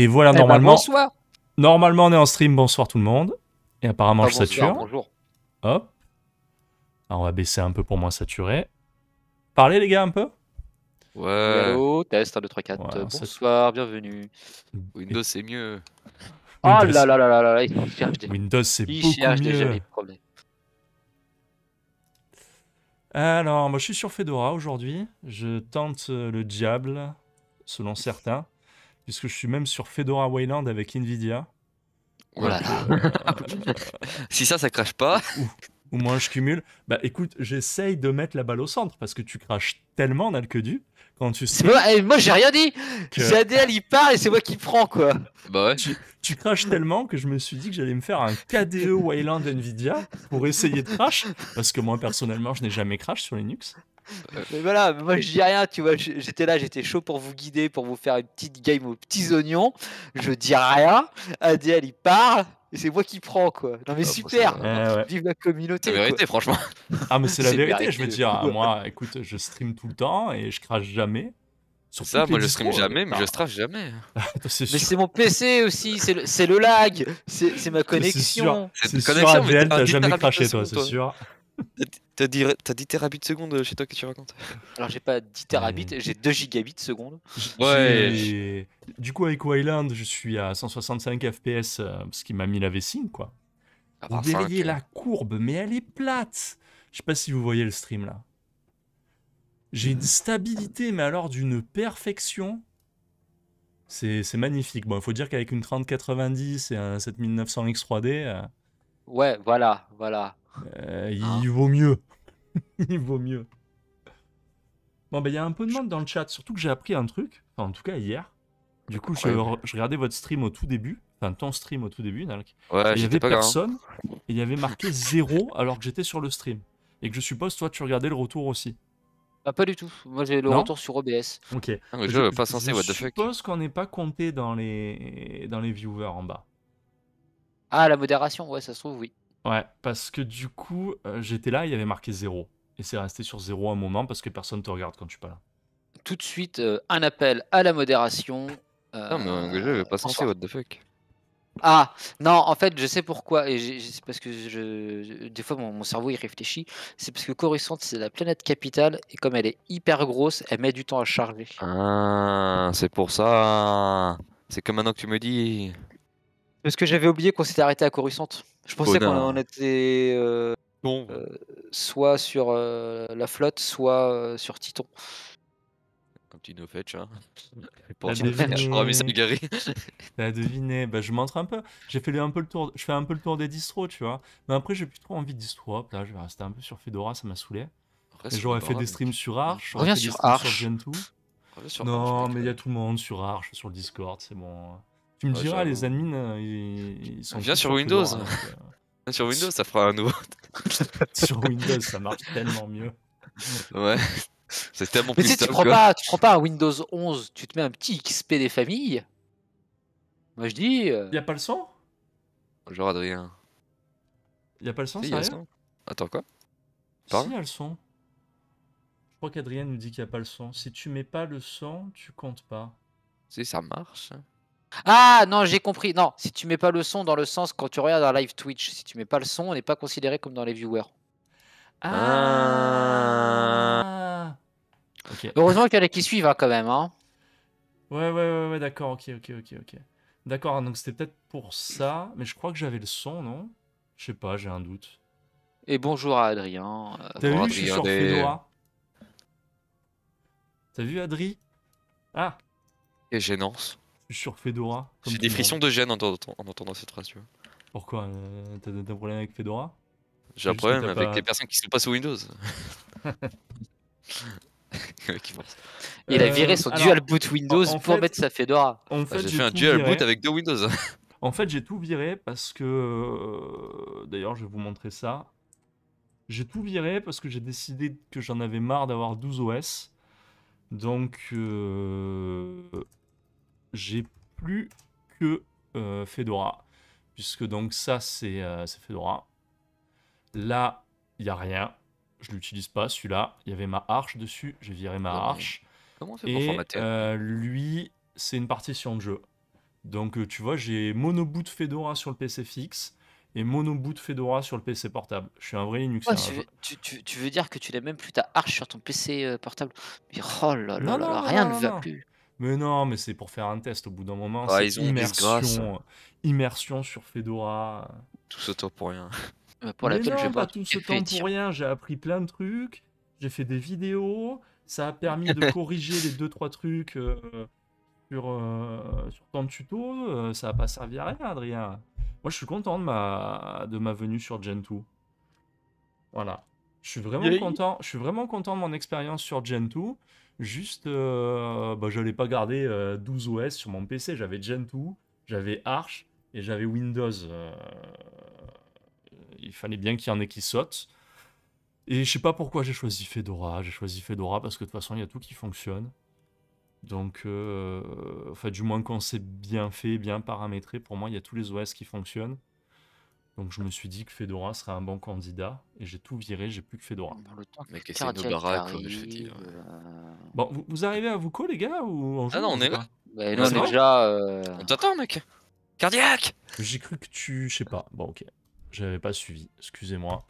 Et voilà, normalement. Bonsoir. Normalement, on est en stream. Bonsoir tout le monde. Et apparemment, je sature. Bonjour. Hop. Alors, on va baisser un peu pour moins saturer. Parlez, les gars, un peu. Ouais. Hello, test 1, 2, 3, 4. Voilà, bonsoir, bienvenue. Windows, c'est mieux. Windows. Oh là là là là là, il cherche des... Windows, c'est beaucoup mieux. Il cherche déjà les problèmes. Alors, moi, je suis sur Fedora aujourd'hui. Je tente le diable, selon certains, puisque je suis même sur Fedora Wayland avec Nvidia. Voilà. Si ça, ça crache pas. Ou moins je cumule. Bah écoute, j'essaye de mettre la balle au centre parce que tu craches tellement, Nalkedu, quand tu sais. Moi j'ai rien dit que... ZDL il part et c'est moi qui prends quoi. Bah ouais. Tu craches tellement que je me suis dit que j'allais me faire un KDE Wayland Nvidia pour essayer de crash parce que moi personnellement je n'ai jamais crash sur Linux. Mais voilà, moi je dis rien, tu vois, j'étais là, j'étais chaud pour vous guider, pour vous faire une petite game aux petits oignons. Je dis rien, ADL il parle. Et c'est moi qui prends quoi. Non mais super, ouais. Vive la communauté. C'est la vérité quoi. Franchement. Ah mais c'est la vérité, je veux dire, moi écoute, je stream tout le temps et je crache jamais. Sur ça, moi je stream jamais, mais je strafe jamais. Mais c'est mon PC aussi, c'est le lag, c'est ma connexion. C'est sûr, ADL, t'as jamais craché toi, c'est sûr. T'as 10 terabits de seconde chez toi que tu racontes. Alors j'ai pas 10 terabits, j'ai 2 gigabits de seconde. Ouais. Du coup avec Wayland je suis à 165 fps, ce qui m'a mis la vessie quoi. Vous verriez la courbe, mais elle est plate. Je sais pas si vous voyez le stream là. J'ai une stabilité, mais alors d'une perfection. C'est magnifique. Bon, il faut dire qu'avec une 3090 et un 7900 X3D... Ouais, voilà, voilà. Il vaut mieux. Il vaut mieux. Bon, ben, il y a un peu de monde dans le chat. Surtout que j'ai appris un truc. Enfin, en tout cas, hier. Du coup, je regardais votre stream au tout début. Enfin, ton stream au tout début, Nalk. Ouais, il y avait personne. Et il y avait marqué 0 alors que j'étais sur le stream. Et que je suppose, toi, tu regardais le retour aussi. Ah, pas du tout. Moi, j'ai le retour sur OBS. Ok. Ah, mais pas censé, what the fuck. Je suppose qu'on n'est pas compté dans les viewers en bas. Ah, la modération, ouais, ça se trouve, oui. Ouais, parce que du coup, j'étais là, il y avait marqué 0. Et c'est resté sur 0 un moment parce que personne te regarde quand tu es pas là. Tout de suite, un appel à la modération. Non, mais le jeu n'est pas censé, what the fuck. Ah, non, en fait, je sais pourquoi. Et c'est parce que des fois, mon cerveau, il réfléchit. C'est parce que Coruscant, c'est la planète capitale. Et comme elle est hyper grosse, elle met du temps à charger. Ah, c'est pour ça. C'est comme maintenant que tu me dis. Parce que j'avais oublié qu'on s'était arrêté à Coruscant. Je pensais qu'on était soit sur la flotte, soit sur Titon. Un petit no-fetch, hein. T'as deviné. Bah, je montre un peu. J'ai fait un peu le tour. Je fais un peu le tour des distros, tu vois. Mais après, j'ai plus trop envie de distro. Là, je vais rester un peu sur Fedora, ça m'a saoulé. J'aurais fait des streams sur Arch. Reviens sur Arch. Non, mais il y a tout le monde sur Arch, sur le Discord, c'est bon. Tu me diras, les admins, ils sont... Viens sur Windows. Sur Windows, ça fera un nouveau... Sur Windows, ça marche tellement mieux. Ouais. C'est tellement plus stable, quoi. Mais tu prends pas un Windows 11, tu te mets un petit XP des familles. Moi, je dis... Y'a pas le son? Bonjour, Adrien. Y'a pas le son, sérieux? Attends, quoi? Si, y'a le son. Je crois qu'Adrien nous dit qu'il n'y a pas le son. Si tu mets pas le son, tu comptes pas. Si, ça marche. Ah non, j'ai compris. Non, si tu mets pas le son dans le sens quand tu regardes un live Twitch, si tu mets pas le son, on n'est pas considéré comme dans les viewers. Ah. Okay. Heureusement qu'il y en a qui suivent hein, quand même. Hein. Ouais, d'accord, ok. D'accord, donc c'était peut-être pour ça, mais je crois que j'avais le son, non? Je sais pas, j'ai un doute. Et bonjour à Adrien. T'as vu, je suis sur Fedora. T'as vu, Adri? Ah. Et gênance. Sur Fedora. J'ai des frissons de gêne en entendant cette phrase, tu vois. Pourquoi? T'as un problème avec Fedora? J'ai un problème avec les personnes qui sont pas sous Windows. Il a viré son dual boot Windows pour mettre sa Fedora. En fait, j'ai fait un dual boot avec 2 Windows. En fait, j'ai tout viré parce que... D'ailleurs, je vais vous montrer ça. J'ai tout viré parce que j'ai décidé que j'en avais marre d'avoir 12 OS. Donc... J'ai plus que Fedora, puisque donc ça c'est Fedora. Là, il n'y a rien, je l'utilise pas, celui-là, il y avait ma Arch dessus, j'ai viré ma Arch. Comment c'est pour formater? Lui, c'est une partition de jeu. Donc tu vois, j'ai monoboot Fedora sur le PC fixe et monoboot Fedora sur le PC portable. Je suis un vrai Linux. Ouais, tu veux dire que tu n'as même plus ta Arch sur ton PC portable? Mais oh là là, rien ne va plus. Mais non, mais c'est pour faire un test au bout d'un moment. Ah, ils ont immersion sur Fedora. Tout ce temps pour rien. Pour laquelle j'ai pas tout ce temps pour rien. J'ai appris plein de trucs. J'ai fait des vidéos. Ça a permis de corriger les 2-3 trucs sur ton tuto. Ça n'a pas servi à rien, Adrien. Moi, je suis content de ma venue sur Gen 2. Voilà. Je suis vraiment content. Je suis vraiment content de mon expérience sur Gen 2. Juste, bah, je n'allais pas garder 12 OS sur mon PC. J'avais Gentoo, j'avais Arch et j'avais Windows. Il fallait bien qu'il y en ait qui sautent. Et je sais pas pourquoi j'ai choisi Fedora. J'ai choisi Fedora parce que de toute façon, il y a tout qui fonctionne. Donc, enfin, du moins, quand c'est bien fait, bien paramétré, pour moi, il y a tous les OS qui fonctionnent. Donc je me suis dit que Fedora serait un bon candidat et j'ai tout viré, j'ai plus que Fedora. Mais qu'est-ce que c'est nos baraques, comme je dis. Bon, vous arrivez à vous les gars, ou en joue? Ah non, on est là. Bah, non, on est déjà. On t'attend, mec. Cardiac. J'ai cru que tu, je sais pas. Bon, ok. J'avais pas suivi. Excusez-moi.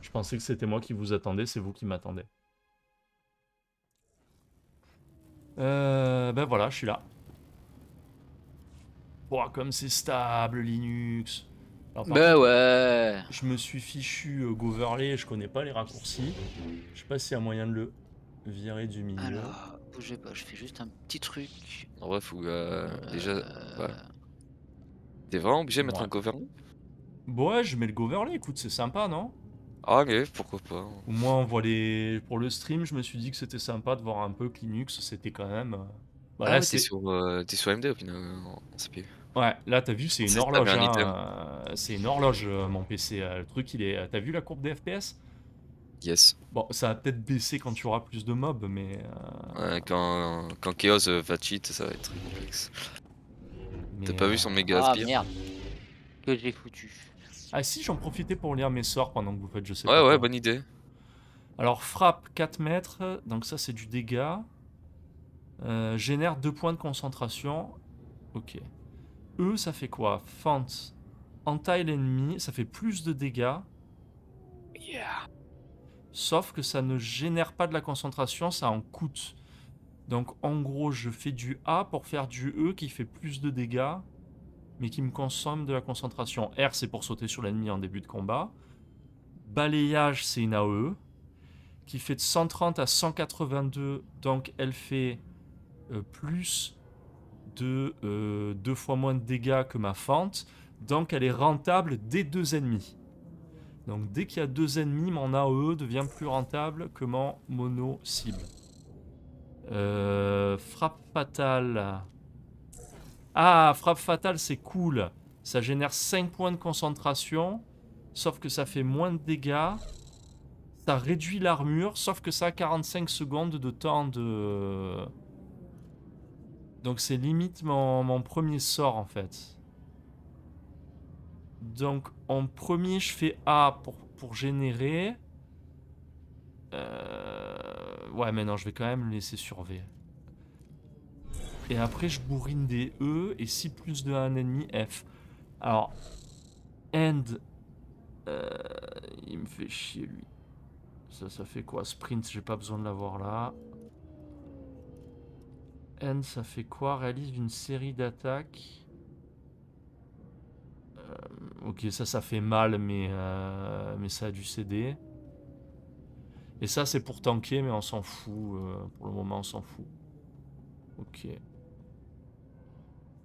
Je pensais que c'était moi qui vous attendais, c'est vous qui m'attendez. Ben voilà, je suis là. Ouah, comme c'est stable Linux. Bah ouais. Je me suis fichu Goverlay, je connais pas les raccourcis. Je sais pas s'il y a moyen de le virer du milieu. Alors, bougez pas, je fais juste un petit truc. En vrai, faut déjà... Ouais. T'es vraiment obligé de mettre un Goverlay? Ouais, je mets le Goverlay, écoute, c'est sympa, non? Ah mais pourquoi pas. Au moins, on voit les... Pour le stream, je me suis dit que c'était sympa de voir un peu que Linux, c'était quand même... Bah, là, t'es sur AMD au final, en CPU. Ouais, là t'as vu, c'est une horloge, hein, c'est une horloge mon PC, le truc il est... T'as vu la courbe des FPS? Yes. Bon, ça va peut-être baisser quand tu auras plus de mobs, mais... Ouais, quand Chaos va cheat, ça va être très complexe. T'as pas vu son méga aspire? Ah merde, que j'ai foutu. Ah si, j'en profitais pour lire mes sorts pendant que vous faites, je sais pas. Ouais, bonne idée. Alors frappe 4 mètres, donc ça c'est du dégât. Génère 2 points de concentration. Ok. E, ça fait quoi? Fente, entaille l'ennemi, ça fait plus de dégâts. Yeah. Sauf que ça ne génère pas de la concentration, ça en coûte. Donc en gros, je fais du A pour faire du E qui fait plus de dégâts, mais qui me consomme de la concentration. R, c'est pour sauter sur l'ennemi en début de combat. Balayage, c'est une AOE, qui fait de 130 à 182, donc elle fait plus... de 2 fois moins de dégâts que ma fente, donc elle est rentable dès 2 ennemis. Donc dès qu'il y a 2 ennemis, mon AOE devient plus rentable que mon mono cible. Frappe fatale. Ah, frappe fatale, c'est cool. Ça génère 5 points de concentration, sauf que ça fait moins de dégâts. Ça réduit l'armure, sauf que ça a 45 secondes de temps de... Donc c'est limite mon premier sort en fait. Donc en premier je fais A pour générer. Ouais mais non, je vais quand même le laisser sur V. Et après je bourrine des E et 6 plus de 1 ennemi F. Alors end, il me fait chier lui. Ça fait quoi? Sprint, j'ai pas besoin de l'avoir là. N, ça fait quoi? Réalise une série d'attaques. Ok, ça fait mal, mais ça a dû céder. Et ça, c'est pour tanker, mais on s'en fout. Pour le moment, on s'en fout. Ok.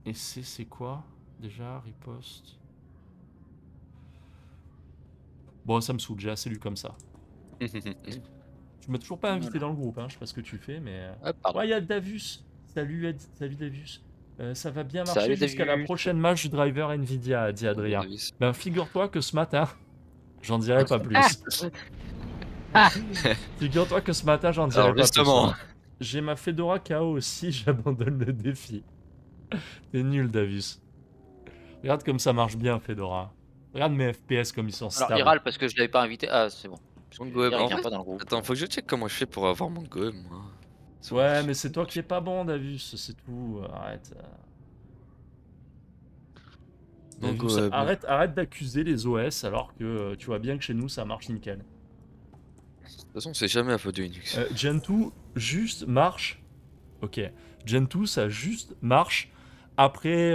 Et C, c'est quoi? Déjà, riposte. Bon, ça me saoule, j'ai assez lu comme ça. Tu m'as toujours pas invité dans le groupe, hein. Je sais pas ce que tu fais, mais... Ouais, il y a Davius. Salut Ed, salut Davius. Ça va bien marcher jusqu'à la prochaine match du driver Nvidia, dit Adrien. Ben figure-toi que ce matin, j'en dirai pas plus. Figure-toi que ce matin, j'en dirai pas plus. J'ai ma Fedora KO aussi, j'abandonne le défi. T'es nul Davius. Regarde comme ça marche bien Fedora. Regarde mes FPS comme ils sont stables. Alors il râle parce que je l'avais pas invité. Ah c'est bon. Mongo, en fait, pas dans le groupe. Attends, faut que je check comment je fais pour avoir Mongo, moi. Ouais, mais c'est toi qui est pas bon, Davius, c'est tout, arrête. Donc arrête d'accuser les OS alors que tu vois bien que chez nous ça marche nickel. De toute façon c'est jamais à faute de Linux. Gentoo juste marche. Ok. Gentoo ça juste marche après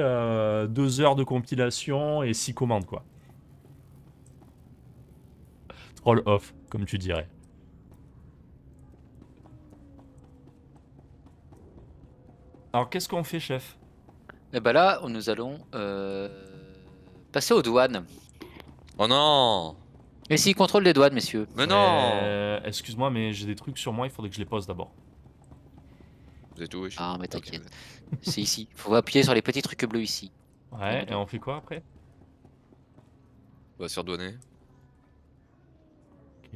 2 heures de compilation et 6 commandes quoi. Troll off comme tu dirais. Alors qu'est-ce qu'on fait chef? Et bah là nous allons passer aux douanes. Oh non! Mais si, contrôle des douanes messieurs. Mais non! Excuse-moi mais j'ai des trucs sur moi, il faudrait que je les pose d'abord. C'est tout, oui. Ah mais t'inquiète. Okay. C'est ici, faut appuyer sur les petits trucs bleus ici. Ouais, et on fait quoi après? On va se faire douaner. Ok,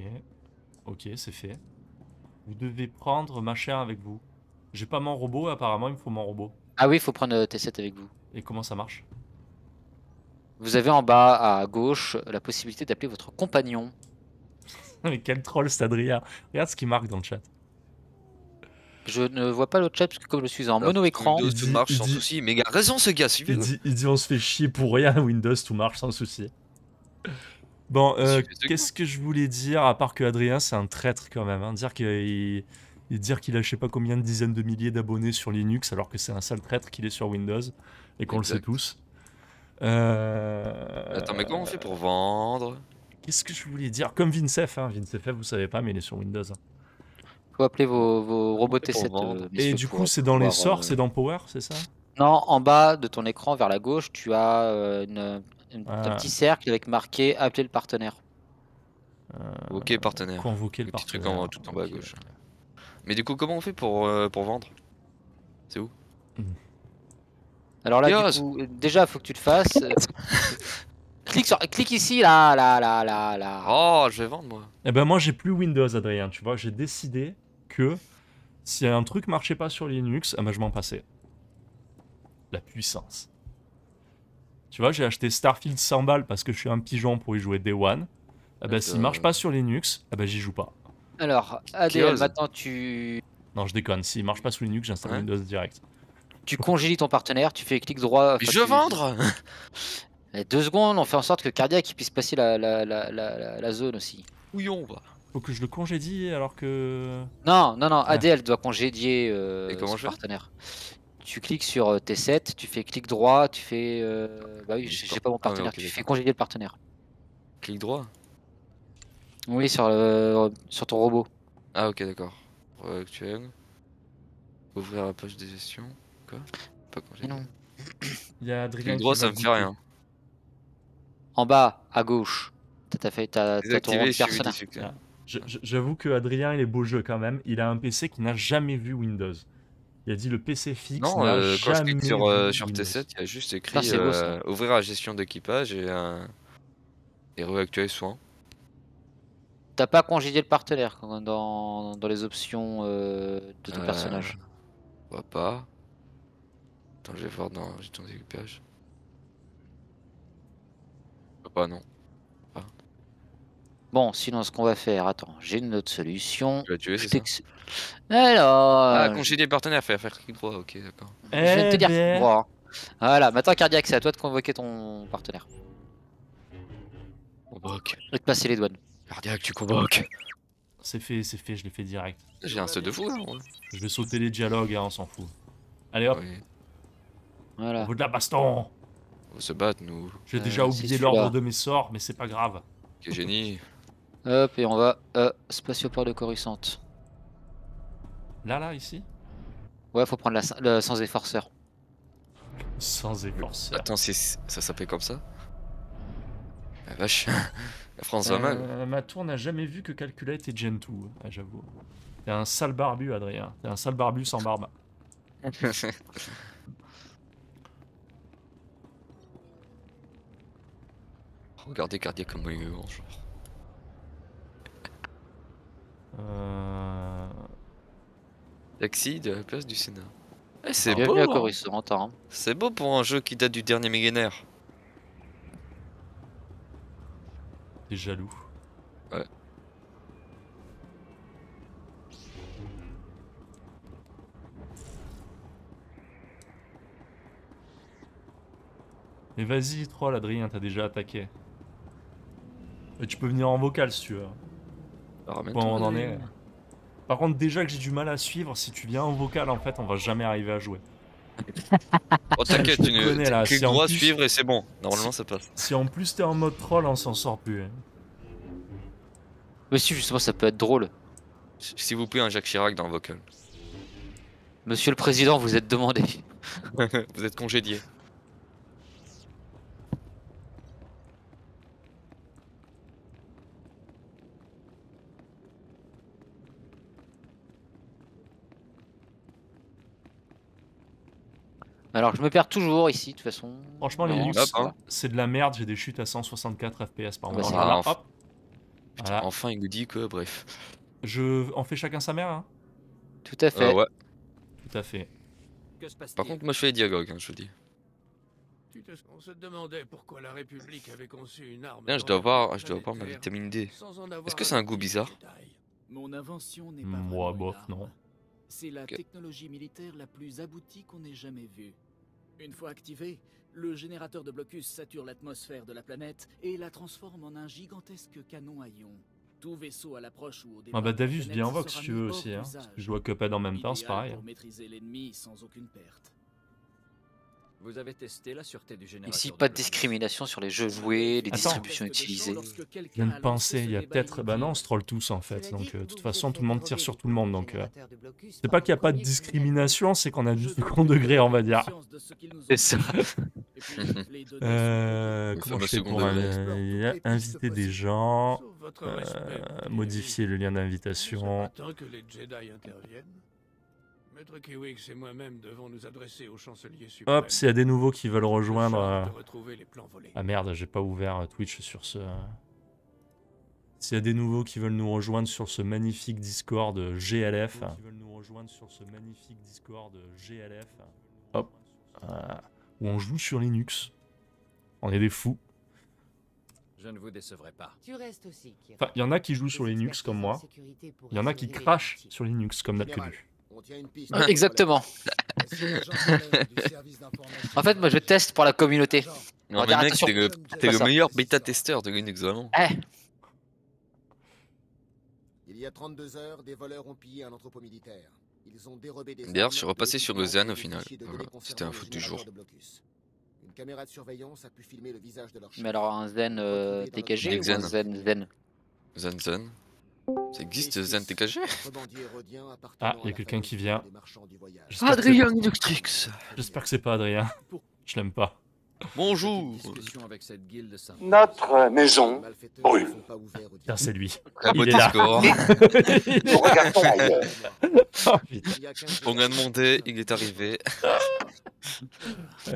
ok c'est fait. Vous devez prendre machin avec vous. J'ai pas mon robot, apparemment il me faut mon robot. Ah oui, il faut prendre T7 avec vous. Et comment ça marche? Vous avez en bas à gauche la possibilité d'appeler votre compagnon. Mais quel troll cet Adrien. Regarde ce qu'il marque dans le chat. Je ne vois pas le chat parce que comme je suis en mono-écran... Windows tout marche sans souci, mais il a raison ce gars, suivez. Il dit on se fait chier pour rien, Windows tout marche sans souci. Bon, qu'est-ce que je voulais dire à part que Adrien c'est un traître quand même, hein, dire qu'il... Et dire qu'il a je sais pas combien de dizaines de milliers d'abonnés sur Linux alors que c'est un sale traître qu'il est sur Windows et qu'on le sait tous. Attends mais comment on fait pour vendre? Qu'est-ce que je voulais dire? Comme Vincef, hein. Vincef vous savez pas mais il est sur Windows. Hein. Faut appeler vos robots T7. Et du coup c'est dans les sorts, c'est dans Power, c'est ça? Non, en bas de ton écran vers la gauche tu as un petit cercle avec marqué appeler le partenaire. Ok partenaire. Convoquer le partenaire. Petit truc en, tout en bas à gauche. Mais du coup, comment on fait pour vendre? C'est où? Alors là, du coup, déjà, faut que tu le fasses. Clique ici, là. Oh, je vais vendre, moi. Eh ben, moi, j'ai plus Windows, Adrien, tu vois. J'ai décidé que si un truc marchait pas sur Linux, ah ben, je m'en passais. La puissance. Tu vois, j'ai acheté Starfield 100 balles parce que je suis un pigeon pour y jouer Day One. Ah ben, s'il marche pas sur Linux, ah ben, j'y joue pas. Alors, ADL, maintenant tu... Non, je déconne, s'il marche pas sous Linux, j'installe Windows direct. Tu congélies ton partenaire, tu fais clic droit... Mais je veux vendre. 2 secondes, on fait en sorte que Cardiac puisse passer la zone aussi. Ouillon, bah. Faut que je le congédie alors que... Non, ouais. ADL doit congédier son partenaire. Tu cliques sur T7, tu fais clic droit, tu fais... Bah oui, j'ai pas mon partenaire, tu fais congédier le partenaire. Clic droit? Oui, sur ton robot. Ah ok, d'accord. Actuel. Ouvrir la page de gestion. Quoi? Pas congé. Non. Il y a Adrien. Droit, ça me fait rien. En bas, à gauche. T'as ton personnage. J'avoue que Adrien, il est beau jeu quand même. Il a un PC qui n'a jamais vu Windows. Il a dit le PC fixe. Non, quand je clique sur T7, il y a juste écrit ouvrir la gestion d'équipage et réactualiser soin. T'as pas congédié le partenaire dans les options de ton personnage. On va pas. Attends, je vais voir dans la gestion d'équipage. Pas non. Ah. Bon, sinon ce qu'on va faire, attends, j'ai une autre solution. Tu vas tuer, c'est ça? Alors. Ah, congédier le partenaire, faire clic droit, ok, d'accord. Je viens de te dire clic droit. Voilà, maintenant Cardiac, c'est à toi de convoquer ton partenaire. Convoque. Et de passer les douanes. Cardiaque, tu convoques. C'est fait, je l'ai fait direct. J'ai un seul de fou là. Je vais sauter les dialogues, hein, on s'en fout. Allez hop. Oui. Voilà. Au bout de la baston. On va se battre, nous. J'ai déjà oublié l'ordre de mes sorts, mais c'est pas grave. Quel génie. Hop, et on va spatioport de Coruscant. Là, ici? Ouais, faut prendre le sans efforceur. Sans efforceur. Attends, ça s'appelle comme ça? La vache. La France va mal. Ma tour n'a jamais vu que Calcula était Gentoo, ah, j'avoue. T'es un sale barbu, Adrien. T'es un sale barbu sans barbe. Regardez Cardiac comme il est en genre. Taxi de la place du Sénat. Eh, c'est beau. Hein. C'est beau pour un jeu qui date du dernier millénaire. T'es jaloux. Ouais. Mais vas-y, troll Adrien, t'as déjà attaqué. Et tu peux venir en vocal si tu veux. On en est. Par contre, déjà que j'ai du mal à suivre, si tu viens en vocal, en fait, on va jamais arriver à jouer. Oh t'inquiète, tu dois suivre et c'est bon. Normalement, ça passe. Si en plus t'es en mode troll, on s'en sort plus. Hein. Mais si, justement, ça peut être drôle. S'il vous plaît, un Jacques Chirac dans le vocal. Monsieur le Président, vous êtes demandé. Vous êtes congédié. Alors je me perds toujours ici de toute façon. Franchement les Linux, c'est de la merde, j'ai des chutes à 164 FPS par moment. Voilà, hop. Putain, voilà. Enfin il nous dit que bref. On fait chacun sa mère hein. Tout à fait. Ouais. Tout à fait. Que se passe-t-il ? Par contre moi je fais les dialogues, hein, je vous dis. On se demandait pourquoi la République avait conçu une arme. Bien, je dois avoir ma vitamine D. Est-ce que c'est un goût bizarre ? Mon invention n'est pas moi bof non. C'est la technologie militaire la plus aboutie qu'on ait jamais vue. Une fois activé, le générateur de blocus sature l'atmosphère de la planète et la transforme en un gigantesque canon à ions. Tout vaisseau à l'approche ou au départ... Ah bah Davius, bien en vox si tu veux aussi, hein. Parce que je vois Cuphead en même temps, c'est pareil. Pour maîtriser l'ennemi sans aucune perte. Vous avez testé la sûreté du générateur. Ici, pas de discrimination sur les jeux joués, les distributions utilisées. Je viens de penser, il y a peut-être... Bah non, on se troll tous en fait, donc de toute façon, tout le monde tire sur tout le monde, donc... C'est pas qu'il n'y a pas de discrimination, c'est qu'on a juste le grand degré, on va dire. C'est ça. Comment je fais pour inviter des gens, modifier le lien d'invitation... Hop, s'il y a des nouveaux qui veulent rejoindre... Ah merde, j'ai pas ouvert Twitch sur ce... S'il y a des nouveaux qui veulent nous rejoindre sur ce magnifique Discord GLF... Hop. Où on joue sur Linux. On est des fous. Je ne vous décevrai pas. Enfin, il y en a qui jouent sur Linux comme moi. Il y en a qui crachent sur Linux comme Nalkedu. Exactement. En fait, moi je teste pour la communauté. Non, mais mec, t'es le meilleur bêta-testeur de Linux, vraiment. Eh. Il y a 32 heures, des voleurs ont pillé un entrepôt militaire. Ils ont dérobé des... D'ailleurs, je suis repassé sur Lausanne au final. Voilà. C'était un foot du jour. Une caméra de surveillance a pu filmer le visage de leur chef. Mais alors, un zen dégagé ou un zen-zen ? Zen-zen. Ça existe, Zen TKG? Ah, il y a quelqu'un qui vient. Adrien Linuxtricks. J'espère que c'est pas Adrien. Je l'aime pas. Bonjour. Notre maison brûle. Putain, c'est lui. Il est là. On a demandé, il est arrivé.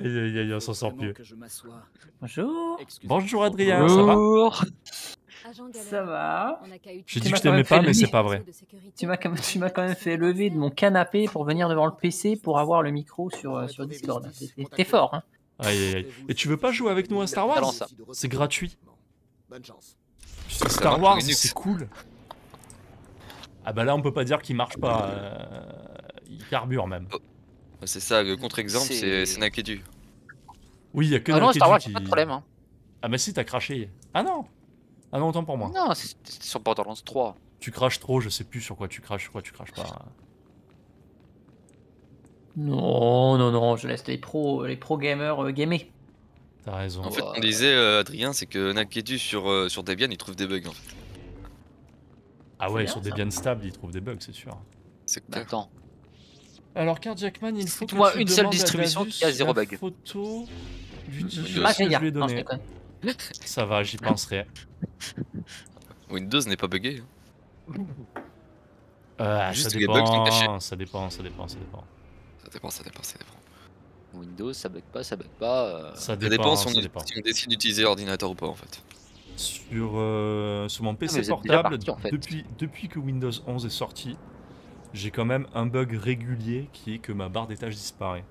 Il s'en sort plus. Bonjour. Bonjour Adrien, bonjour. Ça va? Ça va. J'ai dit que je t'aimais pas, mais c'est pas vrai. Tu m'as quand même fait lever de mon canapé pour venir devant le PC pour avoir le micro sur Discord. T'es fort, hein. Aïe, aïe. Et tu veux pas jouer avec nous à Star Wars? C'est gratuit. Putain, Star Wars, c'est cool. Ah bah là, on peut pas dire qu'il marche pas. Il carbure même. C'est ça, le contre-exemple, c'est Nalkedu. Oui, il y a que Nalkedu. Ah non, Star Wars, pas de problème. Ah bah si, t'as craché. Ah non. Ah non, autant pour moi. Non, c'est sur Borderlands 3. Tu craches trop, je sais plus sur quoi tu craches pas. Non, non, non, je laisse les pros gamers gamer. T'as raison. En fait, on disait, Adrien, c'est que Nalkedu sur Debian, il trouve des bugs en fait. Ah ouais, bien, sur Debian stable, il trouve des bugs, c'est sûr. C'est clair. Attends. Alors, Cardiacman, il faut que moi une seule distribution qui a zéro bug. Photo du Mageia. Non, je déconne. Ça va, j'y penserai. Windows n'est pas bugué. Juste ça dépend, les bugs sont cachés. Ça dépend. Windows, ça bug pas... Ça dépend si on décide d'utiliser l'ordinateur ou pas, en fait. Sur mon PC portable, depuis que Windows 11 est sorti, j'ai quand même un bug régulier qui est que ma barre des tâches disparaît.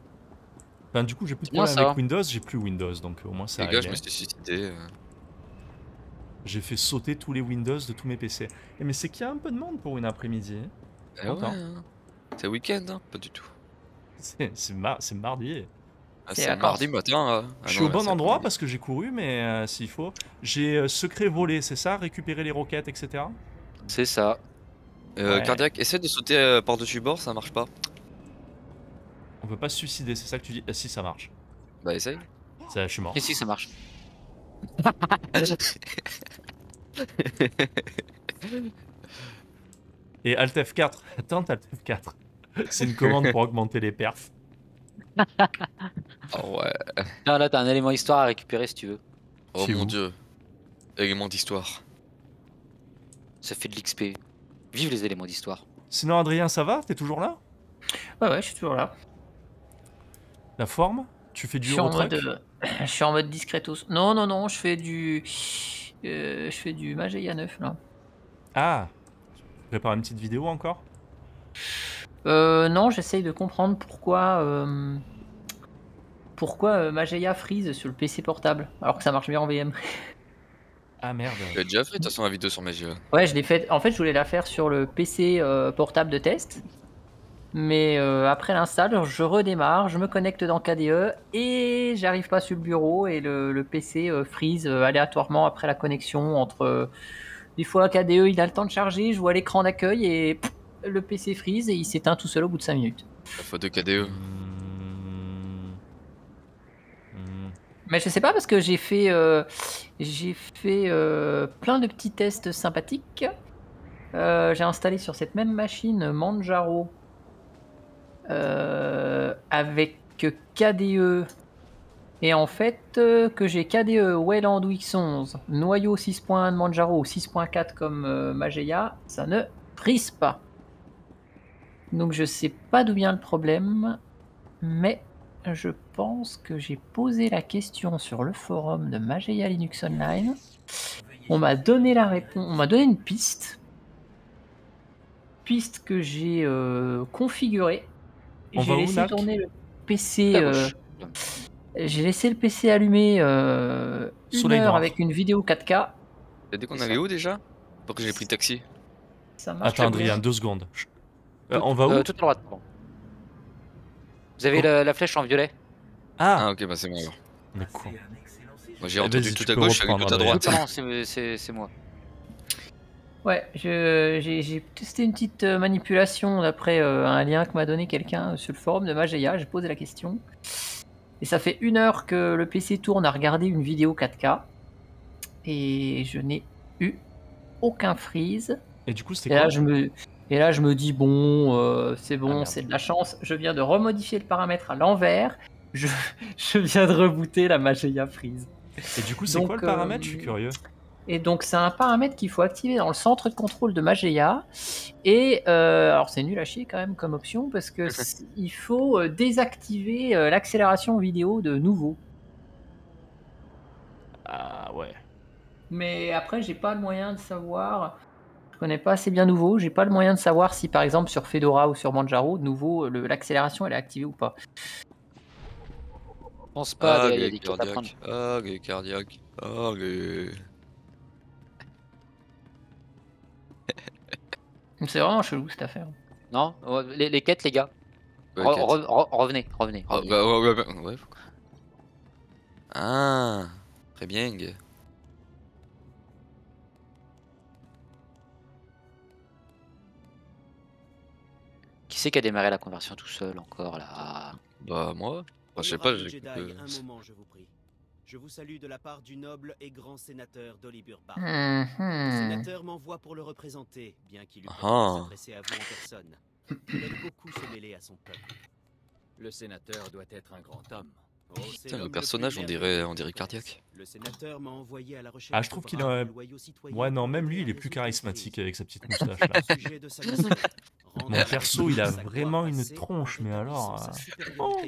Enfin, du coup, j'ai plus de problème avec Windows, j'ai plus Windows, donc au moins ça arrive. Les gars, je me suis suicidé. J'ai fait sauter tous les Windows de tous mes PC. Et mais c'est qu'il y a un peu de monde pour une après-midi. Eh ouais, hein. C'est week-end, hein, pas du tout. C'est mardi. Ah, c'est mardi matin. Je suis au bon endroit parce que j'ai couru, mais s'il faut. J'ai secret volé, c'est ça? Récupérer les roquettes, etc. C'est ça. Ouais. Cardiac, essaie de sauter par-dessus bord, ça marche pas. On peut pas se suicider, c'est ça que tu dis? Ah, si, ça marche. Bah, essaye. Ça, je suis mort. Et si, ça marche. Et Alt F4. Attends, Alt F4. C'est une commande pour augmenter les perfs. Oh ouais. Non, là, t'as un élément histoire à récupérer si tu veux. Oh mon dieu. Élément d'histoire. Ça fait de l'XP. Vive les éléments d'histoire. Sinon, Adrien, ça va? T'es toujours là? Ouais, ouais, je suis toujours là. La forme? Tu fais du retruc? Je suis en mode discretos. Non, non, non, je fais du Mageia 9, là. Ah. Tu prépares une petite vidéo encore? Non, j'essaye de comprendre pourquoi, Mageia freeze sur le PC portable, alors que ça marche bien en VM. Ah merde. Tu l'as déjà fait de toute façon la vidéo sur Mageia? Ouais, je l'ai fait. En fait, je voulais la faire sur le PC portable de test. Mais après l'install, je redémarre, je me connecte dans KDE et j'arrive pas sur le bureau et le PC freeze aléatoirement après la connexion entre... des fois, KDE, il a le temps de charger, je vois l'écran d'accueil et pff, le PC freeze et il s'éteint tout seul au bout de 5 minutes. La faute de KDE. Mais je sais pas parce que j'ai fait plein de petits tests sympathiques. J'ai installé sur cette même machine Manjaro. Avec KDE et en fait que j'ai KDE Wayland X11 noyau 6.1 de Manjaro 6.4 comme Mageia, ça ne brise pas, donc je sais pas d'où vient le problème, mais je pense que j'ai posé la question sur le forum de Mageia Linux Online, on m'a donné la réponse, on m'a donné une piste que j'ai configurée. J'ai laissé tourner le PC. J'ai laissé le PC allumé une heure avec une vidéo 4K. T'as dit qu'on allait où déjà? Pour que j'ai pris taxi. Ça marche. Attends Adrien, 2 secondes. On va où? Tout à droite. Vous avez la flèche en violet. Ah ok, bah c'est bon alors. D'accord. Moi j'ai entendu tout à gauche, j'ai tout à droite. Non, c'est moi. Ouais, j'ai testé une petite manipulation d'après un lien que m'a donné quelqu'un sur le forum de Mageia, j'ai posé la question. Et ça fait une heure que le PC tourne à regarder une vidéo 4K. Et je n'ai eu aucun freeze. Et du coup, c'était quoi? Et là, je me dis, bon, c'est bon, ah, c'est de la chance. Je viens de remodifier le paramètre à l'envers. Je viens de rebooter la Mageia freeze. Et du coup, c'est quoi le paramètre? Je suis curieux. Et donc c'est un paramètre qu'il faut activer dans le centre de contrôle de Mageia. Et alors c'est nul à chier quand même comme option parce que il faut désactiver l'accélération vidéo de nouveau. Ah ouais. Mais après j'ai pas le moyen de savoir. Je connais pas assez bien nouveau. J'ai pas le moyen de savoir si par exemple sur Fedora ou sur Manjaro de nouveau l'accélération elle est activée ou pas. Je pense pas. Ah les cardiaques. Ah les cardiaques. Ah les. C'est vraiment chelou cette affaire. Non, les quêtes, les gars. Ouais, revenez. Oh, bah, ouais. Ah, très bien. Qui c'est qui a démarré la conversion tout seul encore là? Bah, moi. Enfin, je sais pas, j'ai. Un moment, je vous prie. Je vous salue de la part du noble et grand sénateur d'Oliburba. Le sénateur m'envoie pour le représenter, bien qu'il lui puisse s'adresser à vous en personne. Il aime beaucoup se mêler à son peuple. Le sénateur doit être un grand homme. Oh, putain, le personnage, on dirait Cardiac. Le sénateur m'a envoyé à la recherche. Ah, je trouve qu'il a... Ouais, non, même lui, il est plus charismatique avec sa petite moustache, là. Mon perso, il a vraiment une tronche, mais alors... Oh.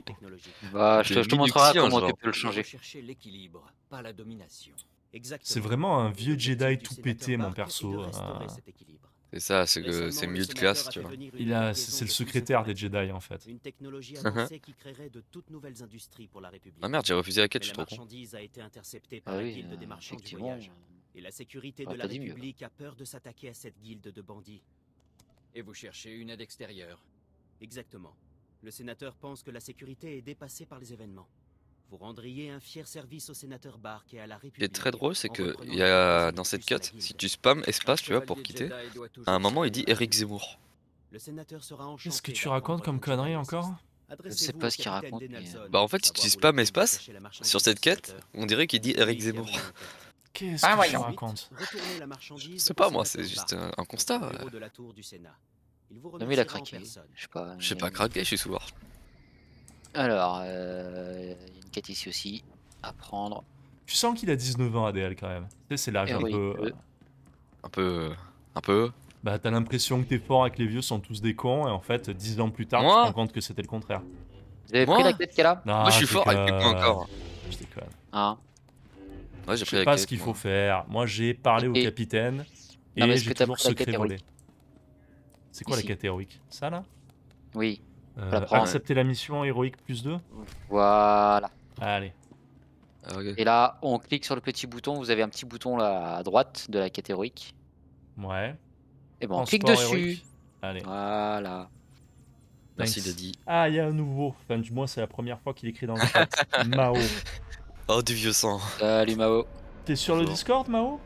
Bah, je te montrerai comment tu peux le changer. C'est vraiment un vieux Jedi tout pété, mon perso. C'est ça, c'est mieux de classe, tu vois. C'est le secrétaire des Jedi, en fait. Ah merde, j'ai refusé la quête, je suis trop con. Ah oui, effectivement. Et la sécurité de la République a peur de s'attaquer à cette guilde de bandits. Et vous cherchez une aide extérieure. Exactement. Le sénateur pense que la sécurité est dépassée par les événements. Vous rendriez un fier service au sénateur Bark et à la République. Ce qui est très drôle, c'est que il y a dans cette cut, si tu spams espace, tu vois, pour quitter, à un moment il dit Eric Zemmour. Qu'est-ce que tu racontes comme connerie encore ? Je sais pas ce qu'il raconte. Mais... Bah en fait, si tu spams espace sur cette quête, on dirait qu'il dit Eric Zemmour. Qu'est-ce que tu racontes ? Je sais pas moi, c'est juste un constat. Non mais il a craqué. Je sais pas craqué, je suis sourd. Alors, il y a une quête ici aussi à prendre. Tu sens qu'il a 19 ans ADL quand même. Tu sais, c'est l'âge un peu. Bah t'as l'impression que t'es fort et que les vieux sont tous des cons et en fait 10 ans plus tard tu te rends compte que c'était le contraire. Vous avez pris la quête qu'elle a ? Moi je suis fort avec les cons encore. Je déconne. Ah. Ouais, j'ai pris la quête. Je sais pas ce qu'il faut faire. Moi j'ai parlé au capitaine et j'ai toujours secret volé. C'est quoi la quête héroïque ? Ça là ? Oui. Accepter la mission héroïque plus 2 ? Voilà. Allez. Et là on clique sur le petit bouton, vous avez un petit bouton là à droite de la quête héroïque. Ouais. Et bon, on clique dessus. Allez. Voilà. Merci Daddy. Ah, il y a un nouveau. Enfin, du moins, c'est la première fois qu'il écrit dans le chat. Mao. Oh, du vieux sang. Salut Mao. T'es sur le Discord, Mao ?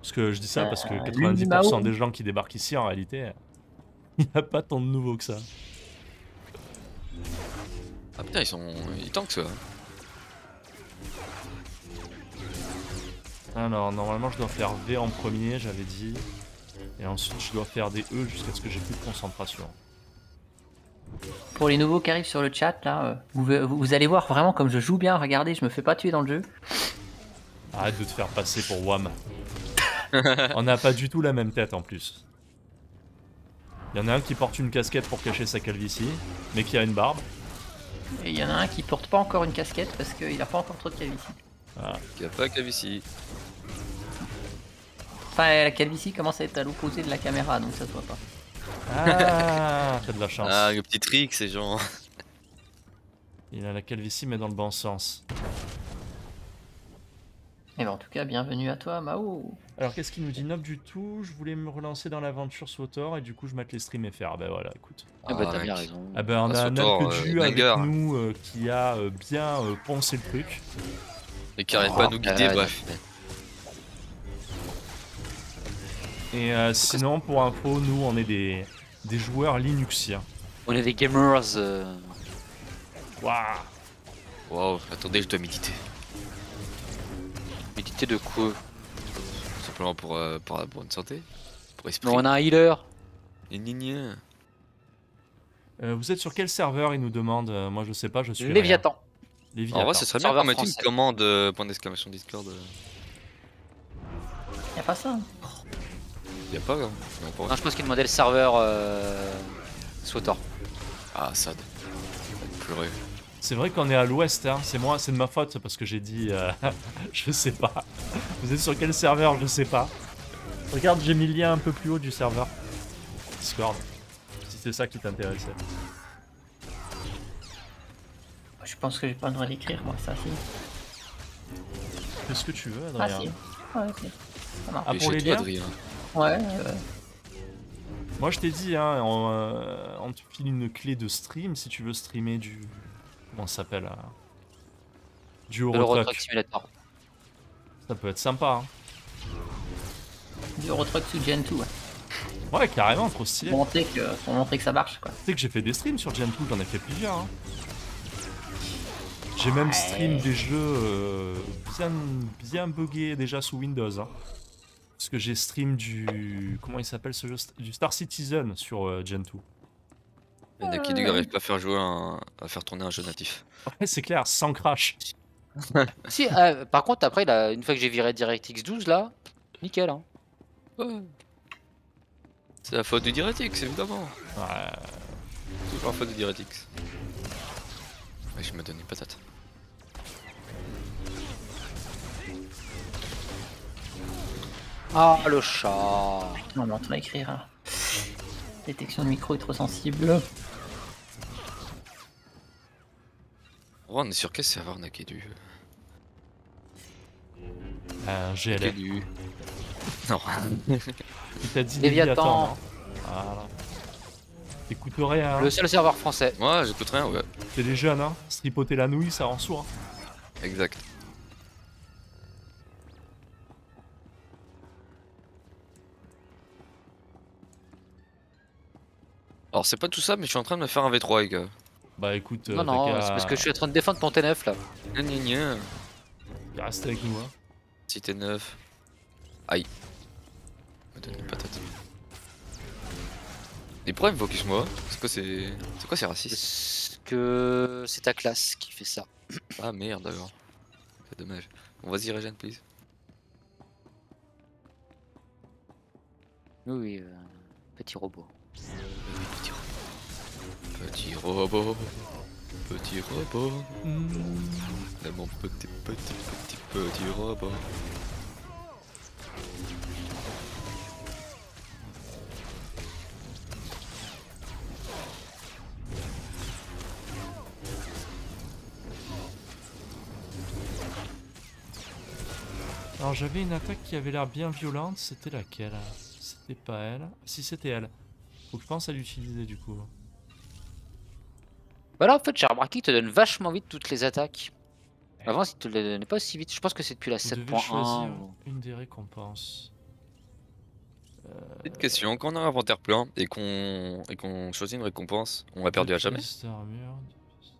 Parce que je dis ça parce que 90% des gens qui débarquent ici, en réalité, il n'y a pas tant de nouveaux que ça. Ah putain, ils tankent ça. Alors, normalement, je dois faire V en premier, j'avais dit. Et ensuite, je dois faire des E jusqu'à ce que j'ai plus de concentration. Pour les nouveaux qui arrivent sur le chat, là, vous allez voir vraiment comme je joue bien. Regardez, je me fais pas tuer dans le jeu. Arrête de te faire passer pour Wam. On n'a pas du tout la même tête en plus. Il y en a un qui porte une casquette pour cacher sa calvitie, mais qui a une barbe. Et il y en a un qui porte pas encore une casquette parce qu'il a pas encore trop de calvitie. Ah. Il a pas de calvitie. Enfin, la calvitie commence à être à l'opposé de la caméra, donc ça se voit pas. Ah, t'as de la chance. Ah, le petit trick, ces gens. Il a la calvitie, mais dans le bon sens. Et ben, en tout cas, bienvenue à toi, Mao. Alors, qu'est-ce qu'il nous dit Nob du tout? Je voulais me relancer dans l'aventure Sautor et du coup, je mate les streams et faire. Ah, bah voilà, écoute. Ah, bah t'as bien raison. Ah, bah on a un Nalkedu avec nous qui a bien poncé le truc. Et qui n'arrête pas à nous guider, bref. Et sinon, pour info, nous on est des joueurs linuxiens. On est des gamers. Waouh. Wow, attendez, je dois méditer. Méditer de quoi? Simplement pour une santé. Pour esprit. On a un healer. Vous êtes sur quel serveur? Il nous demande. Moi je sais pas, je suis. Léviathan. En vrai, ce serait bien de mettre une commande point d'exclamation Discord. Y'a pas ça. Y'a pas, hein. Non, je pense qu'il demandait le serveur Sautor. Ah, ça. C'est vrai qu'on est à l'ouest, hein. C'est moi, c'est de ma faute parce que j'ai dit. Je sais pas. Vous êtes sur quel serveur? Je sais pas. Regarde, j'ai mis le lien un peu plus haut du serveur Discord. Si c'est ça qui t'intéressait. Je pense que j'ai pas le droit d'écrire, moi, ça, si. Fais ce que tu veux, Adrien. Ah, si. Ah, ok. Ça marche. Ah, pour les liens, Adrien. Ouais, moi je t'ai dit, hein, on te file une clé de stream si tu veux streamer du. Comment ça s'appelle du Eurotruck Simulator. Ça peut être sympa. Du Eurotruck sous Gen 2, ouais. Ouais, carrément, trop stylé. Pour montrer que ça marche, quoi. Tu sais que j'ai fait des streams sur Gen 2, j'en ai fait plusieurs. Hein. J'ai même stream des jeux bien buggés déjà sous Windows. Hein. Parce que j'ai stream du. Comment il s'appelle ce jeu? Du Star Citizen sur Gen 2. Il y en a qui n'arrivent pas à faire jouer à faire tourner un jeu natif. Ouais, c'est clair, sans crash. Si, par contre, après, là, une fois que j'ai viré DirectX 12, là, nickel. Hein. Ouais. C'est la faute du DirectX, évidemment. Ouais. C'est pas la faute du DirectX. Ouais, je me donne une patate. Ah le chat. Non mais on va écrire. Hein. Détection de micro est trop sensible. Oh, on est sur quel serveur Nalkedu? GLA. Non. Tu t'as dit Léviathan. Voilà. T'écoutes rien. Hein. Le seul serveur français. Ouais, j'écoute rien, ouais. T'es des jeunes, hein. Stripoter la nouille, ça rend sourd. Hein. Exact. Alors c'est pas tout ça, mais je suis en train de me faire un V3, les gars. Bah écoute... non, non, c'est parce que je suis en train de défendre ton T9, là. Reste avec nous, hein. Si T9... Aïe. Me donne une patate. Et pourquoi il me focus moi? C'est quoi ces racistes? Parce que c'est ta classe qui fait ça. Ah merde, d'accord. C'est dommage. Bon, vas-y, régène, please. Oui, petit robot. Petit robot, petit robot, là, mon petit robot. Alors j'avais une attaque qui avait l'air bien violente, c'était laquelle? C'était pas elle. Si, c'était elle. Faut que je pense à l'utiliser du coup. Bah là en fait j'ai remarqué qu'il te donne vachement vite toutes les attaques. Avant il te les donnait pas aussi vite, je pense que c'est depuis la 7.1. Vous devez choisir une des récompenses. Petite question, quand on a un inventaire plein et qu'on choisit une récompense, on l'a perdu à jamais?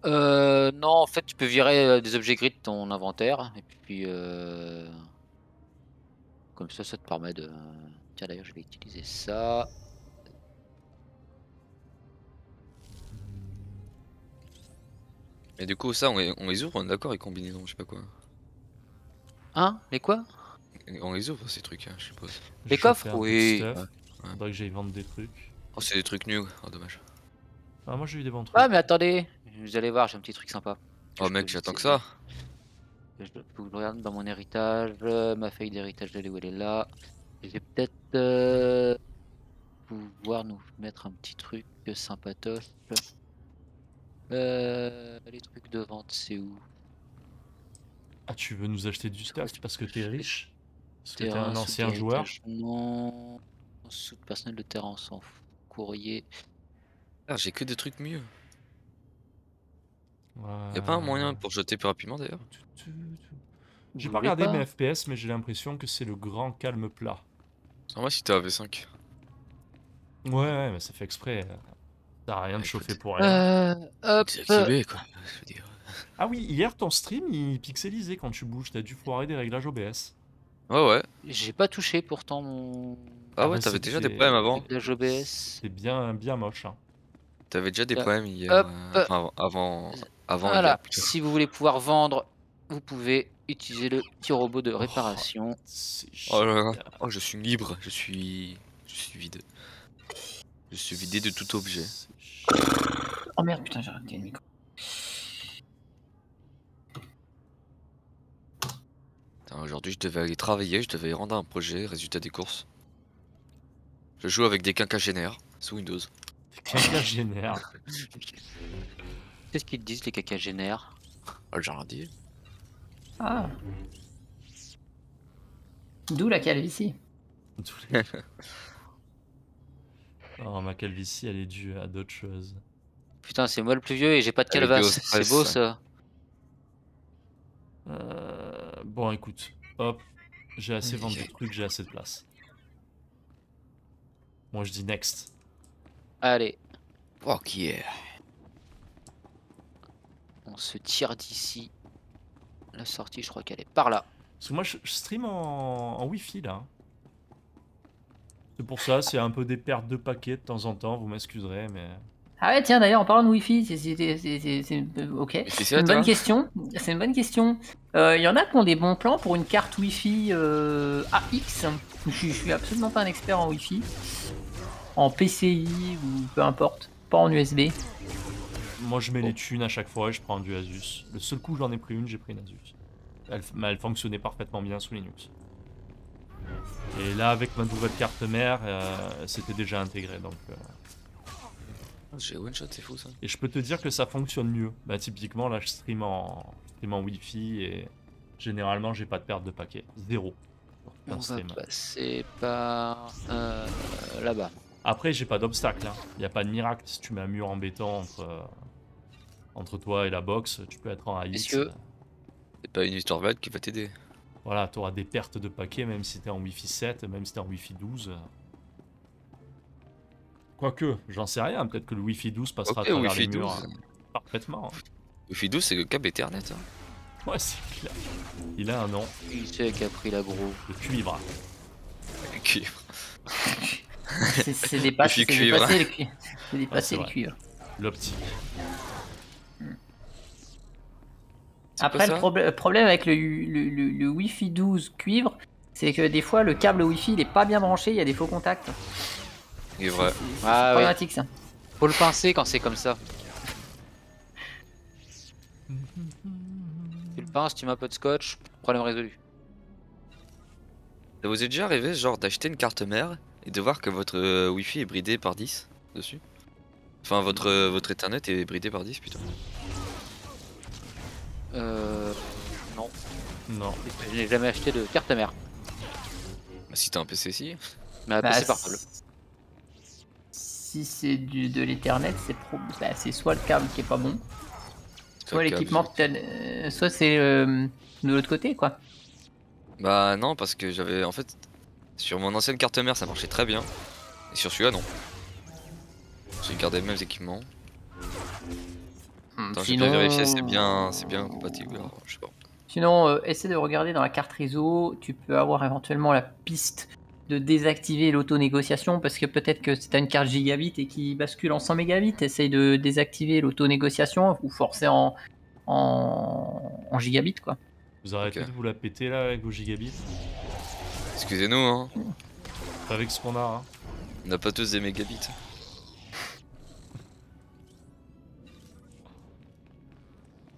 Non, en fait tu peux virer des objets gris de ton inventaire et puis comme ça ça te permet de... Tiens d'ailleurs je vais utiliser ça. Et du coup, ça, on les ouvre, on est d'accord, les combinaisons, je sais pas quoi. Hein? Les quoi? On les ouvre, ces trucs, hein, je suppose. Les coffres? Oui. Ouais. Faudrait que j'aille vendre des trucs. Oh, c'est des trucs nuls, oh, dommage. Ah, moi j'ai eu des bons trucs. Ah, mais attendez, vous allez voir, j'ai un petit truc sympa. Oh, mec, j'attends que ça. Je peux regarder dans mon héritage, ma feuille d'héritage, elle est où? Elle est là. Je vais peut-être pouvoir nous mettre un petit truc sympatoche. Les trucs de vente, c'est où? Ah, tu veux nous acheter du stuff parce que t'es riche? Parce que t'es un ancien joueur? Non. Sous le personnel de terrain, on s'en fout. Courrier. Ah, j'ai que des trucs mieux. Ouais. Y'a pas un moyen pour jeter plus rapidement d'ailleurs? J'ai pas regardé mes FPS, mais j'ai l'impression que c'est le grand calme plat. C'est normal si t'es à V5. Ouais, ouais, mais ça fait exprès. T'as rien de chauffé pour rien. C'est activé quoi, je veux dire. Ah oui, hier ton stream il pixelisait quand tu bouges, t'as dû foirer des réglages OBS. Ouais ouais. J'ai pas touché pourtant mon... Ah ouais, t'avais déjà des problèmes avant. Réglages OBS. C'est bien, bien moche hein. T'avais déjà des problèmes hier, enfin, avant voilà. Hier, plutôt. Si vous voulez pouvoir vendre, vous pouvez utiliser le petit robot de réparation. Oh là là, oh, je suis libre, je suis vide. Je suis vidé de tout objet. Oh merde, putain, j'ai raté le micro. Aujourd'hui, je devais aller travailler, je devais aller rendre un projet, résultat des courses. Je joue avec des quinquagénaires sous Windows. Des quinquagénaires. Qu'est-ce qu'ils disent, les quinquagénaires? Ah, j'ai rien dit. Ah. D'où la calvitie. Oh, ma calvitie, elle est due à d'autres choses. Putain, c'est moi le plus vieux et j'ai pas de calvasse. C'est beau ça. Bon, écoute, hop, j'ai assez vendu de trucs, j'ai assez de place. Moi, je dis next. Allez. Ok. On se tire d'ici. La sortie, je crois qu'elle est par là. Parce que moi, je stream en Wi-Fi là. C'est pour ça, c'est un peu des pertes de paquets de temps en temps, vous m'excuserez, mais... Ah ouais, tiens, d'ailleurs, en parlant de Wi-Fi, c'est une bonne question. C'est une bonne question. Il y en a qui ont des bons plans pour une carte Wi-Fi AX. Je suis absolument pas un expert en Wi-Fi. En PCI ou peu importe, pas en USB. Moi, je mets les thunes à chaque fois et je prends du Asus. Le seul coup, j'en ai pris une, j'ai pris une Asus. Elle fonctionnait parfaitement bien sous Linux. Et là, avec ma nouvelle carte mère, c'était déjà intégré, donc... J'ai one-shot, c'est fou ça. Et je peux te dire que ça fonctionne mieux. Bah typiquement, là, je stream en Wi-Fi et généralement, j'ai pas de perte de paquet. Zéro. On va passer par... là-bas. Après, j'ai pas d'obstacle, hein. Y a pas de miracle. Si tu mets un mur en béton entre toi et la box, tu peux être en AX. Est-ce que C'est pas une histoire bête qui va t'aider. Voilà, tu auras des pertes de paquets, même si t'es en Wi-Fi 7, même si t'es en Wi-Fi 12. Quoique, j'en sais rien, peut-être que le Wi-Fi 12 passera à travers les murs. Parfaitement. Wi-Fi 12, c'est le câble Ethernet. Ouais, c'est clair. Il a un nom. Il sait qui a pris l'agro. Le cuivre. Le cuivre. C'est dépassé le cuivre. C'est dépassé le cuivre. L'optique. Après, le problème avec le Wi-Fi 12 cuivre, c'est que des fois, le câble Wi-Fi, il est pas bien branché, il y a des faux contacts. C'est vrai. C'est problématique, ça. Faut le pincer quand c'est comme ça. Tu le pinces, tu mets un peu de scotch, problème résolu. Ça vous est déjà arrivé, genre, d'acheter une carte mère et de voir que votre Wi-Fi est bridé par 10 dessus? Enfin, votre Ethernet est bridé par 10, putain. Non. Non. Je n'ai jamais acheté de carte mère. Bah, si t'as un PC, si. Mais un PC portable. Si c'est de l'Ethernet, c'est soit le câble qui est pas bon, soit l'équipement, soit c'est de l'autre côté, quoi. Bah non, parce que j'avais, en fait, sur mon ancienne carte mère ça marchait très bien, et sur celui-là non. J'ai gardé les mêmes équipements. Attends, sinon... j'ai pas vérifié, c'est bien compatible, alors, je sais pas. Sinon, essaie de regarder dans la carte réseau, tu peux avoir éventuellement la piste de désactiver l'auto-négociation, parce que peut-être que si t'as une carte gigabit et qui bascule en 100 mégabits, essaye de désactiver l'auto-négociation ou forcer en gigabit, quoi. Vous arrêtez de vous la péter là avec vos gigabits. Excusez-nous, hein. Avec ce qu'on a, hein. On n'a pas tous des mégabits.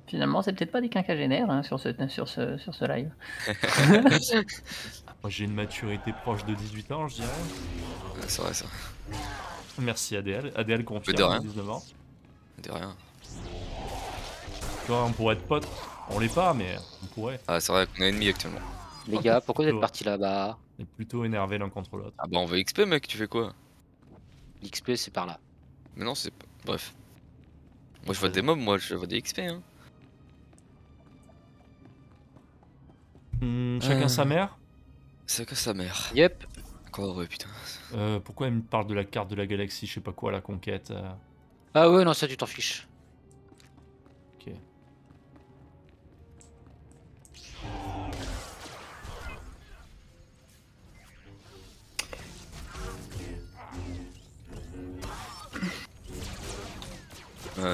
Finalement, c'est peut-être pas des quinquagénaires, hein, sur ce live. Moi, j'ai une maturité proche de 18 ans, je dirais. Ouais, c'est vrai, ça. Merci, ADL. ADL confirme, de rien. 19 ans. De rien. Tu vois, on pourrait être potes. On l'est pas, mais on pourrait. Ah, c'est vrai qu'on est ennemis actuellement. Les gars, pourquoi vous êtes partis là-bas? On est plutôt énervés l'un contre l'autre. Ah bah, on veut XP, mec, tu fais quoi? XP, c'est par là. Mais non, c'est... Bref. Moi, je vois des mobs, moi, je vois des XP, hein. Chacun sa mère. Chacun sa mère. Yep. Encore heureux, putain. Pourquoi elle me parle de la carte de la galaxie, je sais pas quoi, la conquête Ah ouais, non, ça tu t'en fiches. Ok.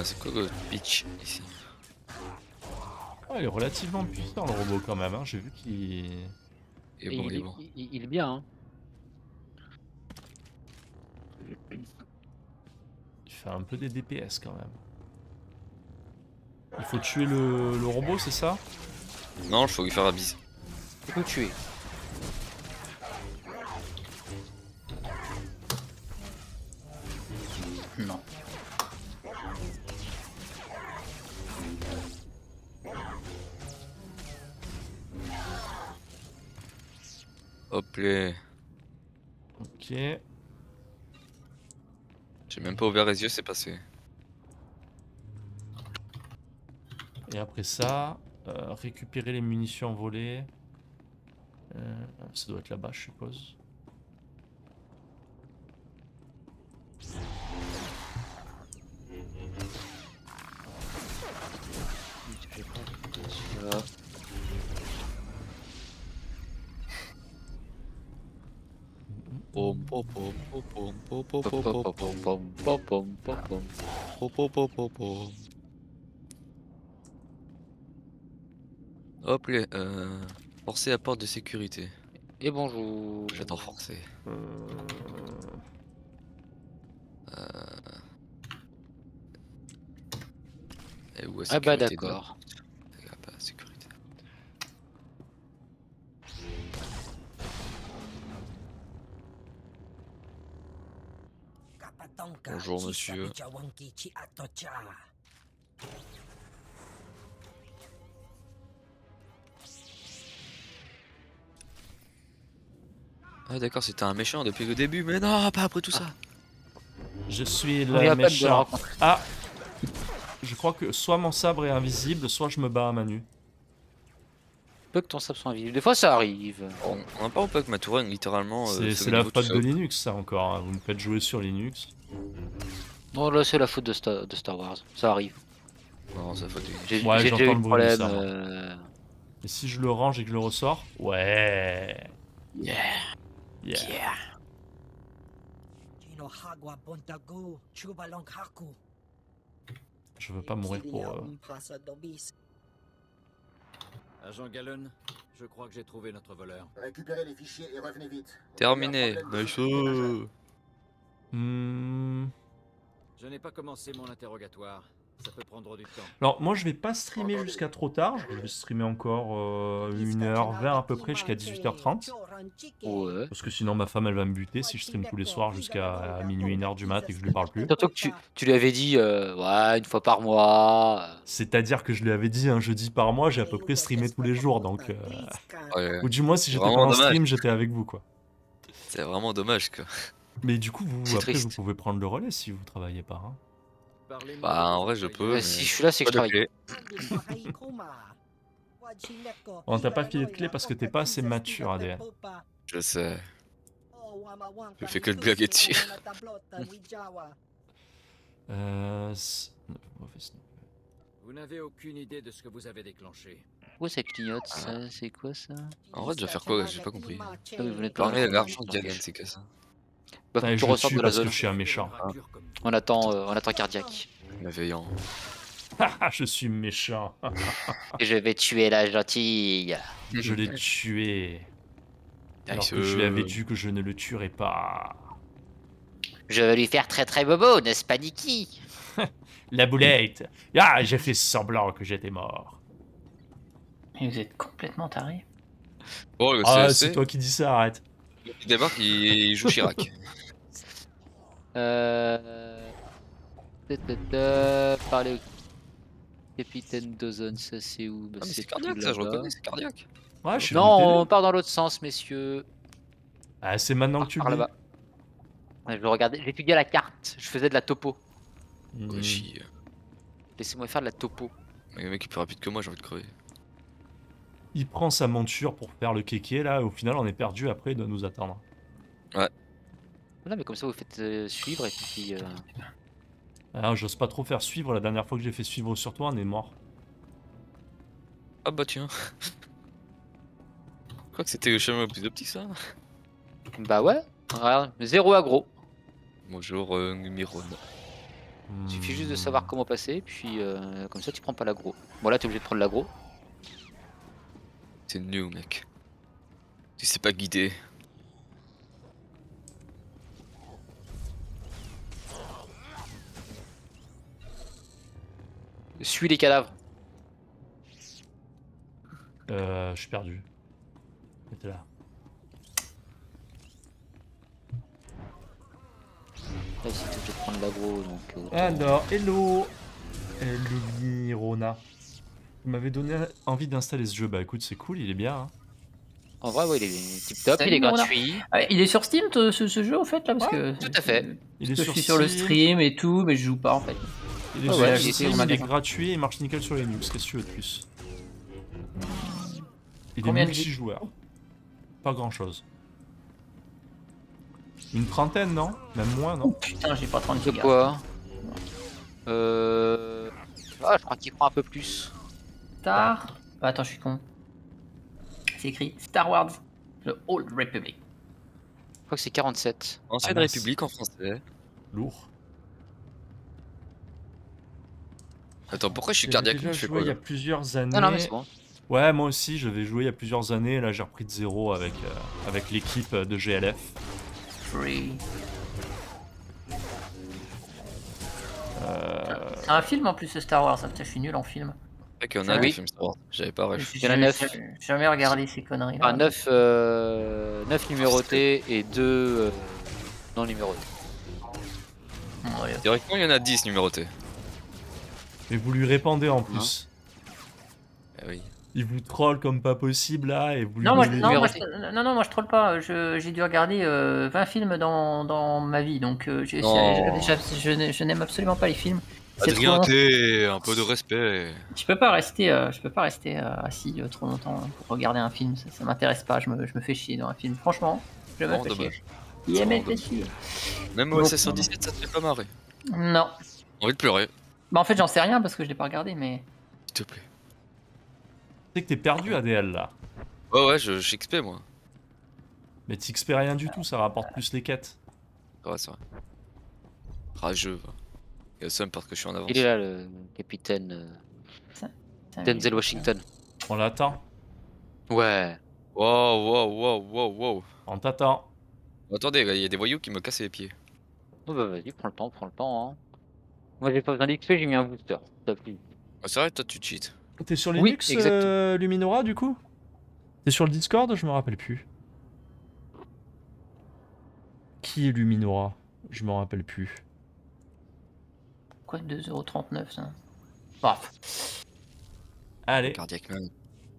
C'est quoi le pitch ici? Oh, il est relativement puissant le robot quand même, hein. J'ai vu qu'il est bon, il est bon. Il est bien, hein. Il fait un peu des DPS quand même. Il faut tuer le robot, c'est ça? Non, il faut lui faire la bise. Il faut tuer. Non. Hop là. Ok. J'ai même pas ouvert les yeux, c'est passé. Et après ça, récupérer les munitions volées. Ça doit être là-bas, je suppose. Hop les forcer la porte de sécurité. Et bonjour. J'attends forcer. Et où est-ce que... Ah bah d'accord. Bonjour monsieur. Ah d'accord, c'était un méchant depuis le début, mais non, pas après tout ça. Je suis le méchant. Ah, je crois que soit mon sabre est invisible, soit je me bats à main nue. bug ton sable sont invisibles. Des fois ça arrive. On n'a pas au bug ma touraine littéralement. C'est la faute de Linux ça encore, hein. Vous me faites jouer sur Linux. Non là c'est la faute de Star Wars, ça arrive. Non c'est la faute de Linux. Ouais j'entends le problème. Et si je le range et que je le ressors? Ouais. Yeah. Yeah. Yeah. Je veux pas mourir pour... Agent Gallon, je crois que j'ai trouvé notre voleur. Récupérez les fichiers et revenez vite. Terminé. Je n'ai pas commencé mon interrogatoire. Ça peut prendre du temps. Alors moi je vais pas streamer jusqu'à trop tard. Je vais streamer encore 1h20 à peu près jusqu'à 18h30. Ouais. Parce que sinon ma femme elle va me buter si je stream tous les soirs jusqu'à minuit 1h du mat et que je lui parle plus. Surtout que tu lui avais dit ouais une fois par mois. C'est à dire que je lui avais dit un jeudi par mois, j'ai à peu près streamé tous les jours donc. Ouais. Ou du moins si j'étais pas en stream j'étais avec vous quoi. C'est vraiment dommage quoi. Mais du coup vous après triste. Vous pouvez prendre le relais si vous travaillez pas. Hein. Bah en vrai je peux. Mais si je suis là c'est que je travaille. On t'a pas filé de clé parce que t'es pas assez mature ADN. Je sais. Je fais que le blague et tire. Vous n'avez aucune idée de ce que vous avez déclenché. Pourquoi ça clignote ça? C'est quoi ça? En vrai je dois faire quoi? J'ai pas compris. Parler de l'argent de Diagane c'est que ça. Bah, tu ressors de la zone. Je suis un méchant. Ah. On attend Cardiac. Malveillant. Je suis méchant. Je vais tuer la gentille. Je l'ai tué. Alors que je lui avais dit que je ne le tuerais pas. Je vais lui faire très très bobo, n'est-ce pas Nikki? La boulette. Ah, j'ai fait semblant que j'étais mort. Mais vous êtes complètement taré. Oh, ah, c'est toi qui dis ça, arrête. Il débarque, il joue Chirac. Parler au capitaine d'Ozone, ça c'est où? Bah, ah, c'est Cardiac ça, je reconnais, c'est Cardiac. Ouais, je non, on part dans l'autre sens, messieurs. Ah, c'est maintenant que tu le dis. Ouais, je regardais, j'étudiais la carte, je faisais de la topo. Laissez-moi faire de la topo. Mais le mec est plus rapide que moi, j'ai envie de crever. Il prend sa monture pour faire le kéké là, et au final on est perdu après de nous attendre. Ouais. Voilà, mais comme ça vous faites suivre et puis. Ah, j'ose pas trop faire suivre, la dernière fois que j'ai fait suivre sur toi on est mort. Ah bah tiens. Quoi que c'était le chemin le plus optique ça. Bah ouais, regarde, zéro aggro. Bonjour Miron. Il suffit juste de savoir comment passer, puis comme ça tu prends pas l'aggro. Bon là t'es obligé de prendre l'aggro. C'est nul mec. Tu sais pas guider. Suis les cadavres. Je suis perdu. T'es là. Là si t'es obligé de prendre l'aggro donc. Alors hello. Hello Mirona. Vous m'avez donné envie d'installer ce jeu, bah écoute c'est cool, il est bien. Hein. En vrai ouais, il est tip top, il est gratuit. Ah, il est sur Steam ce jeu en fait là parce ouais, que tout à fait. Il est sur Steam. Sur le stream et tout, mais je joue pas en fait. Il est, sur Steam, il est gratuit et marche nickel sur Linux, qu'est-ce que tu veux de plus? Il combien est multijoueur. Pas grand chose. Une trentaine non? Même moins non? Putain j'ai pas 30 gigas. Quoi Ah je crois qu'il prend un peu plus. Star... Ah, attends, je suis con. C'est écrit Star Wars: The Old Republic. Je crois que c'est 47. Ancienne République en français. Lourd. Attends, pourquoi je suis Cardiac? Je joué il y a plusieurs années. Ah non, mais c'est bon. Ouais, moi aussi, j'avais joué il y a plusieurs années. Là, j'ai repris de zéro avec l'équipe de GLF. Free. C'est un film en plus, de Star Wars. Je suis nul en film. Qu'il y en a des films Star Wars, j'avais pas vrai. Il y en a 9. J'ai jamais regardé ces conneries là. Ah, 9 numérotés et 2 non numérotés. Ouais. Directement il y en a 10 numérotés. Et vous lui répandez en plus. Ah oui. Il vous troll comme pas possible là et vous lui... Non, moi je troll pas, j'ai dû regarder 20 films dans ma vie donc je n'aime absolument pas les films. Adrien, t'es un peu de respect. Je peux pas rester assis trop longtemps pour regarder un film. Ça m'intéresse pas. Je me fais chier dans un film. Franchement, je me fais chier. Même au OSS 117, ça te fait pas marrer. Non. Envie de pleurer. Bah en fait j'en sais rien parce que je l'ai pas regardé, mais. S'il te plaît. Tu sais que t'es perdu ADL là. Ouais ouais, je XP moi. Mais t'XP rien du tout, ça rapporte plus les quêtes. Ouais c'est vrai. Rageux. Il y a seum parce que je suis en avance. Il est là le capitaine. Denzel Washington. On l'attend. Ouais. Wow. On t'attend. Attendez, il y a des voyous qui me cassent les pieds. Oh bah vas-y, prends le temps. Moi j'ai pas besoin d'XP, j'ai mis un booster. T'as plus. Ah c'est vrai, toi tu cheats. T'es sur Linux, oui, Luminora du coup? T'es sur le Discord? Je me rappelle plus. Qui est Luminora? Je me rappelle plus. Quoi, 2,39 € ça? Bref. Allez. Cardiac man.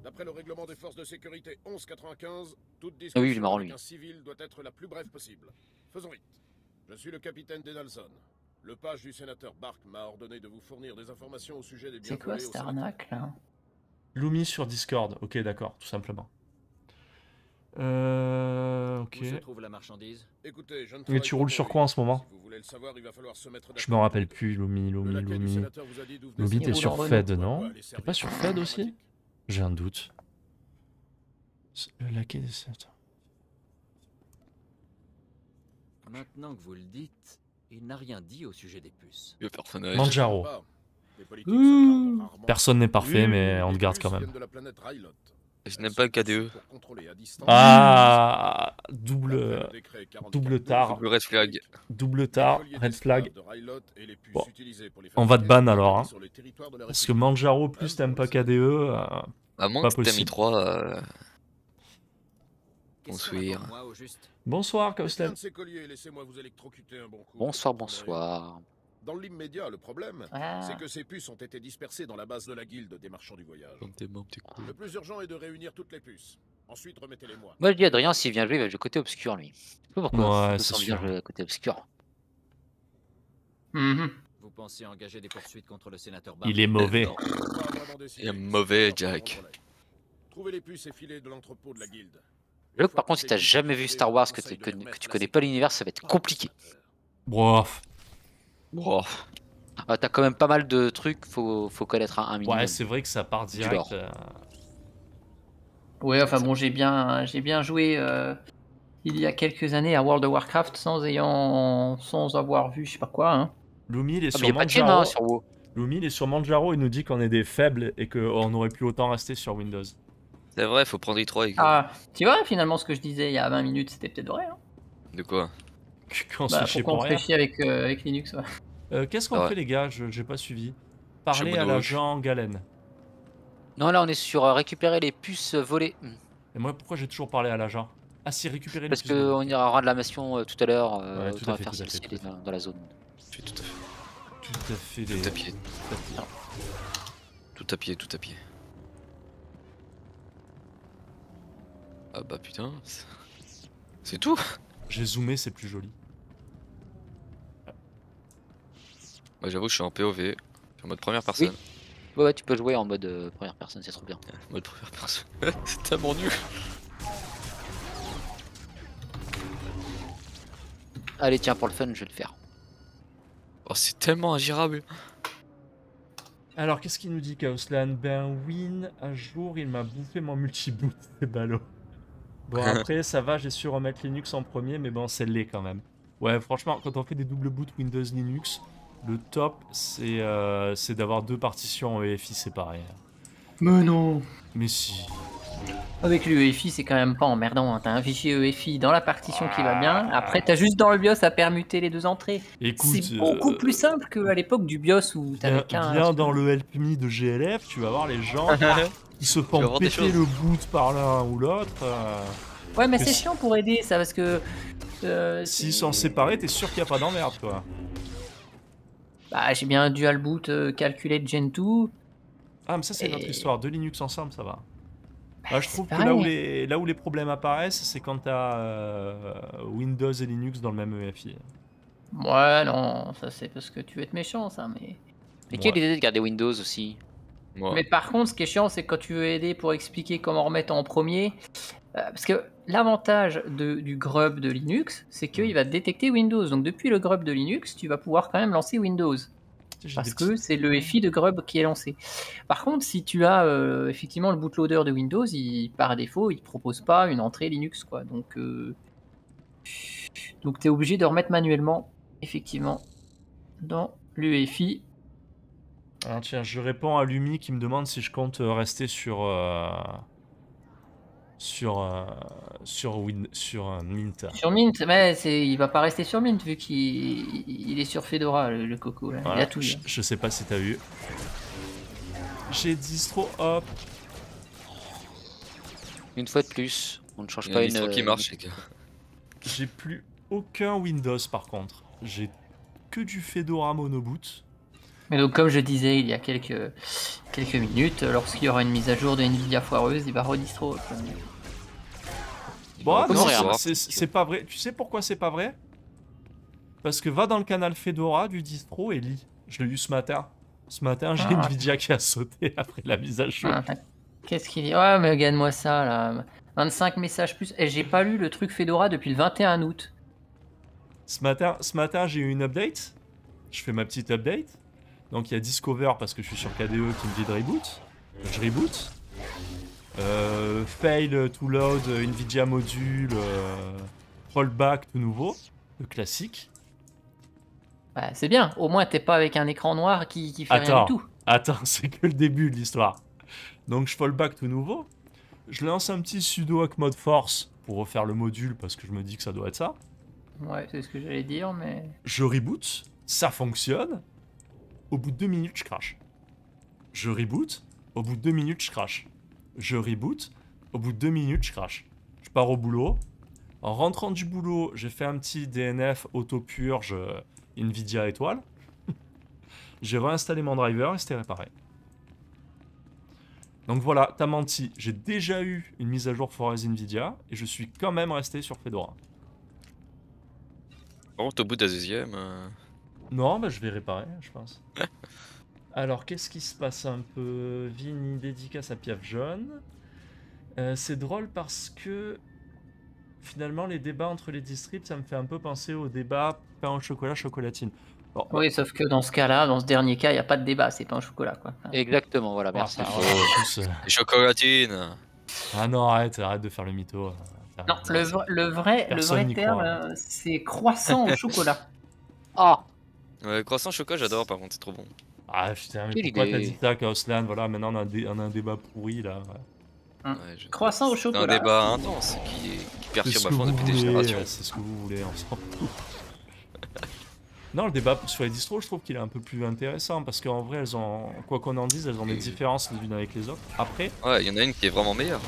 D'après le règlement des forces de sécurité 1195, toute discussion avec un civil doit être la plus brève possible. Faisons vite. Je suis le capitaine Denalson. Le page du sénateur Bark m'a ordonné de vous fournir des informations au sujet des biens. C'est quoi cette arnaque là? Lumi sur Discord, ok d'accord, tout simplement. Ok. Où se trouve la marchandise? Écoutez, je ne mais tu roules sur quoi en ce moment? Si vous voulez le savoir, il va falloir se mettre d'accord. Je me rappelle plus, Lumi. Lumi, t'es sur Fed, non? T'es pas sur Fed aussi? J'ai un doute. Le laquais des 7. Maintenant que vous le dites. Il n'a rien dit au sujet des puces. Manjaro. Personne n'est parfait, mais on te garde quand même. Je n'aime pas le KDE. Ah, double tard. Double red flag. Bon. On va te ban alors. Hein. Parce que Manjaro plus t'aimes pas KDE, à moins pas que t'aimes i3. Bonsoir, Chaosland. Bonsoir. Dans l'immédiat, le problème, c'est que ces puces ont été dispersées dans la base de la guilde des marchands du voyage. Le plus urgent est de réunir toutes les puces. Ensuite, remettez-les-moi. Moi, je dis Adrien, s'il vient jouer, il va jouer côté obscur, lui. Pourquoi il s'en vient jouer côté obscur. Vous pensez engager des poursuites contre le sénateur Barr? Il est mauvais. Il est mauvais, Jack. Trouvez les puces effilées de l'entrepôt de la guilde. Par contre, si t'as jamais vu Star Wars, que tu connais pas l'univers, ça va être compliqué. Brof. Ah, t'as quand même pas mal de trucs, faut connaître un minimum. Ouais, c'est vrai que ça part direct. Ouais, enfin bon, j'ai bien joué il y a quelques années à World of Warcraft sans avoir vu je sais pas quoi. Hein. Lumi, il est sur Manjaro. Lumi, il est sur Manjaro, il nous dit qu'on est des faibles et qu'on aurait pu autant rester sur Windows. C'est vrai, faut prendre i3. Ah, tu vois, finalement, ce que je disais il y a 20 minutes, c'était peut-être vrai. Hein. De quoi? Qu'on se fait chier avec Linux. Ouais. Qu'est-ce qu'on fait, les gars? J'ai pas suivi. Parler à l'agent Galen. Non, là, on est sur récupérer les puces volées. Et moi, pourquoi j'ai toujours parlé à l'agent? Ah, si, récupérer les puces. Parce qu'on ira rendre la mission tout à l'heure. On va faire celle-ci dans la zone. Tout à pied. Ah bah putain, c'est tout. J'ai zoomé, c'est plus joli. Bah j'avoue, je suis en POV, en mode première personne. Oui. Ouais, tu peux jouer en mode première personne, c'est trop bien. En mode première personne, c'est tellement nul. Allez, tiens, pour le fun, je vais le faire. Oh, c'est tellement ingérable. Alors, qu'est-ce qu'il nous dit, Chaosland? Ben, Win, un jour, il m'a bouffé mon multiboot, c'est ballot. Bon, après, ça va, j'ai su remettre Linux en premier, mais bon, c'est laid quand même. Ouais, franchement, quand on fait des double boots Windows-Linux, le top, c'est d'avoir deux partitions EFI séparées. Mais non! Mais si. Avec le EFI, c'est quand même pas emmerdant. Hein. T'as un fichier EFI dans la partition qui va bien, après t'as juste dans le BIOS à permuter les deux entrées. C'est beaucoup plus simple qu'à l'époque du BIOS où t'avais qu'un... Viens dans le LPMI de GLF, tu vas voir les gens qui se font péter le boot par l'un ou l'autre. Ouais mais c'est chiant pour aider ça parce que... S'ils sont séparés, t'es sûr qu'il n'y a pas d'emmerde toi. Bah j'ai bien un dual boot calculé de Gen 2. Ah mais ça c'est notre histoire, de Linux ensemble ça va. Ah, je trouve que là où les problèmes apparaissent, c'est quand t'as Windows et Linux dans le même EFI. Ouais, non, ça c'est parce que tu veux être méchant, ça, mais... Mais qui a l'idée de garder Windows aussi? Moi. Mais par contre, ce qui est chiant, c'est que quand tu veux aider pour expliquer comment remettre en premier, parce que l'avantage du grub de Linux, c'est qu'il va détecter Windows. Donc depuis le grub de Linux, tu vas pouvoir quand même lancer Windows. Parce que c'est le EFI de grub qui est lancé. Par contre, si tu as effectivement le bootloader de Windows, par défaut, il ne te propose pas une entrée Linux, quoi. Donc tu es obligé de remettre manuellement, effectivement, dans l'EFI. Alors tiens, je réponds à Lumi qui me demande si je compte rester sur Mint. Sur Mint, mais il va pas rester sur Mint vu qu'il est sur Fedora, le coco. Là. Voilà. Il a tout. Je sais pas si t'as vu. J'ai distro hop. Une fois de plus, on ne change pas une distro qui marche. J'ai plus aucun Windows par contre. J'ai que du Fedora monoboot. Mais donc, comme je disais il y a quelques minutes, lorsqu'il y aura une mise à jour de Nvidia foireuse, il va redistro. Bon, non, c'est pas vrai. Tu sais pourquoi c'est pas vrai? Parce que va dans le canal Fedora du distro et lis. Je l'ai lu ce matin. Ce matin, j'ai Nvidia qui a sauté après la mise à jour. Qu'est-ce qu'il dit? Ouais, mais gagne-moi ça là. 25 messages plus. Et j'ai pas lu le truc Fedora depuis le 21 août. Ce matin j'ai eu une update. Je fais ma petite update. Donc il y a Discover parce que je suis sur KDE qui me dit de reboot. Je reboot. Fail to load, Nvidia module, rollback tout nouveau, le classique. Bah, c'est bien, au moins t'es pas avec un écran noir qui fait rien du tout. Attends, c'est que le début de l'histoire. Donc je rollback tout nouveau. Je lance un petit sudo hack mode force pour refaire le module parce que je me dis que ça doit être ça. Ouais, c'est ce que j'allais dire, mais... Je reboot, ça fonctionne. Au bout de 2 minutes, je crash. Je reboot. Au bout de 2 minutes, je crash. Je reboot. Au bout de 2 minutes, je crash. Je pars au boulot. En rentrant du boulot, j'ai fait un petit DNF auto-purge Nvidia étoile. J'ai réinstallé mon driver et c'était réparé. Donc voilà, t'as menti. J'ai déjà eu une mise à jour Forest Nvidia et je suis quand même resté sur Fedora. Par contre, au bout de la deuxième... Non, bah je vais réparer, je pense. Alors, qu'est-ce qui se passe un peu? Vinny dédicace à Piaf Jaune. C'est drôle parce que finalement, les débats entre les districts, ça me fait un peu penser au débat pain au chocolat, chocolatine. Bon. Oui, sauf que dans ce cas-là, dans ce dernier cas, il n'y a pas de débat, c'est pain au chocolat, quoi. Exactement, voilà, merci. Ah, chocolatine. Ah non, arrête de faire le mytho. Non, le vrai terme, c'est croissant au chocolat. Ah! Ouais, croissant chocolat, j'adore par contre, c'est trop bon. Ah putain, mais pourquoi t'as dit ça, Chaosland? Voilà, maintenant on a un débat pourri là. Ouais, croissant au chocolat. C'est un débat intense qui perturbe ma depuis des générations. C'est ce que vous voulez, on s'en fout. Non, le débat sur les distros, je trouve qu'il est un peu plus intéressant parce qu'en vrai, elles ont, quoi qu'on en dise, elles ont des différences les unes avec les autres. Après. Ouais, il y en a une qui est vraiment meilleure.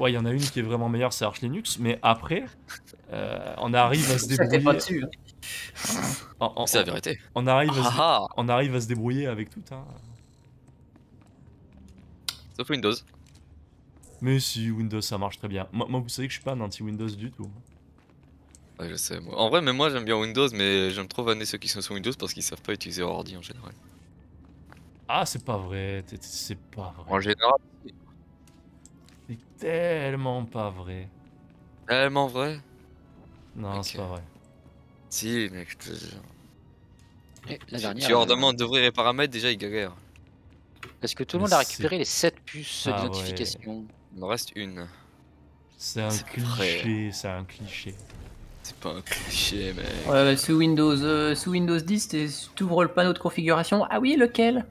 Ouais, il y en a une qui est vraiment meilleure, c'est Arch Linux, mais après, on arrive à se débrouiller. Pas dessus, hein. C'est la vérité. On arrive à se débrouiller avec tout, hein. Sauf Windows. Mais si, Windows ça marche très bien. Moi vous savez que je suis pas un anti-Windows du tout. Ouais, je sais. En vrai, mais moi j'aime bien Windows, mais j'aime trop vanner ceux qui sont sur Windows parce qu'ils savent pas utiliser leur ordi en général. Ah, c'est pas vrai. C'est pas vrai. En général, c'est tellement pas vrai. Tellement vrai? Non, okay. C'est pas vrai. Si, mec, je te jure. Tu leur demandes d'ouvrir les paramètres, déjà ils galèrent. Parce que tout le monde a récupéré les 7 puces de notification. Il en reste une. C'est un cliché, c'est un cliché. C'est pas un cliché, mec. Ouais, bah, sous Windows 10, tu ouvres le panneau de configuration. Ah oui, lequel?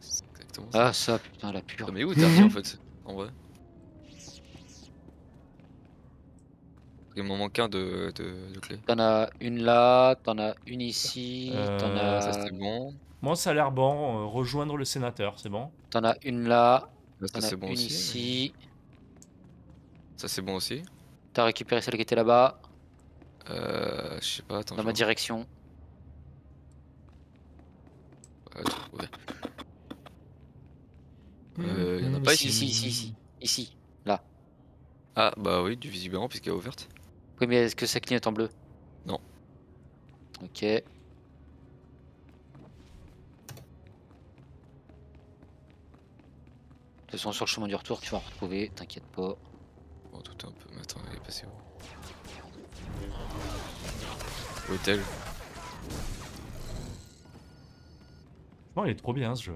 C'est exactement ça. Ah, ça, putain, la pure. Mais où t'as mis en fait, en vrai? Il m'en manque un de clé. T'en as une là, t'en as une ici, t'en as... Ça c'est bon. Moi ça a l'air bon, rejoindre le sénateur, c'est bon. T'en as une là, t'en as une ici. Ça c'est bon aussi. T'as récupéré celle qui était là-bas. Je sais pas, attends. Dans ma direction. Y'en a pas ici. Ici, là. Ah bah oui, du visiblement puisqu'elle est ouverte. Oui, mais est-ce que ça clignote en bleu? Non. Ok. toute façon, sur le chemin du retour, tu vas en retrouver, t'inquiète pas. Bon, tout est un peu. Attends, elle est passée où? Où est-elle? Non, il est trop bien ce jeu.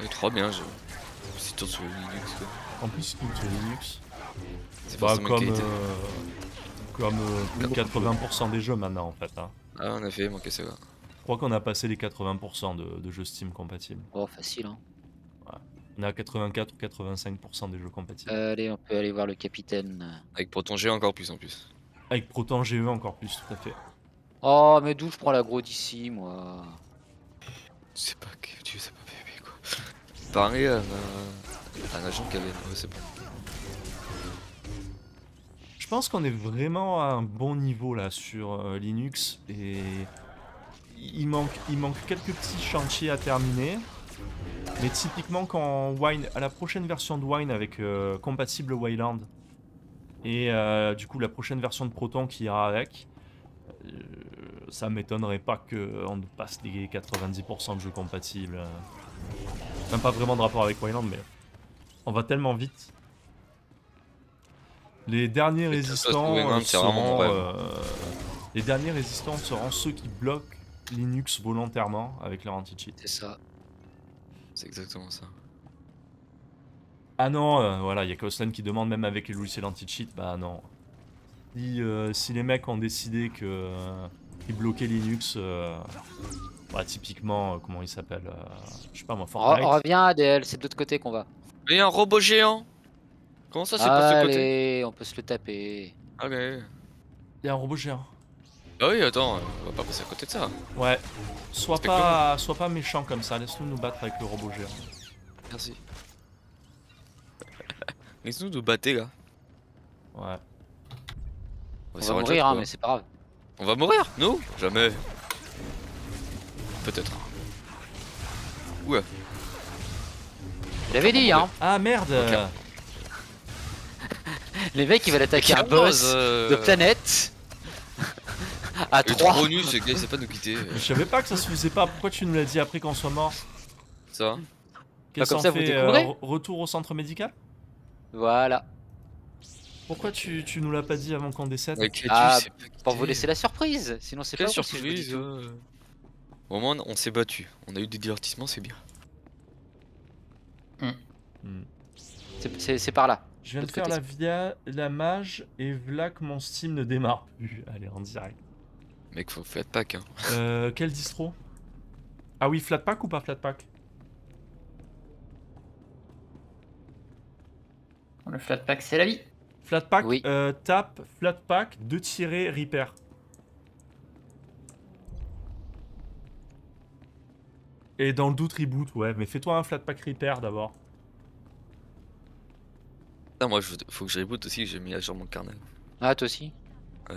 Il est trop bien ce jeu. Si tu tournes sur Linux quoi. En plus, il tourne sur Linux. C'est pas comme 80% des jeux maintenant en fait. Hein. Ah, on a fait manquer ça. Je crois qu'on a passé les 80% de jeux Steam compatibles. Oh, facile hein. Ouais. On est à 84 ou 85% des jeux compatibles. Allez, on peut aller voir le capitaine. Avec Proton GE encore plus en plus. Avec Proton GE encore plus, tout à fait. Oh, mais d'où je prends l'aggro d'ici moi? C'est pas que tu sais pas PvP quoi. Pareil à un agent qui avait. Ouais, c'est bon. Je pense qu'on est vraiment à un bon niveau là sur Linux et il manque quelques petits chantiers à terminer. Mais typiquement quand Wine, à la prochaine version de Wine avec compatible Wayland et du coup la prochaine version de Proton qui ira avec. Ça m'étonnerait pas qu'on passe les 90% de jeux compatibles. Même pas vraiment de rapport avec Wayland, mais on va tellement vite. Les derniers résistants seront ceux qui bloquent Linux volontairement avec leur anti-cheat. C'est ça. C'est exactement ça. Ah non, voilà, il y a Chaosland qui demande même avec les logiciels anti-cheat, bah non. Si les mecs ont décidé que ils bloquaient Linux, bah, typiquement, comment il s'appelle, je sais pas moi, Fortnite. On revient à DL, c'est de l'autre côté qu'on va. Mais un robot géant. Comment ça c'est pas de ce côté? On peut se le taper. Ah mais... Il y a un robot géant. Bah oui, attends, on va pas passer à côté de ça. Ouais, sois pas méchant comme ça, laisse-nous nous battre avec le robot géant. Merci. Laisse-nous nous battre là. Ouais. On va mourir, hein, mais c'est pas grave. On va mourir? Nous? Jamais. Peut-être. Ouais. Je l'avais dit, hein. Ah merde okay. Les mecs, ils veulent attaquer un boss de planète. À 3. Trop nul, ce gars, il sait pas nous quitter. Je savais pas que ça se faisait pas. Pourquoi tu nous l'as dit après qu'on soit mort? Ça. Qu'est-ce qu'on fait? Retour au centre médical? Voilà. Pourquoi tu nous l'as pas dit avant qu'on décède? Ah, pour vous laisser la surprise, sinon c'est pas la surprise. Au moins on s'est battu, on a eu des divertissements, c'est bien. C'est par là. Je viens de faire la mage et v'là que mon Steam ne démarre plus. Allez, en direct. Mec, faut Flatpak hein. Quel distro? Ah oui, Flatpak ou pas Flatpak? Le Flatpak c'est la vie. Flatpak, oui. Tape Flatpak 2-repair. Et dans le doute reboot, ouais, mais fais-toi un Flatpak repair d'abord. Non, moi faut que je reboot aussi, j'ai mis à jour mon carnet. Ah, toi aussi? Ouais.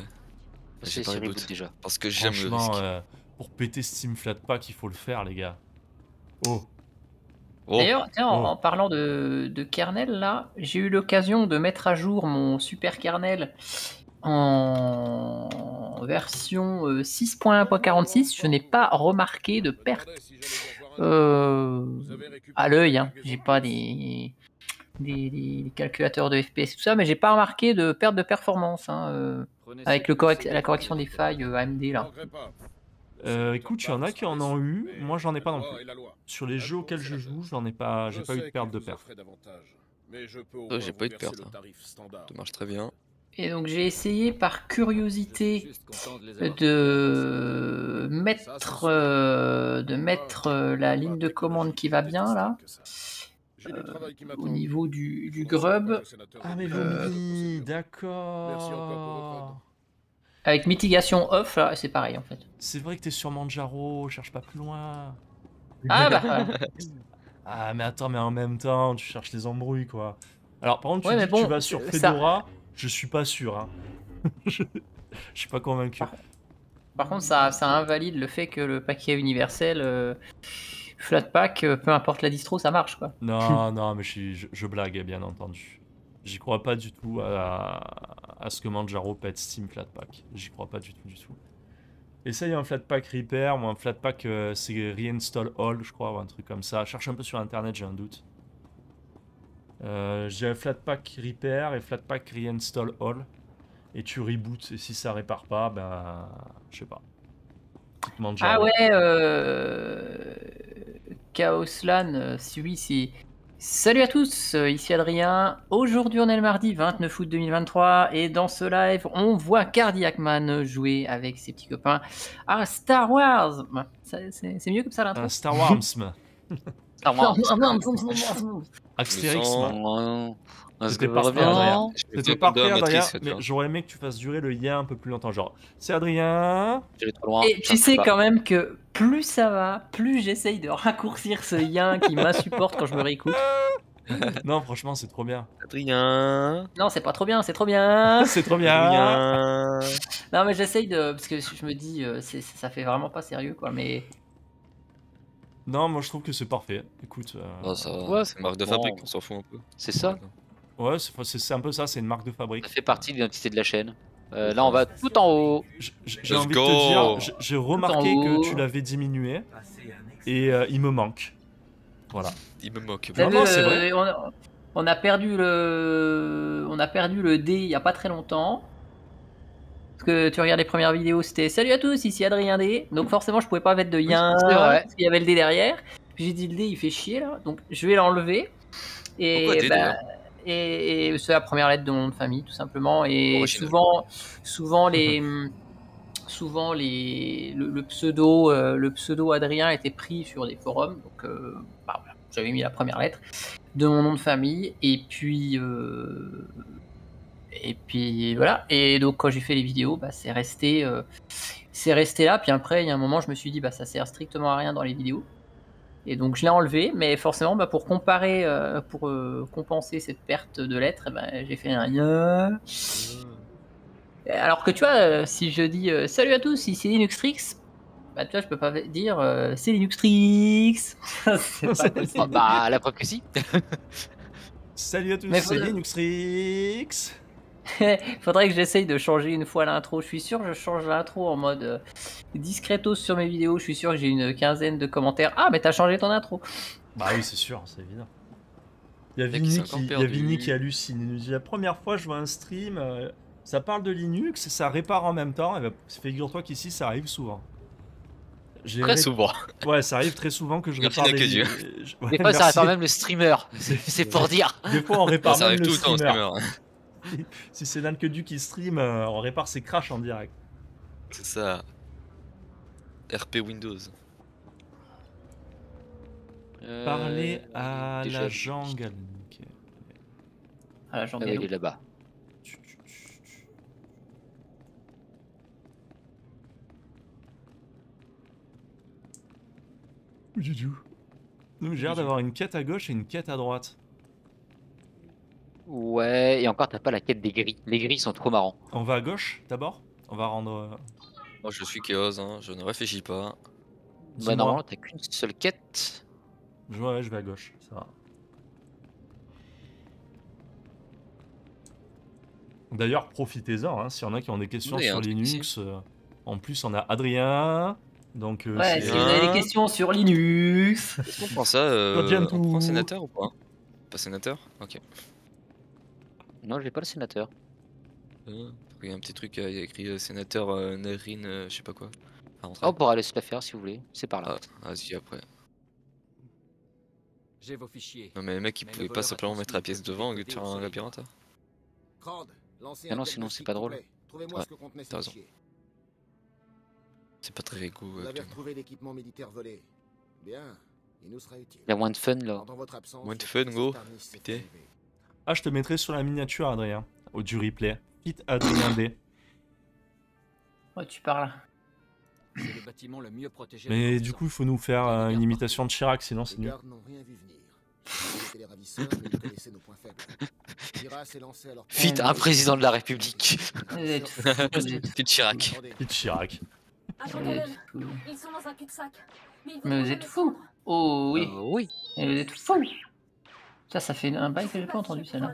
Parce que reboot déjà. Parce que j'aime le risque. Pour péter Steam Flatpak, il faut le faire, les gars. Oh! Oh. D'ailleurs, en parlant de kernel, là, j'ai eu l'occasion de mettre à jour mon super kernel en version 6.1.46. Je n'ai pas remarqué de perte à l'œil. Hein. J'ai pas des calculateurs de FPS et tout ça, mais j'ai pas remarqué de perte de performance hein, avec la correction des failles AMD là. Écoute, il y en a qui en ont eu, moi j'en ai pas non plus. Sur les jeux auxquels je joue, j'ai pas eu de perte de perf. Oh, j'ai pas eu de perte, hein. Ça marche très bien. Et donc j'ai essayé par curiosité de mettre la ligne de commande qui va bien là. Au niveau du Grub. Ah mais oui, d'accord. Avec mitigation off, là, c'est pareil en fait. C'est vrai que t'es sur Manjaro, cherche pas plus loin. Ah bah ah mais attends, mais en même temps, tu cherches les embrouilles quoi. Alors par contre, tu, dis que tu vas sur Fedora, ça... je suis pas sûr. Hein. je suis pas convaincu. Par contre, ça invalide le fait que le paquet universel Flatpak, peu importe la distro, ça marche quoi. Non, non, mais je blague bien entendu. J'y crois pas du tout à ce que Manjaro pète Steam Flatpak. J'y crois pas du tout, du tout. Essaye un Flatpak repair ou un Flatpak c'est reinstall all, je crois, ou un truc comme ça. Cherche un peu sur internet, j'ai un doute. J'ai Flatpak Repair et Flatpak Reinstall All. Et tu reboots. Et si ça répare pas, bah, je sais pas. Manjaro. Ah ouais, Chaosland, si oui, si. Salut à tous, ici Adrien. Aujourd'hui, on est le mardi 29 août 2023 et dans ce live, on voit Cardiac Man jouer avec ses petits copains à Star Wars. C'est mieux comme ça l'intro. Star Wars. Star Wars. Astérix. C'était pas Adrien. C'était pas Adrien. Mais j'aurais aimé que tu fasses durer le lien un peu plus longtemps. Genre, c'est Adrien. Et tu sais quand même que plus ça va, plus j'essaye de raccourcir ce lien qui m'insupporte quand je me réécoute. Non, franchement, c'est trop bien. Adrien. Non, c'est pas trop bien, c'est trop bien. C'est trop bien. Non, mais j'essaye de. Parce que je me dis, ça fait vraiment pas sérieux, quoi. Mais. Non, moi je trouve que c'est parfait. Écoute. Non, ça va. Ouais, c'est marque de fabrique, on s'en fout un peu. C'est ça? Ouais, c'est un peu ça, c'est une marque de fabrique. Ça fait partie de l'identité de la chaîne. Là, on va tout en haut. J'ai envie de te dire, j'ai remarqué que tu l'avais diminué et il me manque. Voilà. Il me manque. Non, non, c'est vrai. On a perdu le D il n'y a pas très longtemps. Parce que tu regardes les premières vidéos, c'était salut à tous, ici Adrien D. Donc forcément, je pouvais pas mettre de lien parce qu'il y avait le D derrière. J'ai dit le D, il fait chier là. Donc je vais l'enlever. Et pourquoi D, bah, et c'est la première lettre de mon nom de famille, tout simplement. Et oh, souvent le pseudo Adrien était pris sur des forums. Donc, bah, voilà, j'avais mis la première lettre de mon nom de famille. Et puis voilà. Et donc, quand j'ai fait les vidéos, bah, c'est resté là. Puis après, il y a un moment, je me suis dit, bah, ça sert strictement à rien dans les vidéos. Et donc je l'ai enlevé, mais forcément bah, pour comparer, pour compenser cette perte de lettres, bah, j'ai fait un. Alors que tu vois, si je dis salut à tous, ici Linuxtricks, bah tu vois je peux pas dire c'est Linuxtricks. Bah la preuve que si. Salut à tous, c'est Linuxtricks. Faudrait que j'essaye de changer une fois l'intro. Je suis sûr que je change l'intro en mode discretos sur mes vidéos. Je suis sûr que j'ai une quinzaine de commentaires. Ah mais t'as changé ton intro. Bah oui c'est sûr, c'est évident. Il y a Vinny qui hallucine. Il nous dit la première fois je vois un stream, ça parle de Linux, ça répare en même temps. Et bah, figure-toi qu'ici ça arrive souvent. Très souvent. Ouais, ça arrive très souvent que je répare des fois. Des fois ça répare même le streamer. C'est pour dire. Des fois on répare même le streamer. Si c'est Nalkedu qui stream, on répare ses crashs en direct. C'est ça. RP Windows. Parler à la jungle. Okay. À la jungle. Il est là-bas. J'ai l'air d'avoir une quête à gauche et une quête à droite. Ouais, et encore t'as pas la quête des grilles. Les grilles sont trop marrants. On va à gauche d'abord. On va rendre. Moi je suis chaos, hein. Je ne réfléchis pas. Bah normalement t'as qu'une seule quête. Ouais, je vais à gauche, ça va. D'ailleurs profitez-en, hein. S'il y en a qui ont des questions sur Linux. En plus on a Adrien. Donc, ouais, si vous avez des questions sur Linux. Est-ce qu'on prend ça on prend sénateur ou pas? Pas sénateur? Ok. Non, j'ai pas le sénateur. Il y a un petit truc, il y a écrit sénateur Narine, je sais pas quoi. On pourra aller se la faire si vous voulez, c'est par là. Ah, vas-y, après. J'ai vos fichiers. Non, mais le mec, il pouvait pas simplement mettre la pièce devant et faire un labyrinthe. Ah non, sinon, c'est pas drôle. T'as raison. C'est pas très rigolo. Vous avez retrouvé l'équipement militaire volé. Bien, il nous sera utile. Il y a moins de fun là. Moins de fun, go. Putain. Ah, je te mettrai sur la miniature, Adrien, du replay. Fit Adrien D. Oh, tu parles. C'est le bâtiment le mieux protégé. Mais du coup, il faut nous faire une imitation de Chirac, sinon c'est nul. Fit un président de la République. Fit Chirac. Fit Chirac. Ils sont dans un cul-de-sac. Mais vous êtes fous. Oh oui. Oui. Et vous êtes fous. Ça fait un bail que j'ai pas entendu celle-là.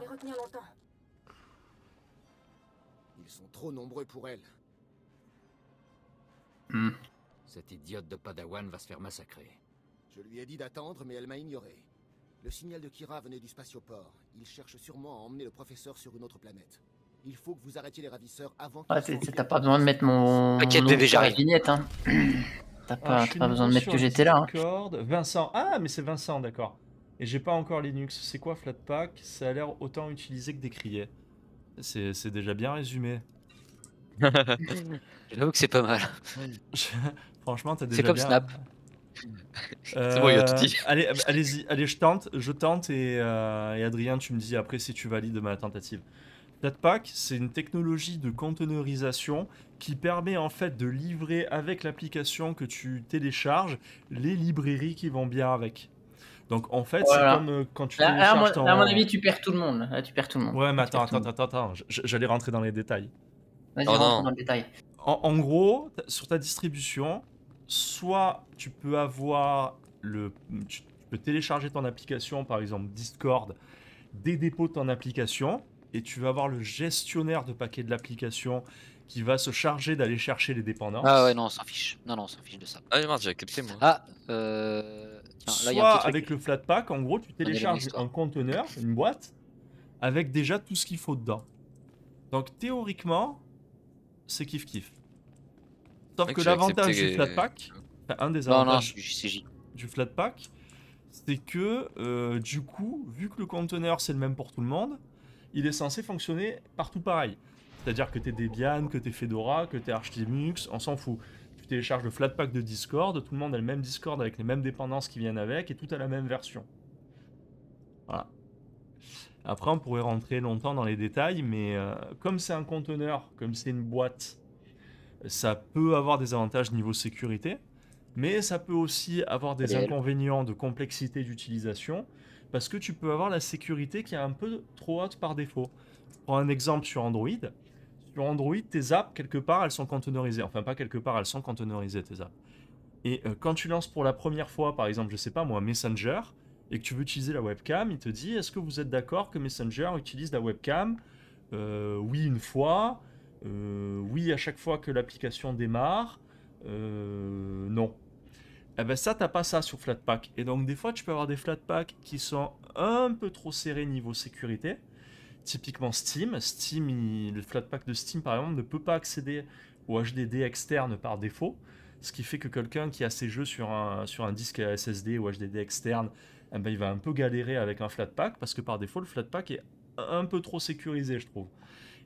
Ils sont trop nombreux pour elle. Cette idiote de Padawan va se faire massacrer. Je lui ai dit d'attendre, mais elle m'a ignoré. Le signal de Kira venait du spatioport. Il cherche sûrement à emmener le professeur sur une autre planète. Il faut que vous arrêtiez les ravisseurs avant... Ah, t'as pas besoin de mettre mon... T'inquiète, bébé, j'arrive. Hein. T'as pas besoin de mettre que j'étais là. Hein. Vincent. Ah, mais c'est Vincent, d'accord. Et j'ai pas encore Linux. C'est quoi Flatpak? Ça a l'air autant utilisé que décrié. C'est déjà bien résumé. J'avoue que c'est pas mal. Franchement, t'as déjà c'est comme bien... Snap. C'est bon, il a tout dit. Allez-y, allez, je tente et Adrien, tu me dis après si tu valides ma tentative. Flatpak, c'est une technologie de conteneurisation qui permet en fait de livrer avec l'application que tu télécharges les librairies qui vont bien avec. Donc en fait, voilà. C'est comme quand tu télécharges ton... À mon avis, tu perds tout le monde. Là, tu perds tout le monde. Ouais, mais attends. J'allais rentrer dans les détails. Vas-y, rentre dans le détail. En gros, sur ta distribution, soit tu peux avoir le... Tu peux télécharger ton application, par exemple Discord, des dépôts de ton application... Et tu vas avoir le gestionnaire de paquets de l'application qui va se charger d'aller chercher les dépendances. Ah ouais, non, on s'en fiche. Non, on s'en fiche de ça. Ah, j'ai accepté, moi. Ah, Tiens, là, y a un petit truc. Avec le Flatpak, en gros, tu télécharges un conteneur, une boîte, avec déjà tout ce qu'il faut dedans. Donc, théoriquement, c'est kiff-kiff. Sauf que l'avantage du Flatpak, un des avantages du Flatpak, c'est que, du coup, vu que le conteneur, c'est le même pour tout le monde, il est censé fonctionner partout pareil. C'est-à-dire que t'es Debian, que t'es Fedora, que t'es Arch Linux, on s'en fout. Tu télécharges le Flatpak de Discord, tout le monde a le même Discord avec les mêmes dépendances qui viennent avec et tout a la même version. Voilà. Après, on pourrait rentrer longtemps dans les détails, mais comme c'est un conteneur, comme c'est une boîte, ça peut avoir des avantages niveau sécurité, mais ça peut aussi avoir des inconvénients de complexité d'utilisation. Parce que tu peux avoir la sécurité qui est un peu trop haute par défaut. Je prends un exemple sur Android. Sur Android, tes apps, quelque part, elles sont conteneurisées. Enfin, pas quelque part, elles sont conteneurisées, tes apps. Et quand tu lances pour la première fois, par exemple, je sais pas moi, Messenger, et que tu veux utiliser la webcam, il te dit, est-ce que vous êtes d'accord que Messenger utilise la webcam? Oui, une fois. Oui, à chaque fois que l'application démarre. Non. Eh ben ça, t'as pas ça sur Flatpak. Et donc, des fois, tu peux avoir des Flatpak qui sont un peu trop serrés niveau sécurité. Typiquement Steam. Le Flatpak de Steam, par exemple, ne peut pas accéder au HDD externe par défaut. Ce qui fait que quelqu'un qui a ses jeux sur un disque SSD ou HDD externe, eh ben, il va un peu galérer avec un Flatpak parce que par défaut, le Flatpak est un peu trop sécurisé, je trouve.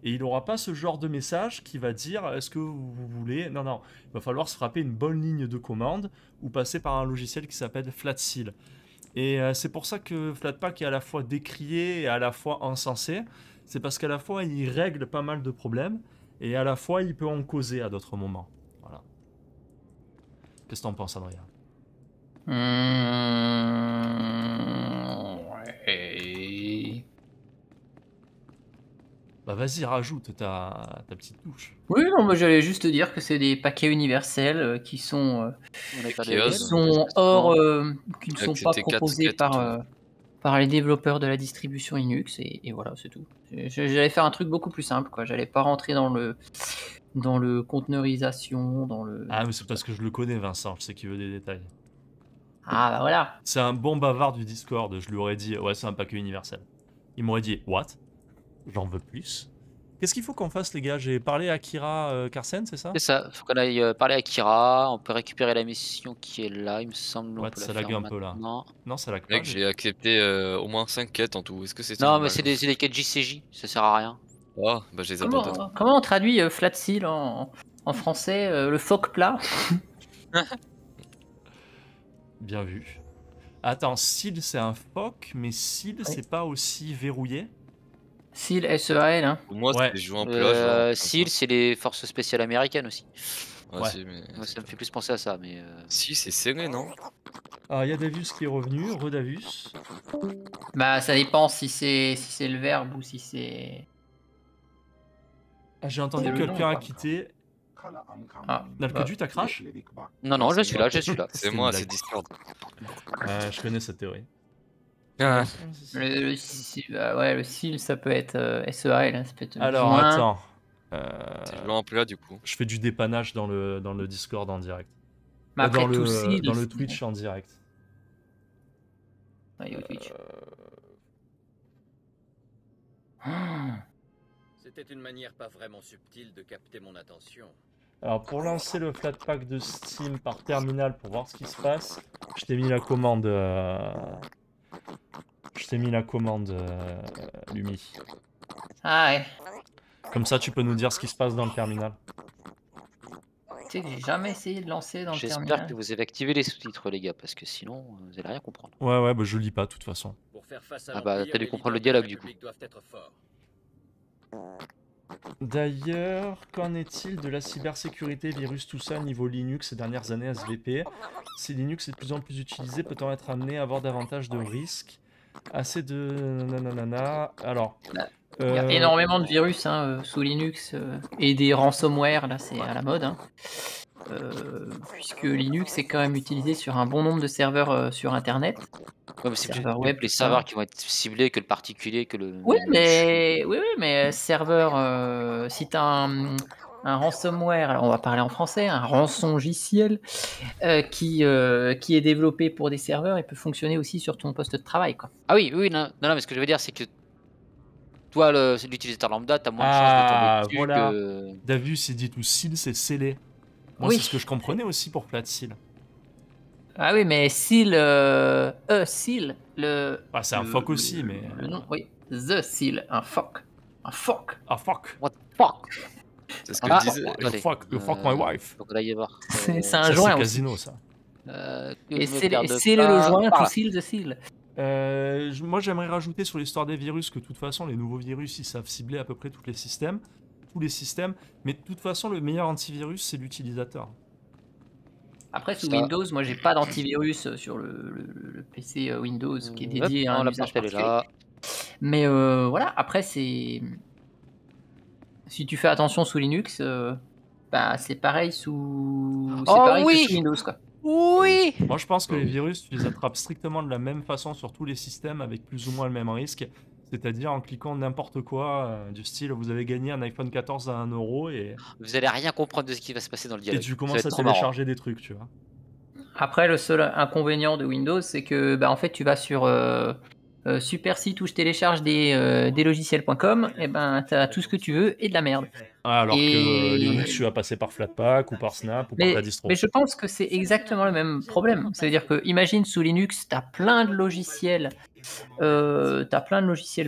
Et il n'aura pas ce genre de message qui va dire « Est-ce que vous voulez ?» Non, il va falloir se frapper une bonne ligne de commande ou passer par un logiciel qui s'appelle Flatseal. Et c'est pour ça que Flatpak est à la fois décrié et à la fois encensé. C'est parce qu'à la fois, il règle pas mal de problèmes et à la fois, il peut en causer à d'autres moments. Voilà. Qu'est-ce que t'en penses, Adrien? Ouais... Bah vas-y, rajoute ta petite touche. Oui, non, mais j'allais juste te dire que c'est des paquets universels qui sont qui ne sont pas proposés par les développeurs de la distribution Linux et voilà, c'est tout. J'allais faire un truc beaucoup plus simple, quoi. J'allais pas rentrer dans le conteneurisation, dans le... Ah, mais c'est parce que je le connais, Vincent, je sais qu'il veut des détails. Ah, bah voilà. C'est un bon bavard du Discord, je lui aurais dit, ouais, c'est un paquet universel. Il m'aurait dit, what? J'en veux plus. Qu'est-ce qu'il faut qu'on fasse, les gars? J'ai parlé à Kira Carsen, c'est ça? C'est ça, il faut qu'on aille parler à Kira. On peut récupérer la mission qui est là, il me semble. Ouais, ça lag un peu là. Non, ça lag pas. J'ai accepté au moins 5 quêtes en tout. Est-ce que c'est... Non, mais c'est des quêtes JCJ, ça sert à rien. Oh, bah je les abandonne. Comment on traduit Flatseal en français? Le phoque plat. Bien vu. Attends, Seal c'est un phoque, mais Seal c'est pas aussi verrouillé? Seal, SEAL, hein. Moi, ouais. Seal, c'est les forces spéciales américaines aussi. Ouais. Moi, ça me fait plus penser à ça, mais... Si, c'est serré, non? Ah, il y a Davius qui est revenu, Redavius. Bah, ça dépend si c'est le verbe ou si c'est... Ah, j'ai entendu quelqu'un a quitté. Ah, Nalkedu, t'as crash? Non, je suis là. C'est moi, c'est Discord. Je connais cette théorie. Ah. Le SEAL ça peut être SEAL, hein, ça peut être... Alors attends, je en plus là du coup. Je fais du dépannage dans le Discord en direct. Mais après, dans le Twitch en direct. Allez, au Twitch. C'était une manière pas vraiment subtile de capter mon attention. Alors pour lancer le Flatpak de Steam par terminal pour voir ce qui se passe, je t'ai mis la commande... Lumi. Ah ouais. Comme ça tu peux nous dire ce qui se passe dans le terminal. Tu sais que j'ai jamais essayé de lancer dans le terminal. J'espère que vous avez activé les sous-titres les gars, parce que sinon vous allez rien comprendre. Ouais ouais, bah je lis pas de toute façon. Ah bah t'as dû comprendre le dialogue du coup. D'ailleurs, qu'en est-il de la cybersécurité, virus, tout ça, niveau Linux ces dernières années SVP? Si Linux est de plus en plus utilisé, peut-on être amené à avoir davantage de risques? Assez de... nanana... Alors... Il y a énormément de virus hein, sous Linux et des ransomware, là c'est à la mode. Hein. Puisque Linux est quand même utilisé sur un bon nombre de serveurs sur Internet. Ouais, mais c'est serveur web, les serveurs qui vont être ciblés que le particulier, que le... Oui, mais, serveur... si t'as un ransomware, alors on va parler en français, un rançongiciel qui est développé pour des serveurs et peut fonctionner aussi sur ton poste de travail. Quoi. Ah oui, oui, non, mais ce que je veux dire, c'est que toi, l'utilisateur lambda, t'as moins de chances de tomber dessus voilà. Que... Davius, il dit tout SIL, c'est scellé. Moi, oui. C'est ce que je comprenais aussi pour PlatSIL. Ah oui, mais SIL... SIL, le... Ah, c'est un FOC aussi, mais... Le nom, oui, THE SIL, un FOC. Un FOC. Un FOC. What the fuck? C'est ce que je disais. You fuck my wife. C'est un joint. C'est casino, ça. Et c'est le joint, tout SIL de SIL. Moi j'aimerais rajouter sur l'histoire des virus que de toute façon les nouveaux virus ils savent cibler à peu près tous les systèmes, mais de toute façon le meilleur antivirus c'est l'utilisateur. Après sous Windows, moi j'ai pas d'antivirus sur le PC Windows qui est dédié à un usage particulier. Mais voilà, après c'est... Si tu fais attention sous Linux, bah, c'est pareil sous, que sous Windows quoi. Oui. Moi je pense que les virus, tu les attrapes strictement de la même façon sur tous les systèmes avec plus ou moins le même risque, c'est-à-dire en cliquant n'importe quoi, du style vous avez gagné un iPhone 14 à 1 € et... Vous allez rien comprendre de ce qui va se passer dans le dialogue. Et tu commences à télécharger des trucs, tu vois. Après le seul inconvénient de Windows, c'est que bah, en fait tu vas sur super site où je télécharge des logiciels.com, et ben t'as tout ce que tu veux et de la merde. Ah, alors que Linux, tu vas passer par Flatpak ou par Snap ou par ta distro. Mais je pense que c'est exactement le même problème. Ça veut dire que, imagine, sous Linux, t'as plein de logiciels,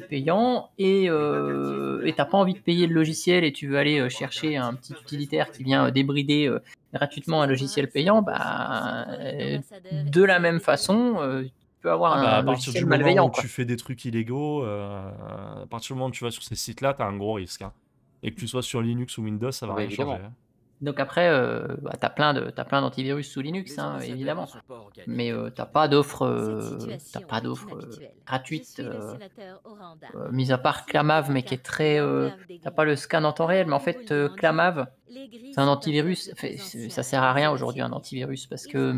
payants et t'as pas envie de payer le logiciel et tu veux aller chercher un petit utilitaire qui vient débrider gratuitement un logiciel payant, bah de la même façon. Avoir bah, un à partir du moment où quoi. Tu fais des trucs illégaux, à partir du moment où tu vas sur ces sites-là, tu as un gros risque. Hein. Et que tu sois sur Linux ou Windows, ça va rien changer. Hein. Donc après, bah, tu as plein d'antivirus sous Linux, hein, évidemment. Mais tu n'as pas d'offres gratuites, mis à part Clamav, mais qui est très... tu n'as pas le scan en temps réel, mais en fait, Clamav, c'est un antivirus, ça sert à rien aujourd'hui un antivirus, parce que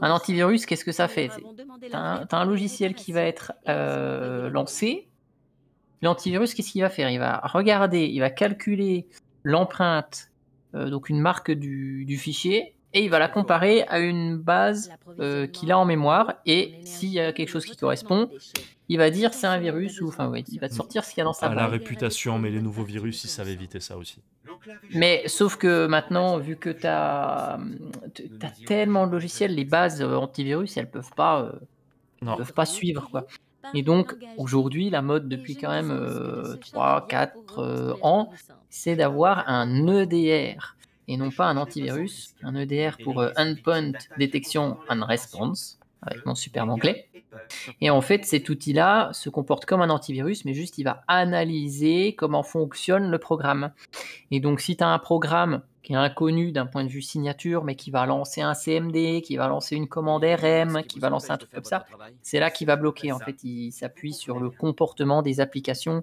un antivirus, qu'est-ce que ça fait? T'as un logiciel qui va être lancé, l'antivirus, qu'est-ce qu'il va faire? Il va regarder, il va calculer l'empreinte, donc une marque du fichier, et il va la comparer à une base qu'il a en mémoire, et s'il y a quelque chose qui correspond, il va dire c'est un virus, ou enfin ouais, il va te sortir ce qu'il y a dans sa base. La réputation, mais les nouveaux virus, ils savent éviter ça aussi. Mais sauf que maintenant, vu que tu as tellement de logiciels, les bases antivirus, elles peuvent pas suivre, quoi. Et donc, aujourd'hui, la mode depuis quand même 3-4 ans, c'est d'avoir un EDR, et non pas un antivirus, un EDR pour Endpoint Detection and Response, avec mon superbe anglais. Et en fait, cet outil-là se comporte comme un antivirus, mais juste il va analyser comment fonctionne le programme. Et donc, si tu as un programme qui est inconnu d'un point de vue signature, mais qui va lancer un CMD, qui va lancer une commande RM, qui va lancer un truc comme ça, c'est là qu'il va bloquer. En fait, il s'appuie sur le comportement des applications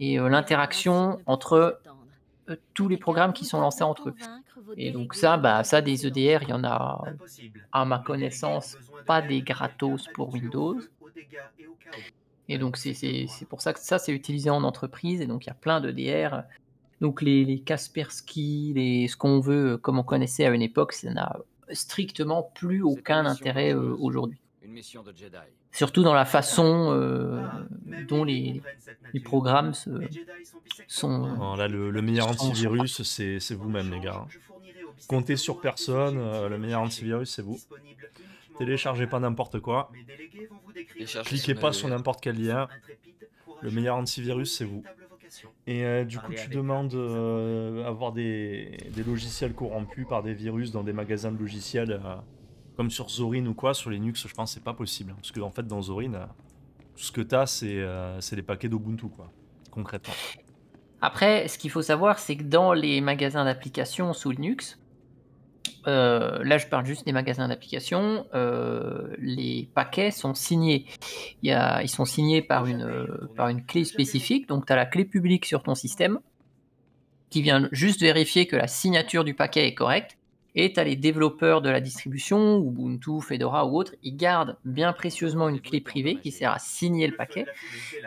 et l'interaction entre tous les programmes qui sont lancés entre eux. Et donc ça, bah, ça des EDR, il y en a, à ma connaissance, pas des gratos pour Windows. Et donc c'est pour ça que ça, c'est utilisé en entreprise, et donc il y a plein d'EDR. Donc les Kaspersky, ce qu'on veut, comme on connaissait à une époque, ça n'a strictement plus aucun intérêt aujourd'hui. Une mission de Jedi. Surtout dans la façon dont les programmes sont... Ah, là, le meilleur antivirus, c'est vous-même, les gars. Comptez sur personne, le meilleur antivirus, c'est vous. Téléchargez pas n'importe quoi. Cliquez pas sur n'importe quel lien. Le meilleur antivirus, c'est vous. Et du coup, tu demandes avoir des logiciels corrompus par des virus dans des magasins de logiciels comme sur Zorin ou quoi, sur Linux, je pense c'est pas possible. Parce que en fait, dans Zorin, tout ce que tu as, c'est les paquets d'Ubuntu, quoi, concrètement. Après, ce qu'il faut savoir, c'est que dans les magasins d'applications sous Linux, là je parle juste des magasins d'applications, les paquets sont signés. Ils sont signés par une clé spécifique, donc tu as la clé publique sur ton système, qui vient juste vérifier que la signature du paquet est correcte, et tu as les développeurs de la distribution, Ubuntu, Fedora ou autre, ils gardent bien précieusement une clé privée qui sert à signer le paquet.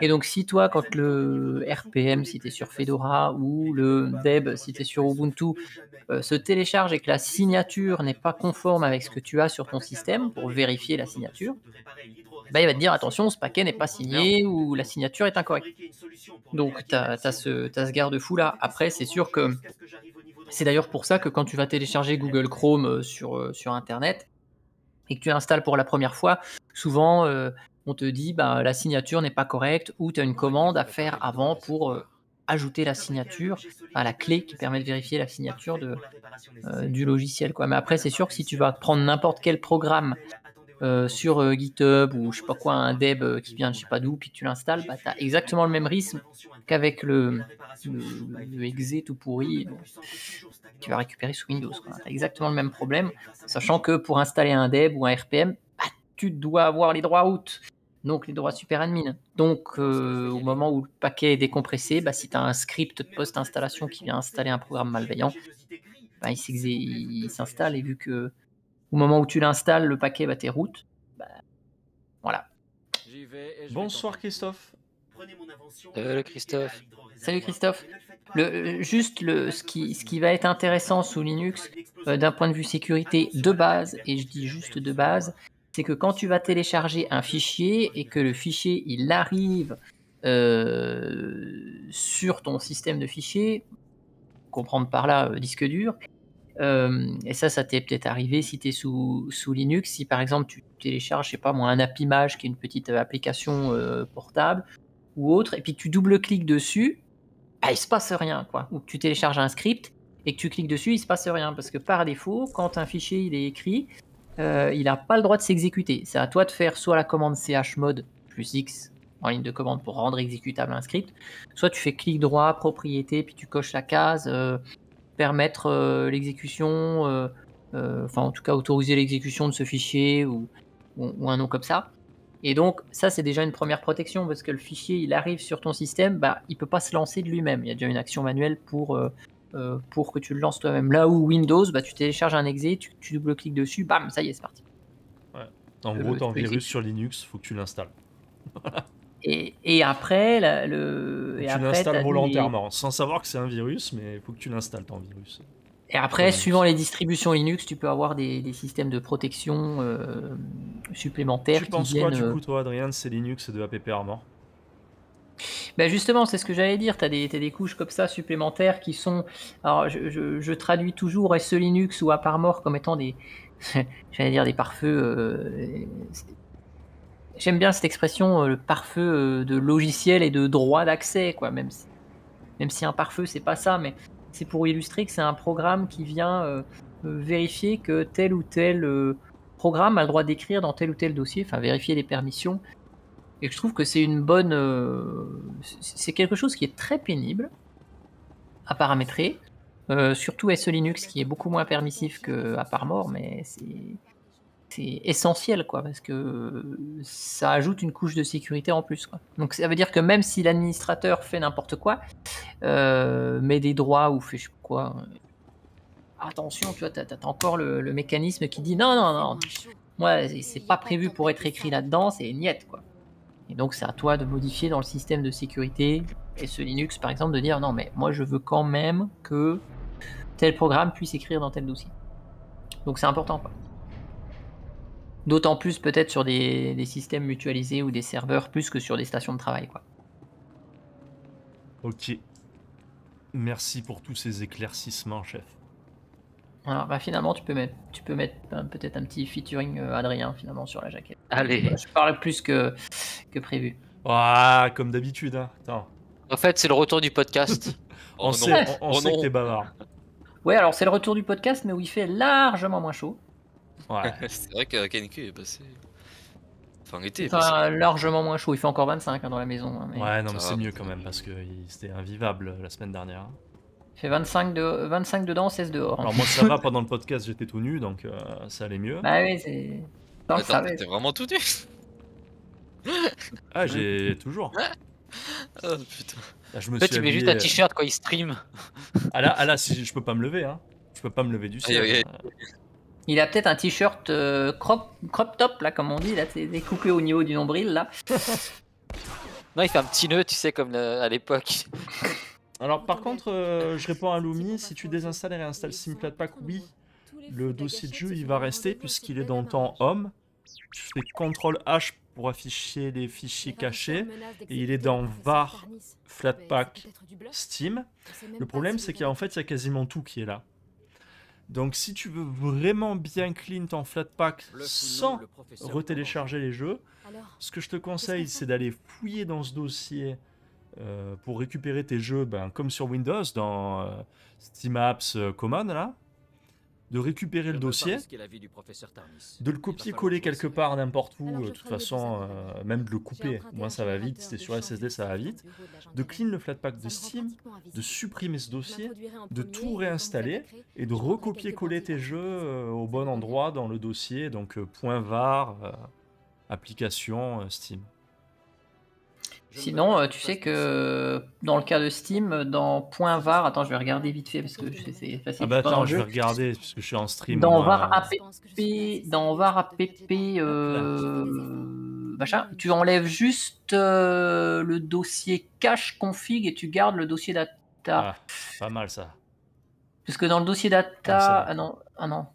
Et donc si toi, quand le RPM, si tu es sur Fedora, ou le Deb, si tu es sur Ubuntu, se télécharge et que la signature n'est pas conforme avec ce que tu as sur ton système, pour vérifier la signature, bah, il va te dire attention, ce paquet n'est pas signé ou la signature est incorrecte. Donc tu as ce garde-fou là. Après, c'est sûr que... C'est d'ailleurs pour ça que quand tu vas télécharger Google Chrome sur Internet et que tu installes pour la première fois, souvent on te dit bah, la signature n'est pas correcte ou tu as une commande à faire avant pour ajouter la signature, à la clé qui permet de vérifier la signature du logiciel, quoi. Mais après, c'est sûr que si tu vas prendre n'importe quel programme sur GitHub ou je sais pas quoi, un deb qui vient de je sais pas d'où, puis tu l'installes, bah, t'as exactement le même rythme qu'avec le exe tout pourri que tu vas récupérer sous Windows, quoi. T'as exactement le même problème, sachant que pour installer un deb ou un RPM, bah, tu dois avoir les droits root, donc les droits superadmin. Donc au moment où le paquet est décompressé, bah, si tu as un script de post-installation qui vient installer un programme malveillant, bah, il s'installe, et vu que au moment où tu l'installes, le paquet va tes routes. Bah, voilà. Bonsoir Christophe. Salut Christophe. Salut Christophe. Ce qui va être intéressant sous Linux, d'un point de vue sécurité de base, et je dis juste de base, c'est que quand tu vas télécharger un fichier et que le fichier il arrive sur ton système de fichiers, comprendre par là disque dur. Et ça t'est peut-être arrivé si tu es sous Linux, si par exemple tu télécharges, je sais pas moi, un app image qui est une petite application portable ou autre, et puis que tu double-cliques dessus, bah, il se passe rien, quoi. Ou que tu télécharges un script et que tu cliques dessus, il se passe rien, parce que par défaut, quand un fichier il est écrit, il n'a pas le droit de s'exécuter. C'est à toi de faire soit la commande chmod plus x en ligne de commande pour rendre exécutable un script, soit tu fais clic droit, propriété, puis tu coches la case permettre l'exécution, enfin en tout cas autoriser l'exécution de ce fichier ou un nom comme ça. Et donc ça c'est déjà une première protection, parce que le fichier il arrive sur ton système, bah, il peut pas se lancer de lui-même, il y a déjà une action manuelle pour que tu le lances toi-même. Là où Windows, bah, tu télécharges un exe, tu double-cliques dessus, bam, ça y est, c'est parti. Ouais. En gros, t'as un virus sur Linux, faut que tu l'installes. Et après, tu l'installes volontairement, sans savoir que c'est un virus, mais il faut que tu l'installes ton virus. Et après, suivant les distributions Linux, tu peux avoir des systèmes de protection supplémentaires. Tu penses quoi du coup, toi, Adrien, de ces Linux et de app Armor? Ben justement, c'est ce que j'allais dire. Tu as des couches comme ça supplémentaires qui sont. Alors, je traduis toujours SE Linux ou app Armor comme étant des, j'allais dire des pare-feux. J'aime bien cette expression, le pare-feu de logiciel et de droit d'accès, quoi. Même si un pare-feu, c'est pas ça, mais c'est pour illustrer que c'est un programme qui vient vérifier que tel ou tel programme a le droit d'écrire dans tel ou tel dossier, enfin vérifier les permissions. Et je trouve que c'est une bonne... c'est quelque chose qui est très pénible à paramétrer, surtout SE Linux qui est beaucoup moins permissif qu'app Armor, mais c'est essentiel, quoi, parce que ça ajoute une couche de sécurité en plus, quoi. Donc ça veut dire que même si l'administrateur fait n'importe quoi, met des droits ou fait je sais quoi, attention, tu vois, t'as encore le mécanisme qui dit non, moi c'est pas prévu pour être écrit là-dedans, c'est niette, quoi. Et donc c'est à toi de modifier dans le système de sécurité, et ce Linux par exemple, de dire non mais moi je veux quand même que tel programme puisse écrire dans tel dossier. Donc c'est important, quoi. D'autant plus peut-être sur des systèmes mutualisés ou des serveurs plus que sur des stations de travail, quoi. Ok. Merci pour tous ces éclaircissements, chef. Alors, bah, finalement, tu peux mettre peut-être un petit featuring Adrien, finalement, sur la jaquette. Allez. Bah, je parle plus que prévu. Ah, comme d'habitude, hein. Attends. En fait, c'est le retour du podcast. on sait que t'es bavard. Ouais, alors c'est le retour du podcast, mais où il fait largement moins chaud. Ouais. C'est vrai que Kenku est passé... Enfin, l'été est passé. Largement moins chaud, il fait encore 25 hein, dans la maison. Hein, mais... Ouais, non, mais c'est mieux quand même, parce que c'était invivable la semaine dernière. Il fait 25 dedans, 16 dehors. Hein. Alors moi, ça va, pendant le podcast, j'étais tout nu, donc ça allait mieux. Bah oui, c'est... Attends, t'étais vraiment tout nu. Ah, j'ai... toujours. Oh putain. Là, je me en fait, tu mets juste un t-shirt quand il stream. Ah là, si, je peux pas me lever, hein. Je peux pas me lever du ciel. Il a peut-être un t-shirt crop top, là, comme on dit, là, c'est découpé au niveau du nombril, là. Non, il fait un petit nœud, tu sais, comme à l'époque. Alors, par contre, je réponds à Lumi, si tu désinstalles et réinstalles Steam Flatpak, oui, le dossier de jeu, il va rester, puisqu'il est dans le temps home. Tu fais CTRL-H pour afficher les fichiers cachés, et il est dans var Flatpak Steam. Le problème, c'est qu'en fait, il y a quasiment tout qui est là. Donc si tu veux vraiment bien clean ton Flatpak sans retélécharger les jeux, ce que je te conseille, c'est d'aller fouiller dans ce dossier pour récupérer tes jeux, ben, comme sur Windows, dans Steam Apps Common, là, de récupérer le dossier, de le copier-coller quelque part, n'importe où, de toute façon, même de le couper, moi ça va vite, c'est sur SSD, ça va vite, de clean le Flatpak de Steam, de supprimer ce dossier, de tout réinstaller, et de recopier-coller tes jeux au bon endroit dans le dossier, donc .var, application, Steam. Sinon, tu sais que dans le cas de Steam, dans .var, attends, je vais regarder vite fait parce que c'est facile. Ah bah attends, je vais regarder parce que je suis en stream. Dans var app, machin, tu enlèves juste le dossier cache config et tu gardes le dossier data. Ah, pas mal ça. Parce que dans le dossier data, ah non.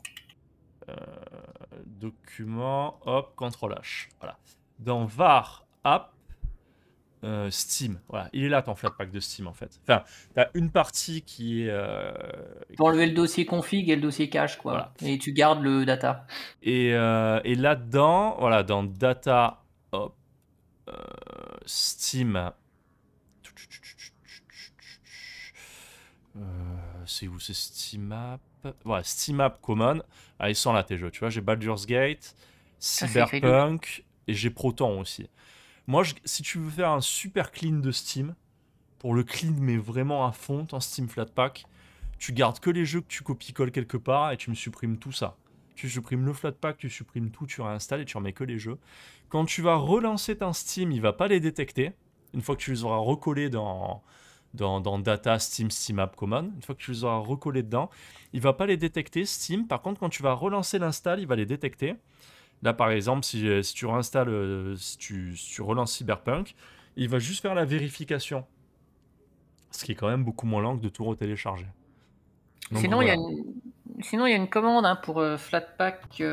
Document, hop, CTRL H. Voilà. Dans var app Steam, voilà, il est là ton Flatpak de Steam en fait. Enfin, t'as une partie qui est... Pour enlever le dossier config et le dossier cache, quoi. Voilà. Et tu gardes le data. Et là-dedans, voilà, dans data, hop, Steam... c'est où, c'est Steam App... Voilà, Steam App Common. Ah, ils sont là tes jeux, tu vois, j'ai Baldur's Gate, Cyberpunk, et j'ai Proton aussi. Moi, si tu veux faire un super clean de Steam, pour le clean mais vraiment à fond, ton Steam Flatpak, tu gardes que les jeux que tu copies-colles quelque part et tu me supprimes tout ça. Tu supprimes le Flatpak, tu supprimes tout, tu réinstalles et tu remets que les jeux. Quand tu vas relancer ton Steam, il ne va pas les détecter. Une fois que tu les auras recollés dans Data, Steam, Steam App Common, une fois que tu les auras recollés dedans, il ne va pas les détecter, Steam. Par contre, quand tu vas relancer l'install, il va les détecter. Là, par exemple, si tu relances Cyberpunk, il va juste faire la vérification. Ce qui est quand même beaucoup moins lent que de tout retélécharger. Donc, sinon, voilà. Sinon, il y a une commande hein, pour Flatpak. Oui.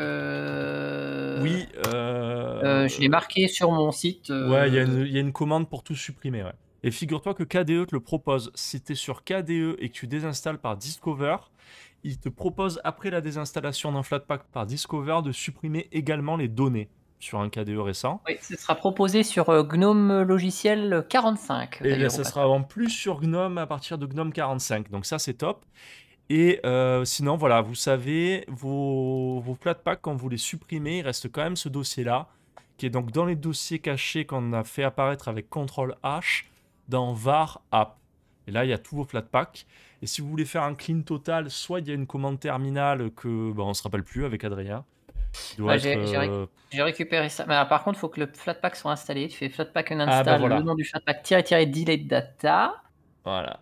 Je l'ai marqué sur mon site. Ouais, il y a une commande pour tout supprimer. Ouais. Et figure-toi que KDE te le propose. Si tu es sur KDE et que tu désinstalles par Discover, il te propose, après la désinstallation d'un Flatpak par Discover, de supprimer également les données sur un KDE récent. Oui, ce sera proposé sur GNOME Logiciel 45. Et là, ça sera en plus sur GNOME à partir de GNOME 45. Donc ça, c'est top. Et sinon, voilà, vous savez, vos Flatpak, quand vous les supprimez, il reste quand même ce dossier-là, qui est donc dans les dossiers cachés qu'on a fait apparaître avec CTRL-H dans var app. Et là, il y a tous vos Flatpak. Et si vous voulez faire un clean total, soit il y a une commande terminale que bah, on ne se rappelle plus avec Adrien. Ouais, j'ai récupéré ça. Mais alors, par contre, il faut que le Flatpak soit installé. Tu fais Flatpak uninstall, ah, bah, voilà. Le nom du Flatpak, -delete data. Voilà.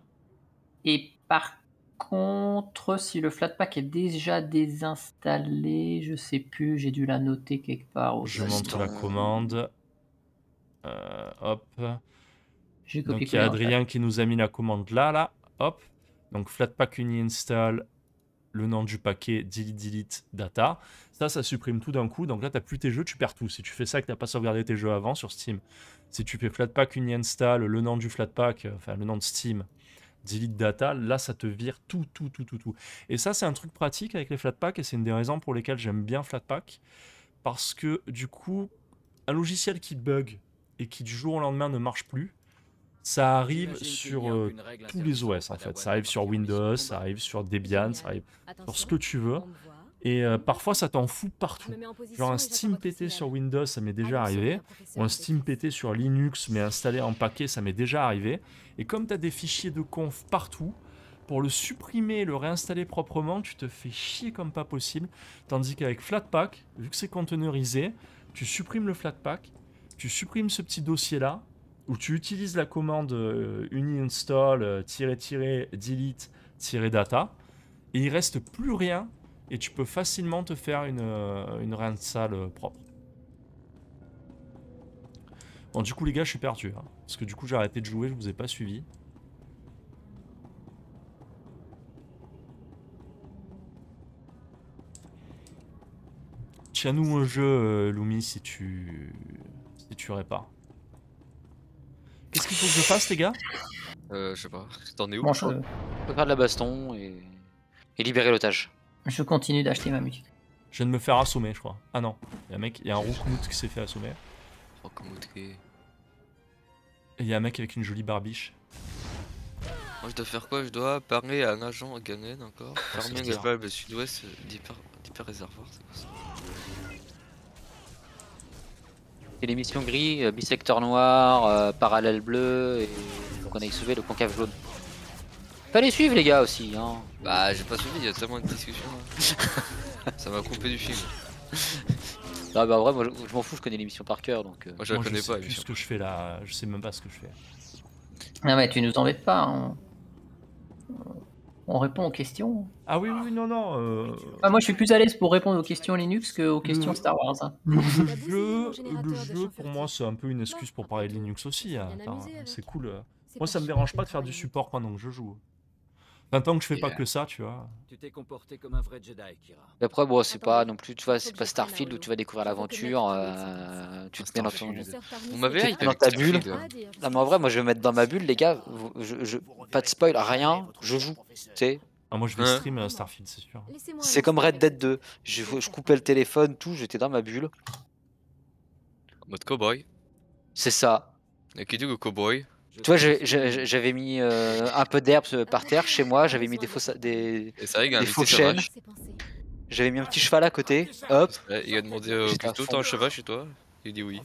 Et par contre, si le Flatpak est déjà désinstallé, je ne sais plus, j'ai dû la noter quelque part. Je montre la commande. Hop. Donc il y a Adrien qui nous a mis la commande là, hop. Donc Flatpak uni install le nom du paquet delete delete data. Ça supprime tout d'un coup. Donc là, tu n'as plus tes jeux, tu perds tout. Si tu fais ça, que tu n'as pas sauvegardé tes jeux avant sur Steam. Si tu fais Flatpak, une install, le nom du Flatpak, enfin le nom de Steam, delete data, là, ça te vire tout. Et ça, c'est un truc pratique avec les Flatpak et c'est une des raisons pour lesquelles j'aime bien Flatpak. Parce que du coup, un logiciel qui bug et qui du jour au lendemain ne marche plus, ça arrive sur tous les OS en fait. Ça arrive sur Windows, ça arrive sur Debian, ça arrive sur ce que tu veux. Et parfois ça t'en fout partout. Genre un Steam pété sur Windows, ça m'est déjà arrivé. Ou un Steam pété sur Linux mais installé en paquet, ça m'est déjà arrivé. Et comme tu as des fichiers de conf partout, pour le supprimer et le réinstaller proprement, tu te fais chier comme pas possible. Tandis qu'avec Flatpak, vu que c'est containerisé, tu supprimes le Flatpak, tu supprimes ce petit dossier-là, où tu utilises la commande uniinstall -delete -data, et il reste plus rien, et tu peux facilement te faire une réinstall propre. Bon, du coup, les gars, je suis perdu, hein, parce que du coup, j'ai arrêté de jouer, je vous ai pas suivi. Tiens-nous au jeu, Lumi, si tu répares. Qu'est-ce qu'il faut que je fasse, les gars? Je sais pas. T'en es où? Bon, je peux faire de la baston et libérer l'otage. Je continue d'acheter ma musique. Je viens de me faire assommer, je crois. Ah non, il y a un Roukmout qui s'est fait assommer. Roukmout qui... Et il y a un mec avec une jolie barbiche. Moi, je dois faire quoi? Je dois parler à un agent à Ganen encore. Fermer les valves sud-ouest d'hyper-réservoir, c'est quoi ça? C'est l'émission gris, bisecteur noir, parallèle bleu, et donc on a sauvé le concave jaune. Fallait suivre les gars aussi, hein. Bah j'ai pas suivi, il y a tellement de discussions. Hein. Ça m'a coupé du film. Non bah en vrai, moi je m'en fous, je connais l'émission par cœur donc... Moi je la connais pas, je sais plus ce que je fais là, je sais même pas ce que je fais. Non mais tu nous embêtes pas, hein. On répond aux questions. Ah oui, oui, non. Ah, moi, je suis plus à l'aise pour répondre aux questions Linux qu'aux questions Star Wars. Hein. Le jeu, pour moi, c'est un peu une excuse pour parler de Linux aussi. Hein. Enfin, c'est cool. Moi, ça me dérange pas de faire du support pendant que je joue. Enfin, tant que je fais pas que ça, tu vois. Tu t'es comporté comme un vrai Jedi, Kira. Après, bon, c'est pas non plus, tu vois, c'est pas Starfield où tu vas découvrir l'aventure. Tu te mets dans ton... Vous m'avez dans ta bulle. Non, mais en vrai, moi, je vais me mettre dans ma bulle, les gars. Pas de spoil, rien. Je joue. Tu sais. Ah, moi, je vais streamer Starfield, c'est sûr. C'est comme Red Dead 2. Je coupais le téléphone, tout. J'étais dans ma bulle. En mode cowboy. C'est ça. Qui dit que cowboy? Tu vois, j'avais mis un peu d'herbe par terre chez moi, j'avais mis des faux chênes, j'avais mis un petit cheval à côté, hop. Il a demandé plutôt t'as un cheval chez toi? Il dit oui.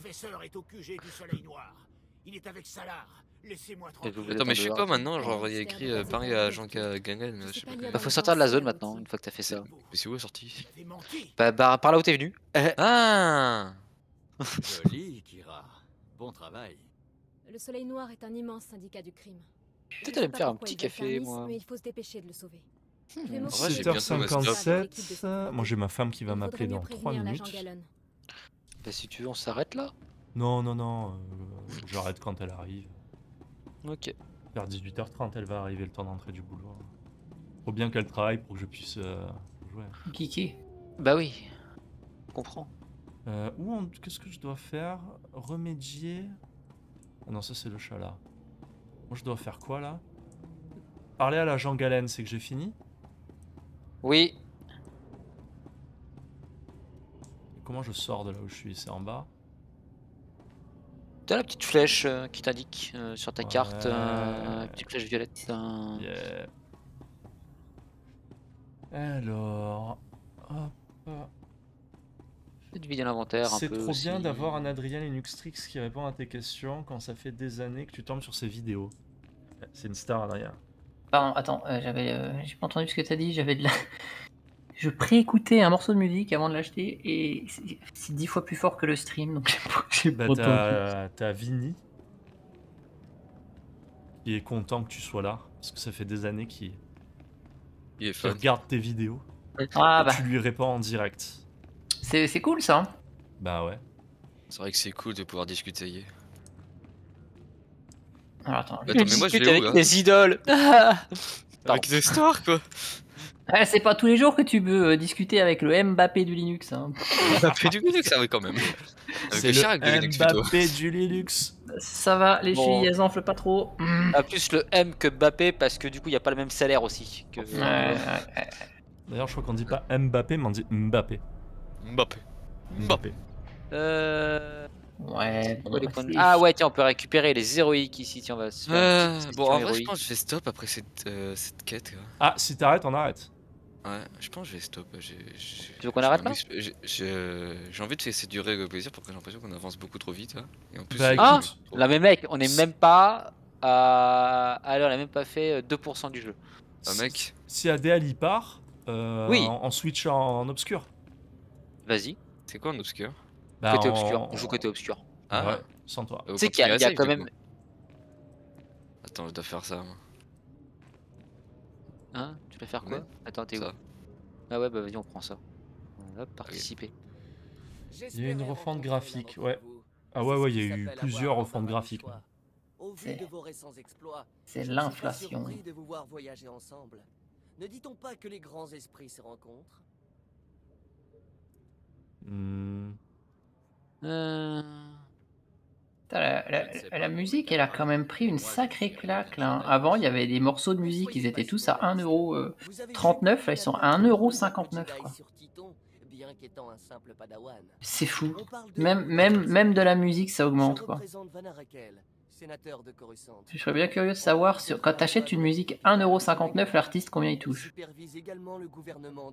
Attends mais je sais pas maintenant, genre il y a écrit pareil à Jean-Ca Ganel, je sais pas. Bah faut sortir de la zone maintenant, une fois que t'as fait ça. Mais c'est où la sortie? Bah par là où t'es venu. Ah. Joli Kira, bon travail. Le soleil noir est un immense syndicat du crime. Peut-être aller me faire un petit café, moi. Mais il faut se dépêcher de le sauver. 7h57. Moi j'ai ma femme qui va m'appeler dans 3 minutes. Bah si tu veux, on s'arrête là. Non. J'arrête quand elle arrive. Ok. Vers 18h30, elle va arriver le temps d'entrer du boulot. Faut bien qu'elle travaille pour que je puisse jouer. Kiki. Bah oui. Je comprends. Qu'est-ce que je dois faire? Remédier. Ah non, ça c'est le chat là. Moi je dois faire quoi là? Parler à l'agent Galen, c'est que j'ai fini? Oui. Et comment je sors de là où je suis? C'est en bas? T'as la petite flèche qui t'indique sur ta carte, la petite flèche violette. Yeah. Alors... Hop. C'est trop bien d'avoir un Adrien Linuxtricks qui répond à tes questions quand ça fait des années que tu tombes sur ses vidéos. C'est une star, Adrien. Pardon, attends, j'ai pas entendu ce que t'as dit, j'avais de la... Je préécoutais un morceau de musique avant de l'acheter et c'est 10 fois plus fort que le stream, donc j'ai pas entendu. T'as Vinny, il est content que tu sois là, parce que ça fait des années qu'il regarde tes vidéos. Ah, et tu lui réponds en direct. C'est cool ça. Bah ouais. C'est vrai que c'est cool de pouvoir discuter. Alors attends, mais moi je discute avec mes idoles. Avec des stars quoi. Ah, c'est pas tous les jours que tu peux discuter avec le Mbappé du Linux. Hein. Mbappé du Linux, ah oui, quand même. C'est le Mbappé du Linux. Ça va, les filles, elles enflent pas trop. Ah, plus le M que Mbappé, parce que du coup, il n'y a pas le même salaire aussi. Que... D'ailleurs, je crois qu'on dit pas Mbappé, mais on dit Mbappé. Mbappé. Mbappé. Ouais, bon, ah ouais, tiens, on peut récupérer les héroïques ici, tiens, on va se faire bon, en vrai, héroïque. Je pense que je vais stop après cette quête. Quoi. Ah, si t'arrêtes, on arrête. Ouais, je pense que je vais stop. Tu veux qu'on arrête là? J'ai envie de laisser durer le plaisir, parce que j'ai l'impression qu'on avance beaucoup trop vite. Hein. Et en plus, bah, écoute, ah là, mais mec, on est même pas à... Alors, on a même pas fait 2% du jeu. Ah, mec. Si ADL y part, oui. On switch en obscur. Vas-y. C'est quoi en obscur? Bah côté obscur, on joue côté obscur. Ah ouais, sans toi. Tu sais qu'il y a quand même... Attends, je dois faire ça. Hein? Tu dois faire quoi? Attends, t'es où? Ah ouais, bah vas-y, on prend ça. On va participer. Il y a une refonte graphique, ouais. Ah ouais, ouais, il y a eu plusieurs refontes graphiques. C'est l'inflation. Ne dit-on pas que les grands esprits se rencontrent? La musique, elle a quand même pris une sacrée claque là. Avant, il y avait des morceaux de musique, ils étaient tous à 1,39 €, là ils sont à 1,59 €. C'est fou. Même de la musique, ça augmente quoi. Je serais bien curieux de savoir quand t'achètes une musique 1,59 €, l'artiste combien il touche.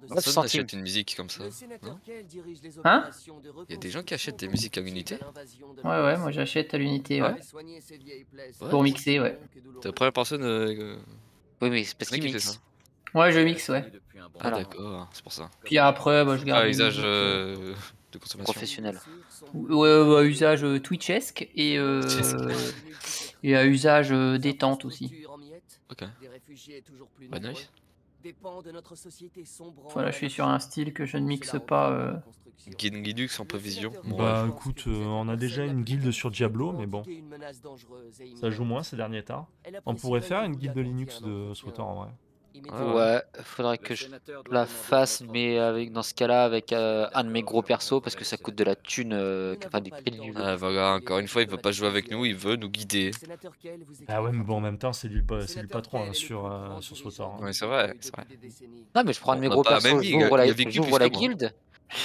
Personne n'achète une musique comme ça. Hein? Il y a des gens qui achètent des musiques à l'unité. Ouais, ouais, moi j'achète à l'unité, ouais. Pour mixer, ouais. T'es la première personne. Oui, mais c'est parce qu'il mixe. Ouais, je mixe, ouais. Ah, d'accord, c'est pour ça. Puis après, bah, je garde. Ah, usage de consommation professionnelle. Ouais, bah, usage twitchesque et à usage détente aussi. Ok. Bah, nice. Voilà, je suis sur un style que je ne mixe pas. Linux en prévision. Bah écoute, on a déjà une guilde sur Diablo, mais bon. Ça joue moins ces derniers temps. On pourrait faire une guilde de Linux de Souhaitant en vrai. Ouais, faudrait que je la fasse, mais avec, dans ce cas-là, avec un de mes gros persos, parce que ça coûte de la thune. Voilà, encore une fois, il veut pas jouer avec nous, il veut nous guider. Ah ouais, mais bon, en même temps, c'est lui le patron hein, sur Swator. Hein. Ouais, c'est vrai, c'est vrai. Non, mais je prends un de mes gros persos, j'ouvre la guilde,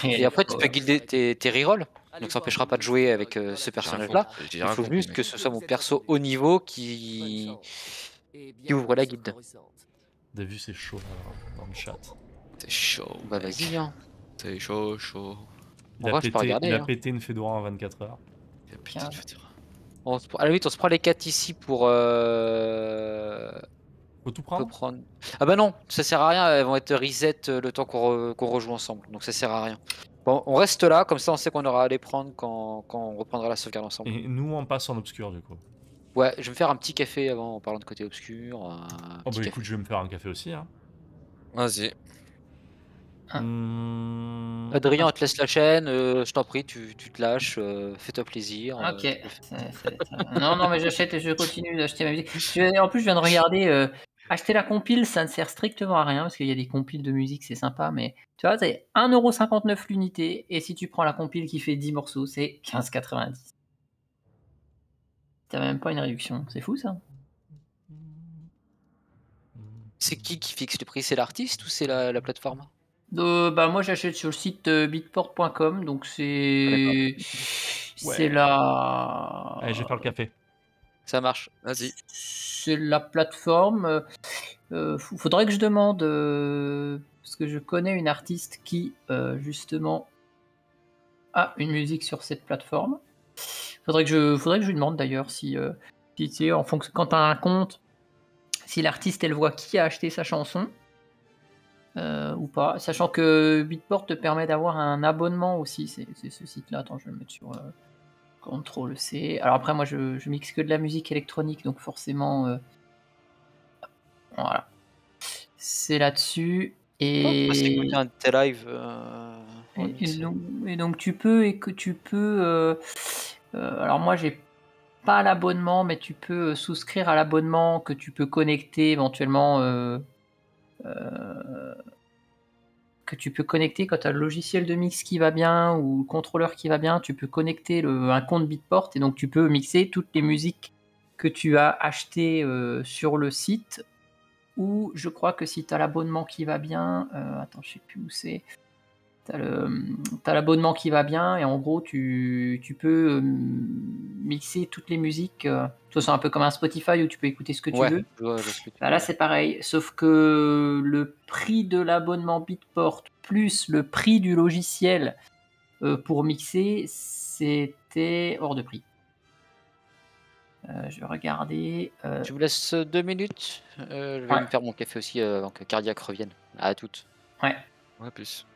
et après tu peux guilder tes rerolls. Donc ça empêchera pas de jouer avec ce personnage-là. Il faut juste que ce soit mon perso haut niveau qui ouvre la guilde. T'as vu, c'est chaud dans le chat. C'est chaud. Bah vas-y, hein. C'est chaud, chaud. Il a pété une Fedora en 24 heures. Il a pété une Fedora. À la limite, on se prend les 4 ici pour. Faut tout prendre. Ah bah non, ça sert à rien. Elles vont être reset le temps qu'on rejoue ensemble. Donc ça sert à rien. Bon, on reste là, comme ça on sait qu'on aura à les prendre quand on reprendra la sauvegarde ensemble. Et nous, on passe en obscur du coup. Ouais, je vais me faire un petit café avant en parlant de côté obscur. Oh bah écoute, je vais me faire un café aussi. Hein. Vas-y. Adrien, on te laisse la chaîne, je t'en prie, tu te lâches, fais-toi plaisir. Ok. Non, mais j'achète et je continue d'acheter ma musique. En plus, je viens de regarder, acheter la compile, ça ne sert strictement à rien parce qu'il y a des compiles de musique, c'est sympa, mais tu vois, c'est 1,59 € l'unité et si tu prends la compile qui fait 10 morceaux, c'est 15,90 €. T'as même pas une réduction, c'est fou ça. C'est qui fixe le prix? C'est l'artiste ou c'est la plateforme? Bah moi j'achète sur le site beatport.com, donc c'est... C'est la... Allez, je vais faire le café. Ça marche, vas-y. C'est la plateforme... faudrait que je demande... parce que je connais une artiste qui, justement, a une musique sur cette plateforme. Faudrait que je lui demande d'ailleurs si tu sais, en fonction, quand t'as un compte, si l'artiste elle voit qui a acheté sa chanson ou pas, sachant que Beatport te permet d'avoir un abonnement aussi, c'est ce site-là. Attends, je vais le mettre sur Ctrl C. Alors après moi je mixe que de la musique électronique, donc forcément voilà, c'est là-dessus et. Oh, un live. Et donc tu peux. Alors moi j'ai pas l'abonnement, mais tu peux souscrire à l'abonnement que tu peux connecter éventuellement que tu peux connecter quand tu as le logiciel de mix qui va bien ou le contrôleur qui va bien, tu peux connecter un compte Beatport et donc tu peux mixer toutes les musiques que tu as achetées sur le site. Ou je crois que si tu as l'abonnement qui va bien, attends, je sais plus où c'est. T'as l'abonnement qui va bien et en gros tu peux mixer toutes les musiques. Toi, c'est un peu comme un Spotify où tu peux écouter ce que tu veux. Là c'est pareil, sauf que le prix de l'abonnement Beatport plus le prix du logiciel pour mixer, c'était hors de prix. Je vais regarder. Je vous laisse 2 minutes. Je vais me faire mon café aussi avant que Cardiac revienne. À toutes. Ouais, plus.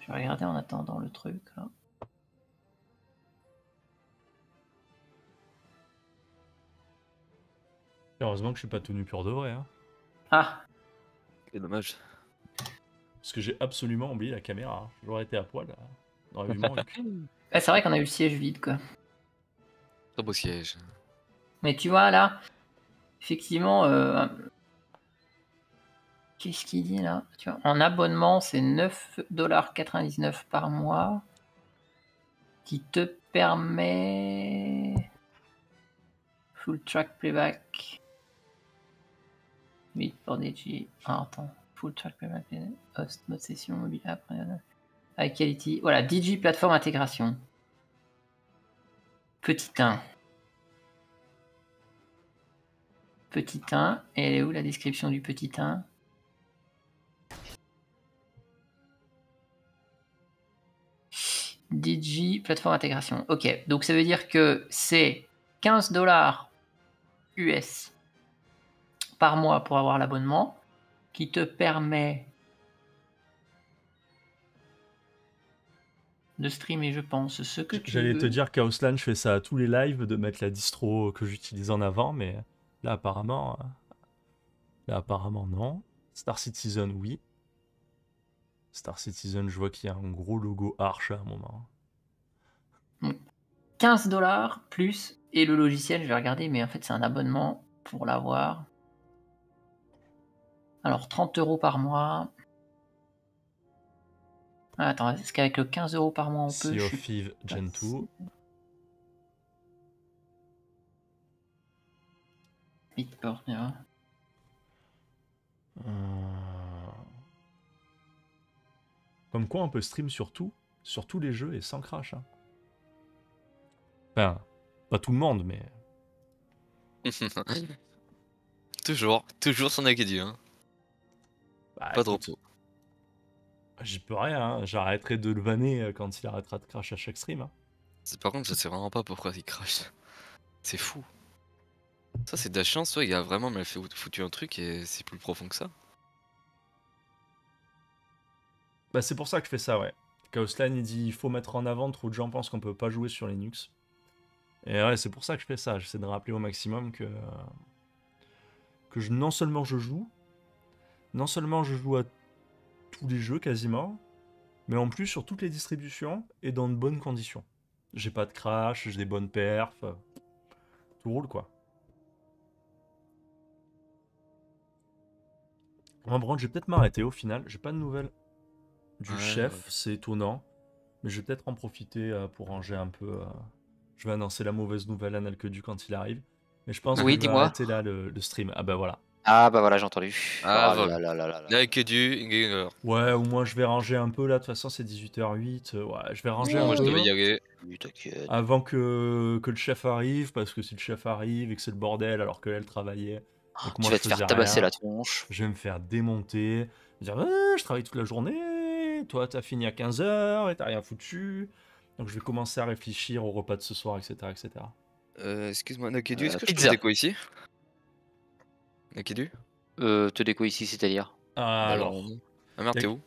Je vais regarder en attendant le truc là. Heureusement que je suis pas tenu pour de vrai. Ah, c'est dommage. Parce que j'ai absolument oublié la caméra. J'aurais été à poil. C'est vrai qu'on a eu le siège vide quoi. Trop beau siège. Mais tu vois là, effectivement. Qu'est-ce qu'il dit là? Tu vois, en abonnement, c'est 9,99$ par mois qui te permet full track playback. 8 pour DJ. Ah, attends, full track playback, host, mode session, mobile app, high quality. Voilà, DJ plateforme intégration. Petit 1. Et elle est où la description du petit 1? DJ plateforme intégration. Ok, donc ça veut dire que c'est 15$ US par mois pour avoir l'abonnement qui te permet de streamer, je pense, ce que tu veux. J'allais te dire, Chaosland, je fais ça à tous les lives, de mettre la distro que j'utilise en avant, mais là apparemment non. Star Citizen, oui. Star Citizen, je vois qu'il y a un gros logo Arch à un moment. 15$ plus, et le logiciel, je vais regarder, mais en fait, c'est un abonnement pour l'avoir. Alors, 30€ par mois. Ah, attends, est-ce qu'avec le 15€ par mois, on peut... EFI, Gentoo. Beatport, là. Comme quoi on peut stream sur tout, sur tous les jeux et sans crash. Enfin, pas tout le monde, mais... toujours sur Nalkedu. Bah, pas de repos. J'y peux rien, j'arrêterai de le vanner quand il arrêtera de crash à chaque stream. Par contre, je sais vraiment pas pourquoi il crash. C'est fou. Ça, c'est de la chance, il a vraiment mal foutu un truc et c'est plus profond que ça. Bah c'est pour ça que je fais ça, ouais. Chaosland, il dit il faut mettre en avant, trop de gens pensent qu'on peut pas jouer sur Linux. Et ouais, c'est pour ça que je fais ça. J'essaie de rappeler au maximum que non seulement je joue à tous les jeux quasiment, mais en plus sur toutes les distributions et dans de bonnes conditions. J'ai pas de crash, j'ai des bonnes perfs, tout roule quoi. En bref, je vais peut-être m'arrêter au final, j'ai pas de nouvelles du chef, c'est étonnant, mais je vais peut-être en profiter pour ranger un peu. Je vais annoncer la mauvaise nouvelle à Nalkedu quand il arrive, mais je pense que je vais arrêter là le stream. Ah bah voilà, j'ai entendu. Nalkedu. Ouais, au moins je vais ranger un peu là, de toute façon c'est 18h08, ouais, je vais ranger un peu. Moi je devais y aller. Avant que le chef arrive, parce que si le chef arrive et que c'est le bordel alors qu'elle travaillait... Donc tu vas te faire tabasser la tronche. Je vais me faire démonter, dire je travaille toute la journée, toi t'as fini à 15h et t'as rien foutu. Donc je vais commencer à réfléchir au repas de ce soir, etc. Excuse-moi Nalkedu, est-ce que je te déco ici Nalkedu? Te déco ici, c'est-à-dire... merde, t'es où?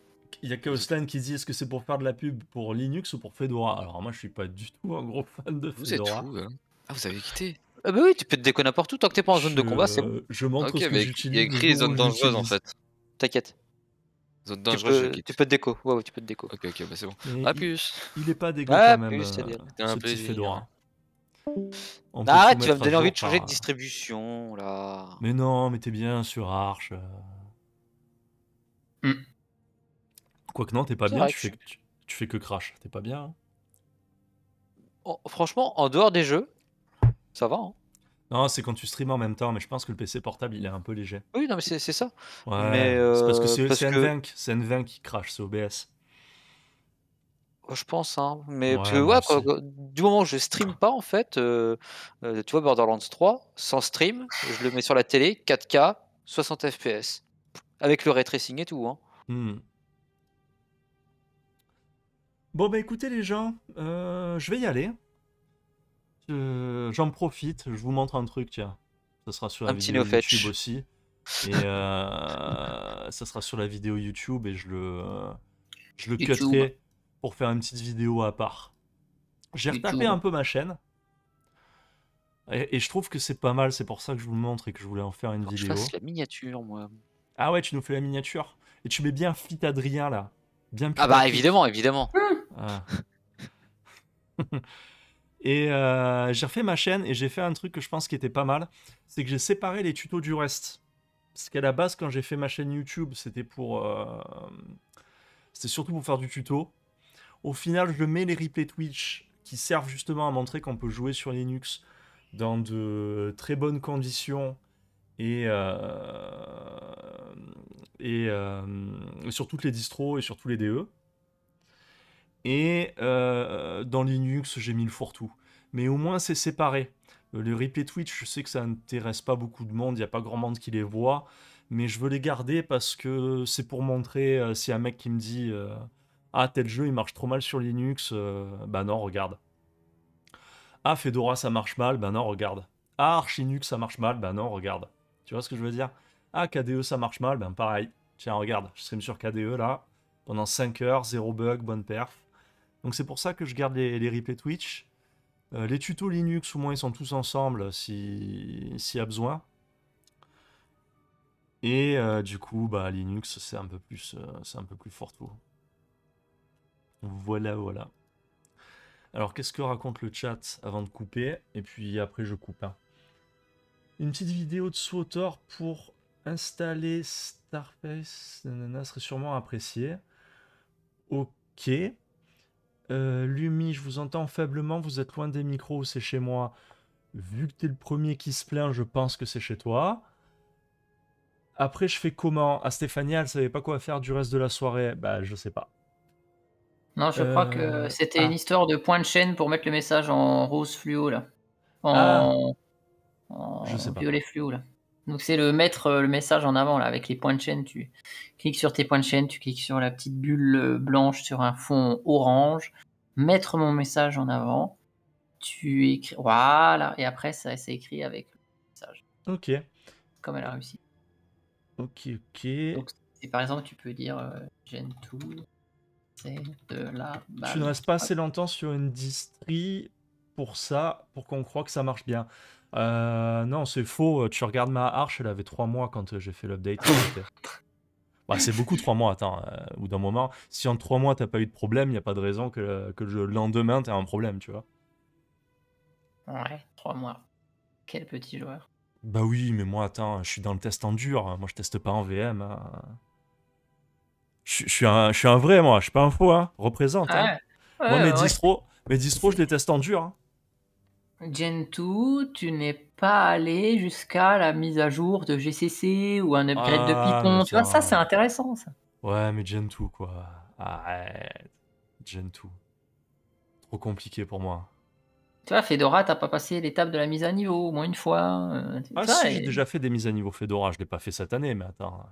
Il y a Chaosland qui dit est-ce que c'est pour faire de la pub pour Linux ou pour Fedora? Alors moi je suis pas du tout un gros fan de Fedora. Vous êtes fou, hein. Ah, vous avez quitté? Ah bah oui, tu peux te déconner n'importe où, tant que t'es pas en zone de combat, c'est bon. Je montre ce que j'utilise. Il y a écrit les zones dangereuses en fait. T'inquiète. Zone dangereuse, tu peux te déco. Ouais, tu peux te déco. Ok, bah c'est bon. Mais plus. Il est pas dégueu quand même. Un petit Fedora. Arrête, tu vas me donner envie de changer de distribution là. Mais non, mais t'es bien sur Arch. Quoique non, t'es pas bien, tu fais que crash, t'es pas bien. Hein. Oh, franchement, en dehors des jeux, ça va. Hein. Non, c'est quand tu streames en même temps, mais je pense que le PC portable, il est un peu léger. Oui, non, mais c'est ça. Ouais, c'est parce que c'est N20 qui crash, c'est OBS. Je pense, hein. Mais ouais, parce que, quoi, du moment où je stream pas, en fait, tu vois, Borderlands 3, sans stream, je le mets sur la télé, 4K, 60 FPS. Avec le ray tracing et tout. Hein. Bon, bah écoutez, les gens, je vais y aller. J'en profite, je vous montre un truc, tiens. Ça sera sur la vidéo YouTube aussi. Et ça sera sur la vidéo YouTube et je le cutterai pour faire une petite vidéo à part. J'ai retapé un peu ma chaîne. Et je trouve que c'est pas mal, c'est pour ça que je vous le montre et que je voulais en faire une vidéo. Je fasse la miniature, moi. Ah ouais, tu nous fais la miniature. Et tu mets bien Fit Adrien, là. Bien ah bah évidemment, évidemment. Et j'ai refait ma chaîne et j'ai fait un truc que je pense qui était pas mal, c'est que j'ai séparé les tutos du reste. Parce qu'à la base, quand j'ai fait ma chaîne YouTube, c'était pour, c'était surtout pour faire du tuto. Au final, je mets les replays Twitch qui servent justement à montrer qu'on peut jouer sur Linux dans de très bonnes conditions et sur toutes les distros et sur tous les DE. Et dans Linux, j'ai mis le fourre-tout. Mais au moins, c'est séparé. Le replay Twitch, je sais que ça n'intéresse pas beaucoup de monde. Il n'y a pas grand monde qui les voit. Mais je veux les garder parce que c'est pour montrer si un mec qui me dit « Ah, tel jeu, il marche trop mal sur Linux. Bah non, regarde. Ah, Fedora, ça marche mal. Bah non, regarde. Ah, Arch Linux, ça marche mal. Bah non, regarde. » Tu vois ce que je veux dire? Ah, KDE, ça marche mal. Ben pareil. Tiens, regarde. Je stream sur KDE, là. Pendant 5 heures, 0 bug, bonne perf. Donc c'est pour ça que je garde les replays Twitch. Les tutos Linux, au moins, ils sont tous ensemble s'il y a besoin. Et du coup, bah, Linux, c'est un peu plus fourre-tout. Voilà, voilà. Alors, qu'est-ce que raconte le chat avant de couper? Et puis après, je coupe. Hein. Une petite vidéo de Swotor pour installer Starface, nanana, serait sûrement appréciée. Ok. Lumi, je vous entends faiblement, vous êtes loin des micros ou c'est chez moi? Vu que t'es le premier qui se plaint, je pense que c'est chez toi. Après, je fais comment? Ah, Stéphanie, elle savait pas quoi faire du reste de la soirée. Bah, je sais pas. Non, je crois que c'était une histoire de point de chaîne pour mettre le message en rose fluo, là. Je sais pas. Violet fluo, là. Donc, c'est le mettre le message en avant, là, avec les points de chaîne. Tu cliques sur tes points de chaîne, tu cliques sur la petite bulle blanche sur un fond orange. Mettre mon message en avant. Tu écris... Voilà. Et après, ça s'écrit avec le message. Ok. Comme elle a réussi. Ok, ok. Donc, par exemple, tu peux dire Gentoo, c'est de la... Balle. Tu ne restes pas assez longtemps sur une distri pour ça, pour qu'on croit que ça marche bien. Non, c'est faux. Tu regardes ma Arch, elle avait 3 mois quand j'ai fait l'update. Bah, c'est beaucoup 3 mois, attends. Au bout d'un moment, si en 3 mois t'as pas eu de problème, y a pas de raison que le lendemain t'as un problème, tu vois. Ouais, 3 mois. Quel petit joueur. Bah oui, mais moi, attends, je suis dans le test en dur. Hein. Moi, je teste pas en VM. Hein. Je suis un vrai, moi. Je suis pas un faux. Hein. Représente. Ah, hein. Ouais, moi, mes distros, je les teste en dur. Hein. Gentoo, tu n'es pas allé jusqu'à la mise à jour de GCC ou un upgrade de Python. Tu vois, ça, c'est intéressant, ça. Ouais, mais Gentoo, quoi. Arrête. Gentoo. Trop compliqué pour moi. Tu vois, Fedora, t'as pas passé l'étape de la mise à niveau, au moins une fois. Ah si, j'ai déjà fait des mises à niveau Fedora. Je l'ai pas fait cette année, mais attends.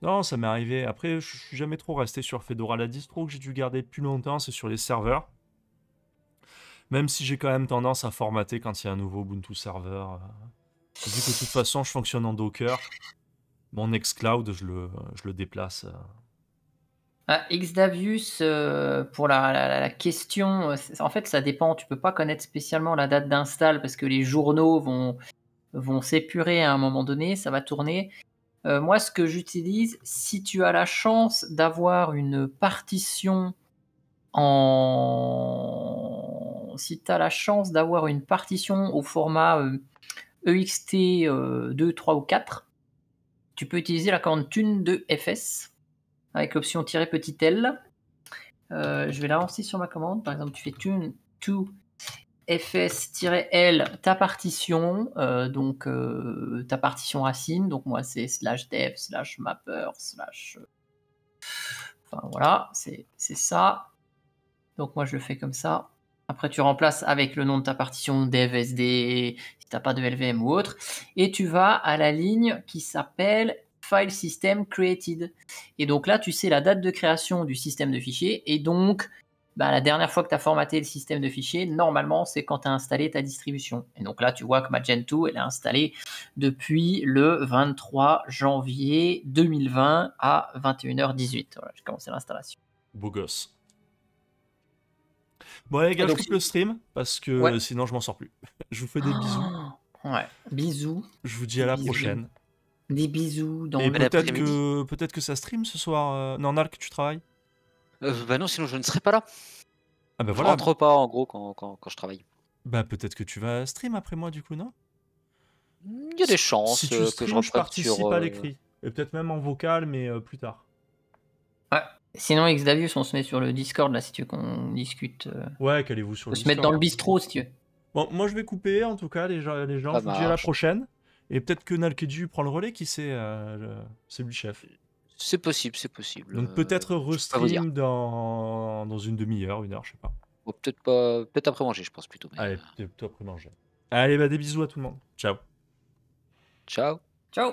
Non, ça m'est arrivé. Après, je suis jamais trop resté sur Fedora. La distro que j'ai dû garder plus longtemps, c'est sur les serveurs. Même si j'ai quand même tendance à formater quand il y a un nouveau Ubuntu serveur. Vu que de toute façon, je fonctionne en Docker, mon Xcloud, je le déplace. Ah, Xdavius, pour la question, en fait, ça dépend. Tu peux pas connaître spécialement la date d'install parce que les journaux vont s'épurer à un moment donné. Ça va tourner. Moi, ce que j'utilise, si tu as la chance d'avoir une partition en... Si tu as la chance d'avoir une partition au format EXT 2, 3 ou 4, tu peux utiliser la commande thune de FS avec l'option -l. Je vais la lancer sur ma commande. Par exemple, tu fais thune to fs-l ta partition, donc ta partition racine. Donc moi c'est /dev/mapper/ enfin voilà, c'est ça. Donc moi je le fais comme ça. Après tu remplaces avec le nom de ta partition, dev/sd si t'as pas de LVM ou autre, et tu vas à la ligne qui s'appelle file system created. Et donc là tu sais la date de création du système de fichiers, et donc bah, la dernière fois que tu as formaté le système de fichiers, normalement, c'est quand tu as installé ta distribution. Et donc là, tu vois que ma Gentoo, elle est installée depuis le 23 janvier 2020 à 21h18. Voilà, j'ai commencé l'installation. Beau gosse. Bon, allez, les gars, donc, je coupe le stream parce que sinon, je m'en sors plus. Je vous fais des bisous. Ouais, bisous. Je vous dis à la prochaine. Des bisous. Dans peut-être que ça stream ce soir. Non, Nalk, tu travailles ? Bah non, sinon je ne serai pas là. Ah bah voilà. Je rentre pas en gros quand je travaille. Bah peut-être que tu vas stream après moi du coup, non? Il y a des chances si tu stream, que je participe sur... à l'écrit. Et peut-être même en vocal, mais plus tard. Ouais. Sinon Xdavius, on se met sur le Discord là si tu veux qu'on discute. Ouais, qu'allez-vous sur le Discord. On se mettre dans le bistrot si tu veux. Bon, moi je vais couper en tout cas les gens. Je vous dis à la prochaine. Et peut-être que Nalkedu prend le relais, qui sait, c'est lui le chef. C'est possible, c'est possible. Donc peut-être restream dans une demi-heure, 1 heure, je sais pas. Ou peut-être pas, peut-être après manger, je pense plutôt. Mais... Allez, plutôt après manger. Allez, bah des bisous à tout le monde. Ciao. Ciao. Ciao.